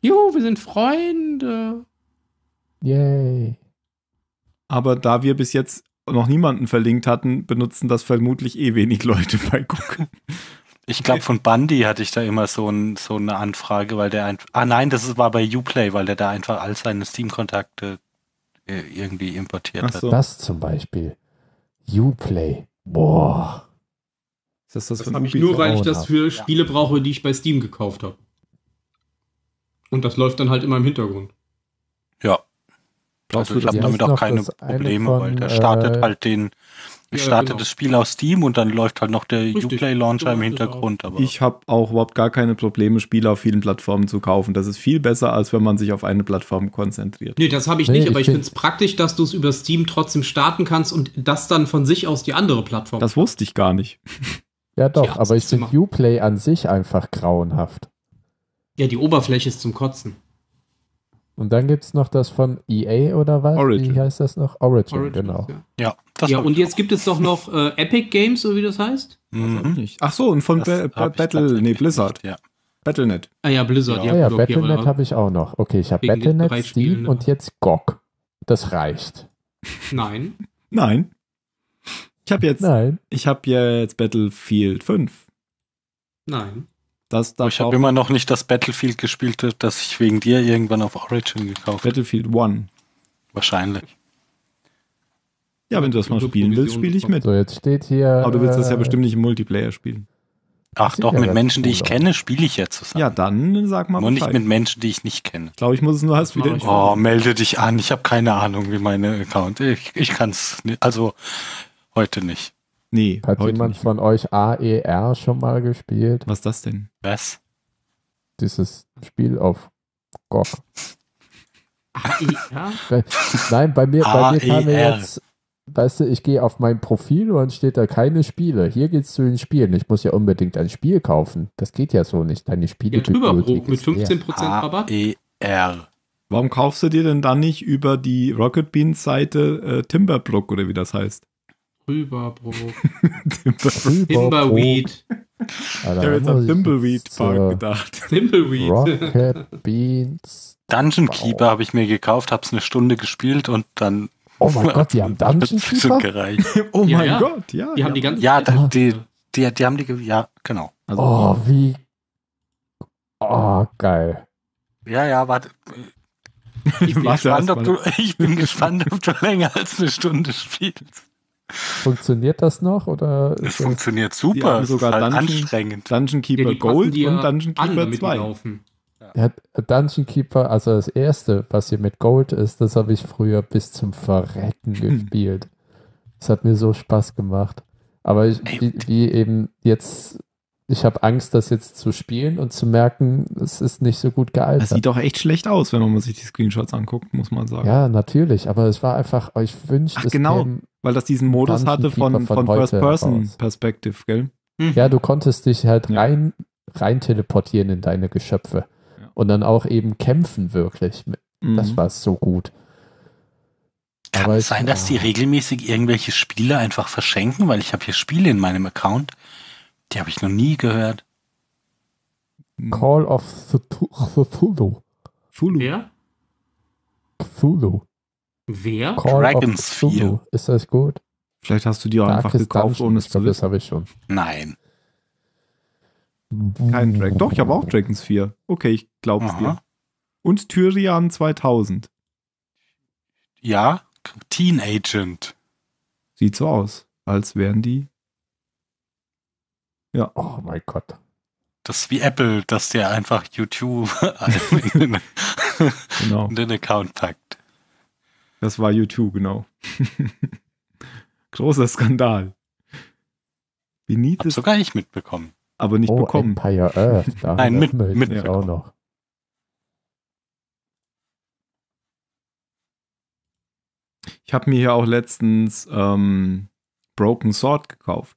Juhu, wir sind Freunde. Yay. Aber da wir bis jetzt noch niemanden verlinkt hatten, benutzen das vermutlich wenig Leute bei Google. Ich glaube, von Bundy hatte ich da immer so eine Anfrage, weil der einfach... Ah nein, das war bei Uplay, weil der da einfach all seine Steam-Kontakte irgendwie importiert hat. Das zum Beispiel. Uplay. Boah. Das habe ich nur, weil ich das für Spiele brauche, die ich bei Steam gekauft habe. Und das läuft dann halt immer im Hintergrund. Ja. Also ich habe damit auch keine Probleme, weil der startet halt den. Ich starte das Spiel auf Steam und dann läuft halt noch der Uplay-Launcher im Hintergrund. Aber ich habe auch überhaupt gar keine Probleme, Spiele auf vielen Plattformen zu kaufen. Das ist viel besser, als wenn man sich auf eine Plattform konzentriert. Nee, das habe ich nicht, aber ich finde es praktisch, dass du es über Steam trotzdem starten kannst und das dann von sich aus die andere Plattform. Das wusste ich gar nicht. Ja doch, ja, aber ich finde Uplay an sich einfach grauenhaft. Ja, die Oberfläche ist zum Kotzen. Und dann gibt es noch das von EA oder was? Origin. Wie heißt das noch? Origin genau. Ja, das und jetzt gibt es doch noch Epic Games, so wie das heißt? Mhm. Ach so, und von Blizzard. Ja. Battle.net. Ah ja, Blizzard. Ja, Battle.net habe ich auch noch. Okay, ich habe Battle.net, Steam und jetzt GOG. Das reicht. Nein. Nein. Ich habe jetzt Battlefield 5. Nein. Ich habe immer noch nicht das Battlefield gespielt, das ich wegen dir irgendwann auf Origin gekauft habe. Battlefield 1. Wahrscheinlich. Ja, wenn du das mal spielen willst, spiele ich mit. So, jetzt steht hier. Aber du willst das ja bestimmt nicht im Multiplayer spielen. Ach doch, mit Menschen, die ich kenne, spiele ich ja zusammen. Ja, dann sag mal. Nur nicht mit Menschen, die ich nicht kenne. Ich glaube, ich muss es nur erst wieder. Oh, melde dich an. Ich habe keine Ahnung, wie meine Account. Ich kann es. Also, heute nicht. Nee, hat jemand von euch AER schon mal gespielt? Was ist das denn? Was? Dieses Spiel auf GOG. AER? Nein, bei mir kam mir jetzt, weißt du, ich gehe auf mein Profil und dann steht da keine Spiele. Hier geht's zu den Spielen. Ich muss ja unbedingt ein Spiel kaufen. Das geht ja so nicht. Deine Spiele. Ja, Trüberbrook mit 15% Rabatt. AER. Warum kaufst du dir denn dann nicht über die Rocket Beans Seite Trüberbrook oder wie das heißt? Trüberbrook. Timbleweed. Ich habe jetzt an Timbleweed Park gedacht. Timbleweed. Rocket Beans. Dungeon Keeper habe ich mir gekauft, habe es eine Stunde gespielt und dann. Oh mein Gott, die haben Dungeon Keeper? Oh mein Gott, ja. Die haben die ganze. Ja, die haben die. Ja, genau. Also, oh, wie. Oh, geil. Ja, ja, warte. Ich bin gespannt, ob du länger als eine Stunde spielst. Funktioniert das noch? Oder es funktioniert super. Es sogar ist halt anstrengend. Dungeon Keeper Gold und Dungeon Keeper 2. Ja. Dungeon Keeper, also das erste, was hier mit Gold ist, das habe ich früher bis zum Verrecken gespielt. Das hat mir so Spaß gemacht. Aber ich habe Angst, das jetzt zu spielen und zu merken, es ist nicht so gut gealtert. Das sieht doch echt schlecht aus, wenn man sich die Screenshots anguckt, muss man sagen. Ja, natürlich, aber es war einfach, ich wünschte, es genau, weil das diesen Modus hatte von First-Person-Perspektive, gell? Mhm. Ja, du konntest dich halt rein teleportieren in deine Geschöpfe und dann auch eben kämpfen wirklich. Das war so gut. Kann es sein, dass die regelmäßig irgendwelche Spiele einfach verschenken, weil ich habe hier Spiele in meinem Account. Die habe ich noch nie gehört. Call of Cthulhu. Wer? Cthulhu. Wer? Dragon's Fear. Ist das gut? Vielleicht hast du die auch einfach gekauft, ohne es zu wissen. Das habe ich schon. Nein. Kein Dragon. Doch, ich habe auch Dragon's Fear. Okay, ich glaube es dir. Und Tyrian 2000. Ja, Teen Agent. Sieht so aus, als wären die. Ja, oh mein Gott. Das ist wie Apple, dass der einfach YouTube in den Account packt. Das war YouTube, genau. Großer Skandal. Hab sogar ich mitbekommen. Aber nicht bekommen. Empire Earth. Nein, mit auch noch. Ich habe mir hier auch letztens Broken Sword gekauft.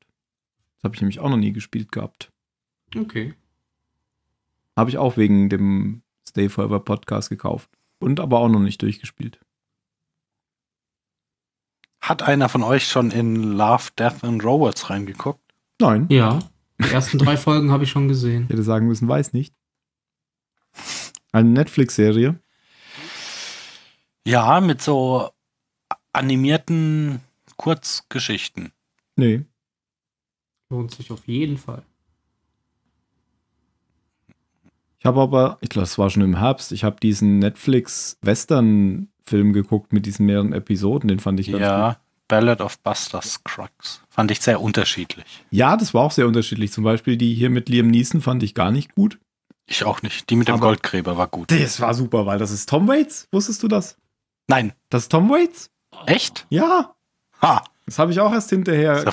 Habe ich nämlich auch noch nie gespielt gehabt. Okay. Habe ich auch wegen dem Stay Forever Podcast gekauft. Und aber auch noch nicht durchgespielt. Hat einer von euch schon in Love, Death and Robots reingeguckt? Nein. Ja, die ersten 3 Folgen habe ich schon gesehen. Ich hätte sagen müssen, weiß nicht. Eine Netflix-Serie. Ja, mit so animierten Kurzgeschichten. Nee. Lohnt sich auf jeden Fall. Ich habe aber, ich glaube, das war schon im Herbst, ich habe diesen Netflix-Western-Film geguckt mit diesen mehreren Episoden, den fand ich ganz gut. Ballad of Buster Scruggs. Fand ich sehr unterschiedlich. Ja, das war auch sehr unterschiedlich. Zum Beispiel die hier mit Liam Neeson fand ich gar nicht gut. Ich auch nicht. Die mit dem Goldgräber war gut. Das war super, weil das ist Tom Waits. Wusstest du das? Nein. Das ist Tom Waits? Echt? Ja. Ha. Das habe ich auch erst hinterher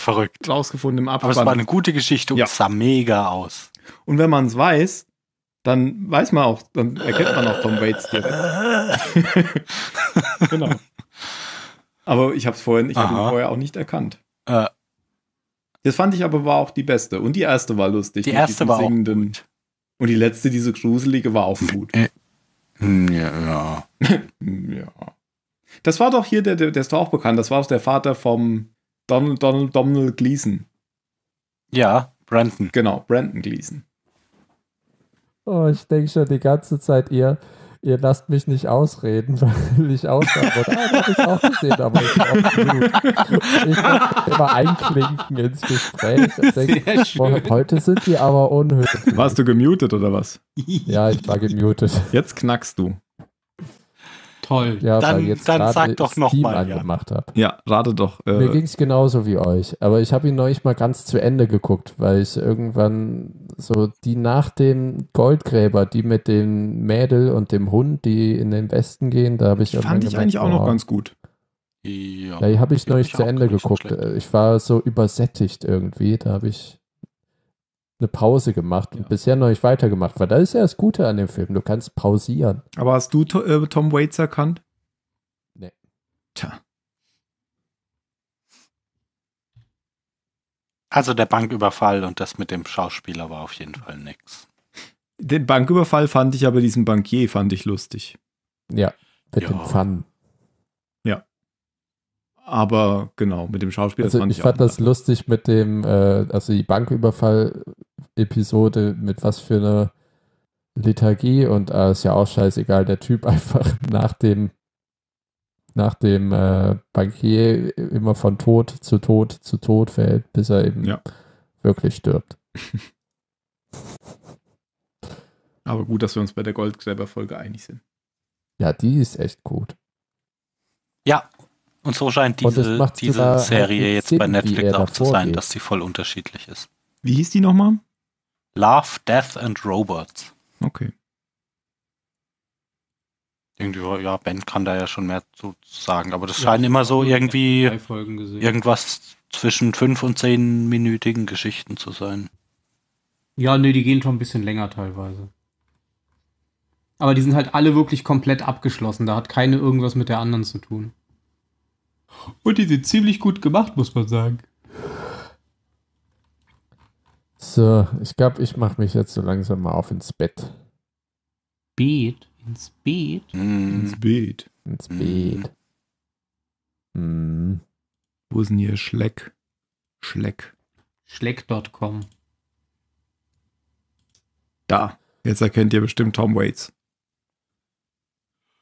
rausgefunden im Abspann. Aber es war eine gute Geschichte und es sah mega aus. Und wenn man es weiß, dann weiß man auch, dann erkennt man auch Tom Waits direkt. Genau. Aber ich habe es vorher auch nicht erkannt. Das fand ich aber war auch die beste. Und die erste war lustig. Die erste war singenden. Auch gut. Und die letzte, diese gruselige, war auch gut. Ja. Ja. Das war doch hier, der ist doch auch bekannt. Das war auch der Vater vom Donald Gleason. Ja, Brandon. Genau, Brandon Gleason. Oh, ich denke schon die ganze Zeit, ihr lasst mich nicht ausreden, weil ich aussagen wollte. Ah, das habe ich auch gesehen, aber ich wollte immer einklinken ins Gespräch. Ich denke, heute sind die aber unhöflich. Warst du gemutet oder was? Ja, ich war gemutet. Jetzt knackst du. Toll. Ja, dann sag doch nochmal. Ja, rate doch. Mir ging es genauso wie euch, aber ich habe ihn neulich mal ganz zu Ende geguckt, weil ich irgendwann so die nach dem Goldgräber, die mit dem Mädel und dem Hund, die in den Westen gehen, da habe ich irgendwann fand ich eigentlich auch noch ganz gut. Ja, die habe ich neulich zu Ende geguckt. Ich war so übersättigt irgendwie, da habe ich eine Pause gemacht und bisher noch nicht weitergemacht, weil das ist ja das Gute an dem Film, du kannst pausieren. Aber hast du Tom Waits erkannt? Nee. Tja. Also der Banküberfall und das mit dem Schauspieler war auf jeden Fall nix. Den Banküberfall fand ich aber, diesen Bankier fand ich lustig. Ja, mit dem Fun. Ja. Aber genau, mit dem Schauspieler also fand ich auch. Ich fand das lustig mit dem, also die Banküberfall-Episode mit was für eine Lethargie und ist ja auch scheißegal, der Typ einfach nach dem Bankier immer von Tod zu Tod zu Tod fällt, bis er eben wirklich stirbt. Aber gut, dass wir uns bei der Goldgräber-Folge einig sind. Ja, die ist echt gut. Ja, und so scheint diese Serie jetzt bei Netflix auch zu sein, dass sie voll unterschiedlich ist. Wie hieß die nochmal? Love, Death and Robots. Okay. Irgendwie, ja, Ben kann da ja schon mehr zu sagen, aber das scheinen immer so irgendwie irgendwas zwischen 5- und 10-minütigen Geschichten zu sein. Ja, nee, die gehen schon ein bisschen länger teilweise. Aber die sind halt alle wirklich komplett abgeschlossen, da hat keine irgendwas mit der anderen zu tun. Und die sind ziemlich gut gemacht, muss man sagen. So, ich glaube, ich mache mich jetzt so langsam mal auf ins Bett. Ins Bett. Wo ist denn hier Schleck? Schleck.com. Da. Jetzt erkennt ihr bestimmt Tom Waits.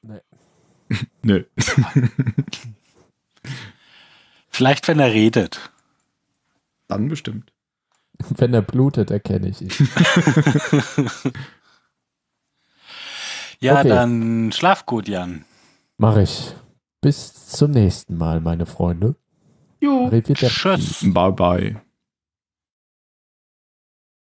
Nee. Nö. Vielleicht, wenn er redet. Dann bestimmt. Wenn er blutet, erkenne ich ihn. Ja, okay. Dann schlaf gut, Jan. Mach ich. Bis zum nächsten Mal, meine Freunde. Jo. Tschüss. Bye, bye.